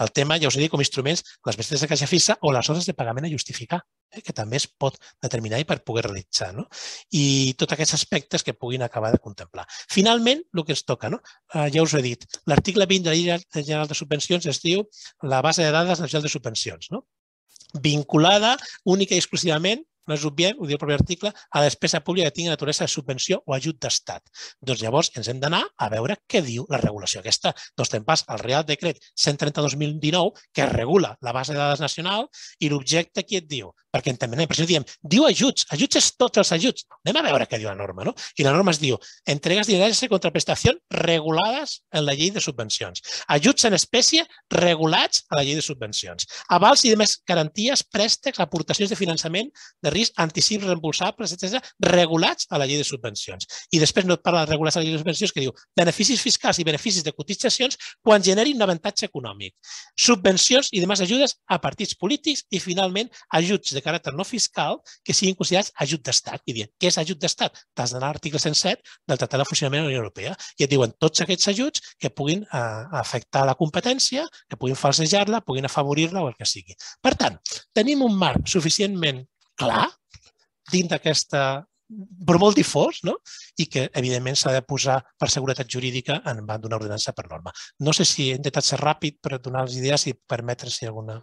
El tema, ja us he dit, com a instruments, les bestretes de caixa fixa o les hores de pagament a justificar, que també es pot determinar i per poder realitzar. I tots aquests aspectes que puguin acabar de contemplar. Finalment, el que ens toca, ja us ho he dit, l'article 20 de la Llei General de Subvencions es diu la base de dades nacional de subvencions, vinculada única i exclusivament, no és obviem, ho diu el propi article, a la despesa pública que tingui naturalesa de subvenció o ajut d'estat. Doncs llavors ens hem d'anar a veure què diu la regulació aquesta. Doncs tenim pas al Real Decret 130/2019 que regula la base de dades nacional i l'objecte qui et diu? Perquè entenem, per això diem, diu ajuts, ajuts és tots els ajuts. Anem a veure què diu la norma, no? I la norma es diu, entregues dineràries de contraprestació regulades en la llei de subvencions. Ajuts en espècie regulats a la llei de subvencions. Avals i demés garanties, préstecs, aportacions de finançament de risc, anticips reembolsables, etc., regulats a la llei de subvencions. I després no et parla de regulats a la llei de subvencions, que diu beneficis fiscals i beneficis de cotitzacions quan generin un avantatge econòmic. Subvencions i demés ajudes a partits polítics i, finalment, ajuts de caràcter no fiscal que siguin considerats ajut d'estat. I dient, què és ajut d'estat? T'has d'anar a l'article 107 del Tractat de Funcionament de la Unió Europea i et diuen tots aquests ajuts que puguin afectar la competència, que puguin falsejar-la, puguin afavorir-la o el que sigui. Per tant, tenim un marc suficientment clar, dins d'aquesta però molt difós, i que, evidentment, s'ha de posar per seguretat jurídica en una ordenança per norma. No sé si he intentat ser ràpid per donar les idees i permetre-s'hi alguna...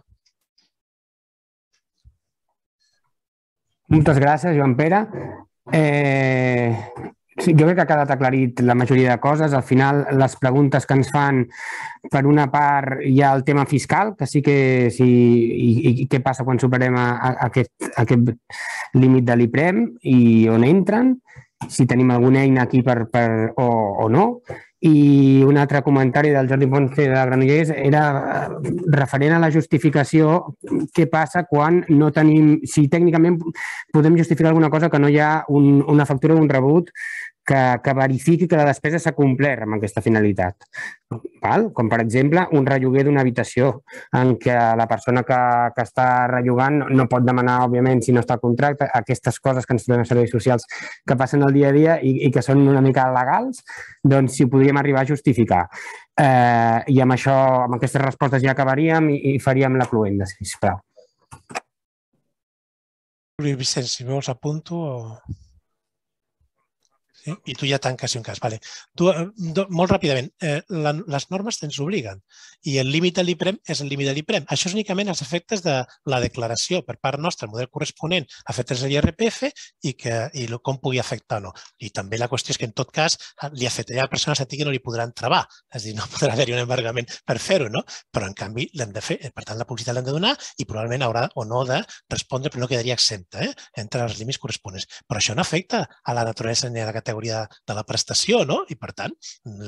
Moltes gràcies, Joan Pere. Jo crec que ha quedat aclarit la majoria de coses. Al final, les preguntes que ens fan, per una part, hi ha el tema fiscal, que sí que... I què passa quan superem aquest límit de l'IPREM i on entren, si tenim alguna eina aquí o no. I un altre comentari del Jordi Ponce de Granollers era referent a la justificació. Què passa quan no tenim... Si tècnicament podem justificar alguna cosa que no hi ha una factura o un rebut que verifiqui que la despesa s'ha complert amb aquesta finalitat. Com, per exemple, un relloguer d'una habitació en què la persona que està rellogant no pot demanar, òbviament, si no està al contracte, aquestes coses que ens trobem a serveis socials que passen el dia a dia i que són una mica legals, doncs si ho podríem arribar a justificar. I amb això, amb aquestes respostes ja acabaríem i faríem la cluenda, sisplau. Vicenç, si vols apunto o... I tu ja tanques, si un cas. Molt ràpidament, les normes ens obliguen i el límit de l'IPREM és el límit de l'IPREM. Això és únicament els efectes de la declaració per part nostra, el model corresponent a efectes de l'IRPF i com pugui afectar o no. I també la qüestió és que, en tot cas, li afectarà a la persona sentir que no li podran travar. És a dir, no podrà haver-hi un embargament per fer-ho, no? Però, en canvi, l'hem de fer. Per tant, la publicitat l'hem de donar i probablement haurà o no de respondre, però no quedaria exempta entre els límits corresponents. Però això no afecta a la naturalesa ni a la categoria de la prestació, i, per tant,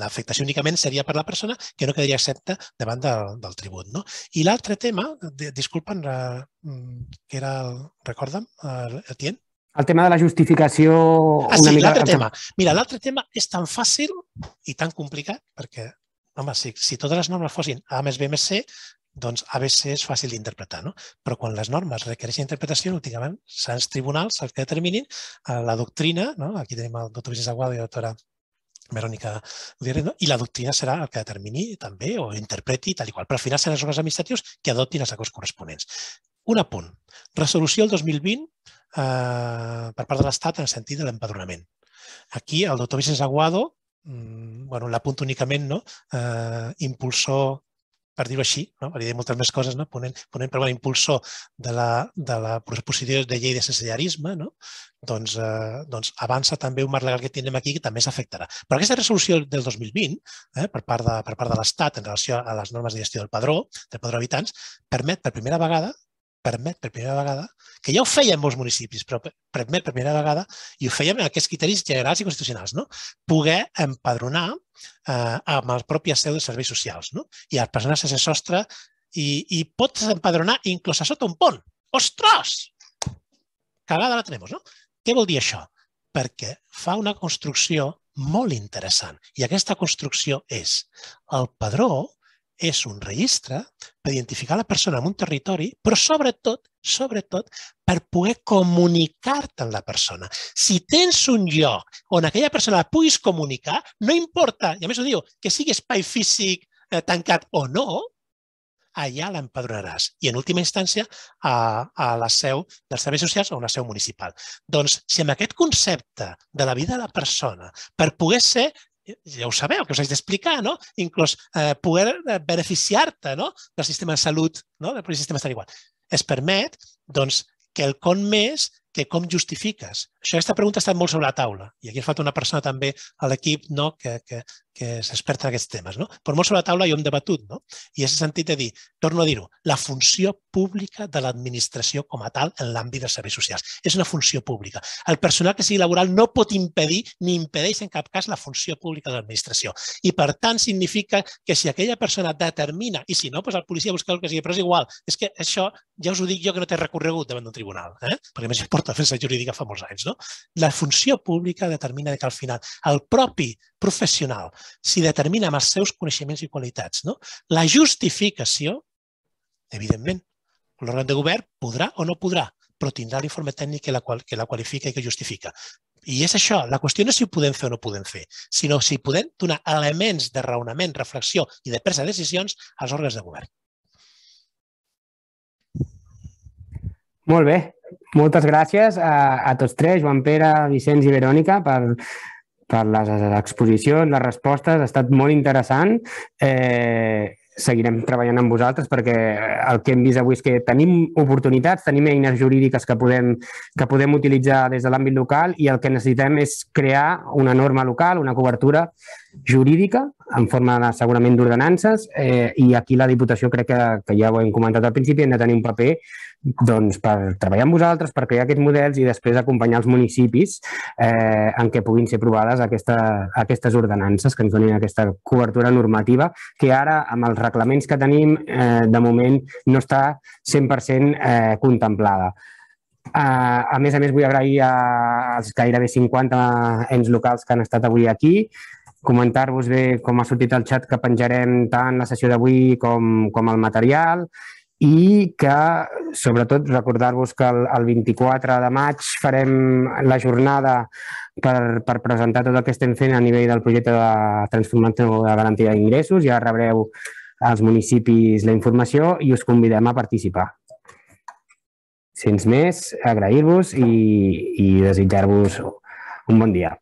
l'afectació únicament seria per la persona que no quedaria exempta davant del tribut. I l'altre tema, disculpen, que era, recorda'm, Etién? El tema de la justificació... Ah, sí, l'altre tema. Mira, l'altre tema és tan fàcil i tan complicat, perquè, home, si totes les normes fossin A més B més C, doncs A, B, C és fàcil d'interpretar, però quan les normes requereixen interpretació, últimament seran els tribunals els que determinin la doctrina, aquí tenim el doctor Vicenç Aguado i la doctora Verónica Yazmin García, i la doctrina serà el que determini també o interpreti i tal i qual, però al final seran els òrgans administratius que adoptin els acords corresponents. Un apunt, resolució del 2020 per part de l'Estat en el sentit de l'empadronament. Aquí el doctor Vicenç Aguado, l'apunto únicament, impulsor, per dir-ho així, per dir moltes més coses, ponent per impulsor de la proposició de llei de sensellarisme, doncs avança també un marc legal que tenim aquí que també s'afectarà. Però aquesta resolució del 2020, per part de l'Estat en relació a les normes de gestió del padró d'habitants, permet per primera vegada, que ja ho feien molts municipis, però permet per primera vegada, i ho feien amb aquests criteris generals i constitucionals, poder empadronar amb la pròpia seu de serveis socials. I les persones sense sostre i pots empadronar inclús a sota un pont. Ostres! Cagada la tenim, no? Què vol dir això? Perquè fa una construcció molt interessant. I aquesta construcció és el padró, és un registre per identificar la persona en un territori, però sobretot, per poder comunicar-te amb la persona. Si tens un lloc on aquella persona la puguis comunicar, no importa, i a més ho diu, que sigui espai físic tancat o no, allà l'empadronaràs. I en última instància a la seu dels serveis socials o a la seu municipal. Doncs si amb aquest concepte de la vida de la persona, per poder ser, ja ho sabeu, que us haig d'explicar, inclús poder beneficiar-te del sistema de salut, del propi sistema estarà igual. Es permet, doncs, quelcom més que com justifiques. Això, aquesta pregunta ha estat molt sobre la taula. I aquí ens falta una persona també a l'equip que s'experta en aquests temes. Però molt sobre la taula jo hem debatut. I és el sentit de dir, torno a dir-ho, la funció pública de l'administració com a tal en l'àmbit dels serveis socials. És una funció pública. El personal que sigui laboral no pot impedir ni impedeix en cap cas la funció pública de l'administració. I, per tant, significa que si aquella persona determina, i si no, doncs el policia busca el que sigui, però és igual. És que això, ja us ho dic jo, que no té recorregut davant d'un tribunal. Perquè més importa defensa jurídica fa molts anys. La funció pública determina que al final el propi professional s'hi determina amb els seus coneixements i qualitats. La justificació, evidentment, l'òrgan de govern podrà o no podrà, però tindrà l'informe tècnic que la qualifica i que justifica. I és això, la qüestió no és si ho podem fer o no ho podem fer, sinó si podem donar elements de raonament, reflexió i de presa de decisions als òrgans de govern. Molt bé. Moltes gràcies a tots tres, Joan Pere, Vicenç i Verònica, per les exposicions, les respostes. Ha estat molt interessant. Seguirem treballant amb vosaltres perquè el que hem vist avui és que tenim oportunitats, tenim eines jurídiques que podem utilitzar des de l'àmbit local i el que necessitem és crear una norma local, una cobertura jurídica en forma segurament d'ordenances i aquí la Diputació crec que ja ho hem comentat al principi, hem de tenir un paper per treballar amb vosaltres, per crear aquests models i després acompanyar els municipis en què puguin ser aprovades aquestes ordenances que ens donin aquesta cobertura normativa que ara amb els reglaments que tenim de moment no està 100% contemplada. A més a més, vull agrair als gairebé 50 ens locals que han estat avui aquí, comentar-vos bé com ha sortit el xat que penjarem tant la sessió d'avui com el material i que, sobretot, recordar-vos que el 24 de maig farem la jornada per presentar tot el que estem fent a nivell del projecte de transformació de garantia d'ingressos. Ja rebreu als municipis la informació i us convidem a participar. Sense més, agrair-vos i desitjar-vos un bon dia.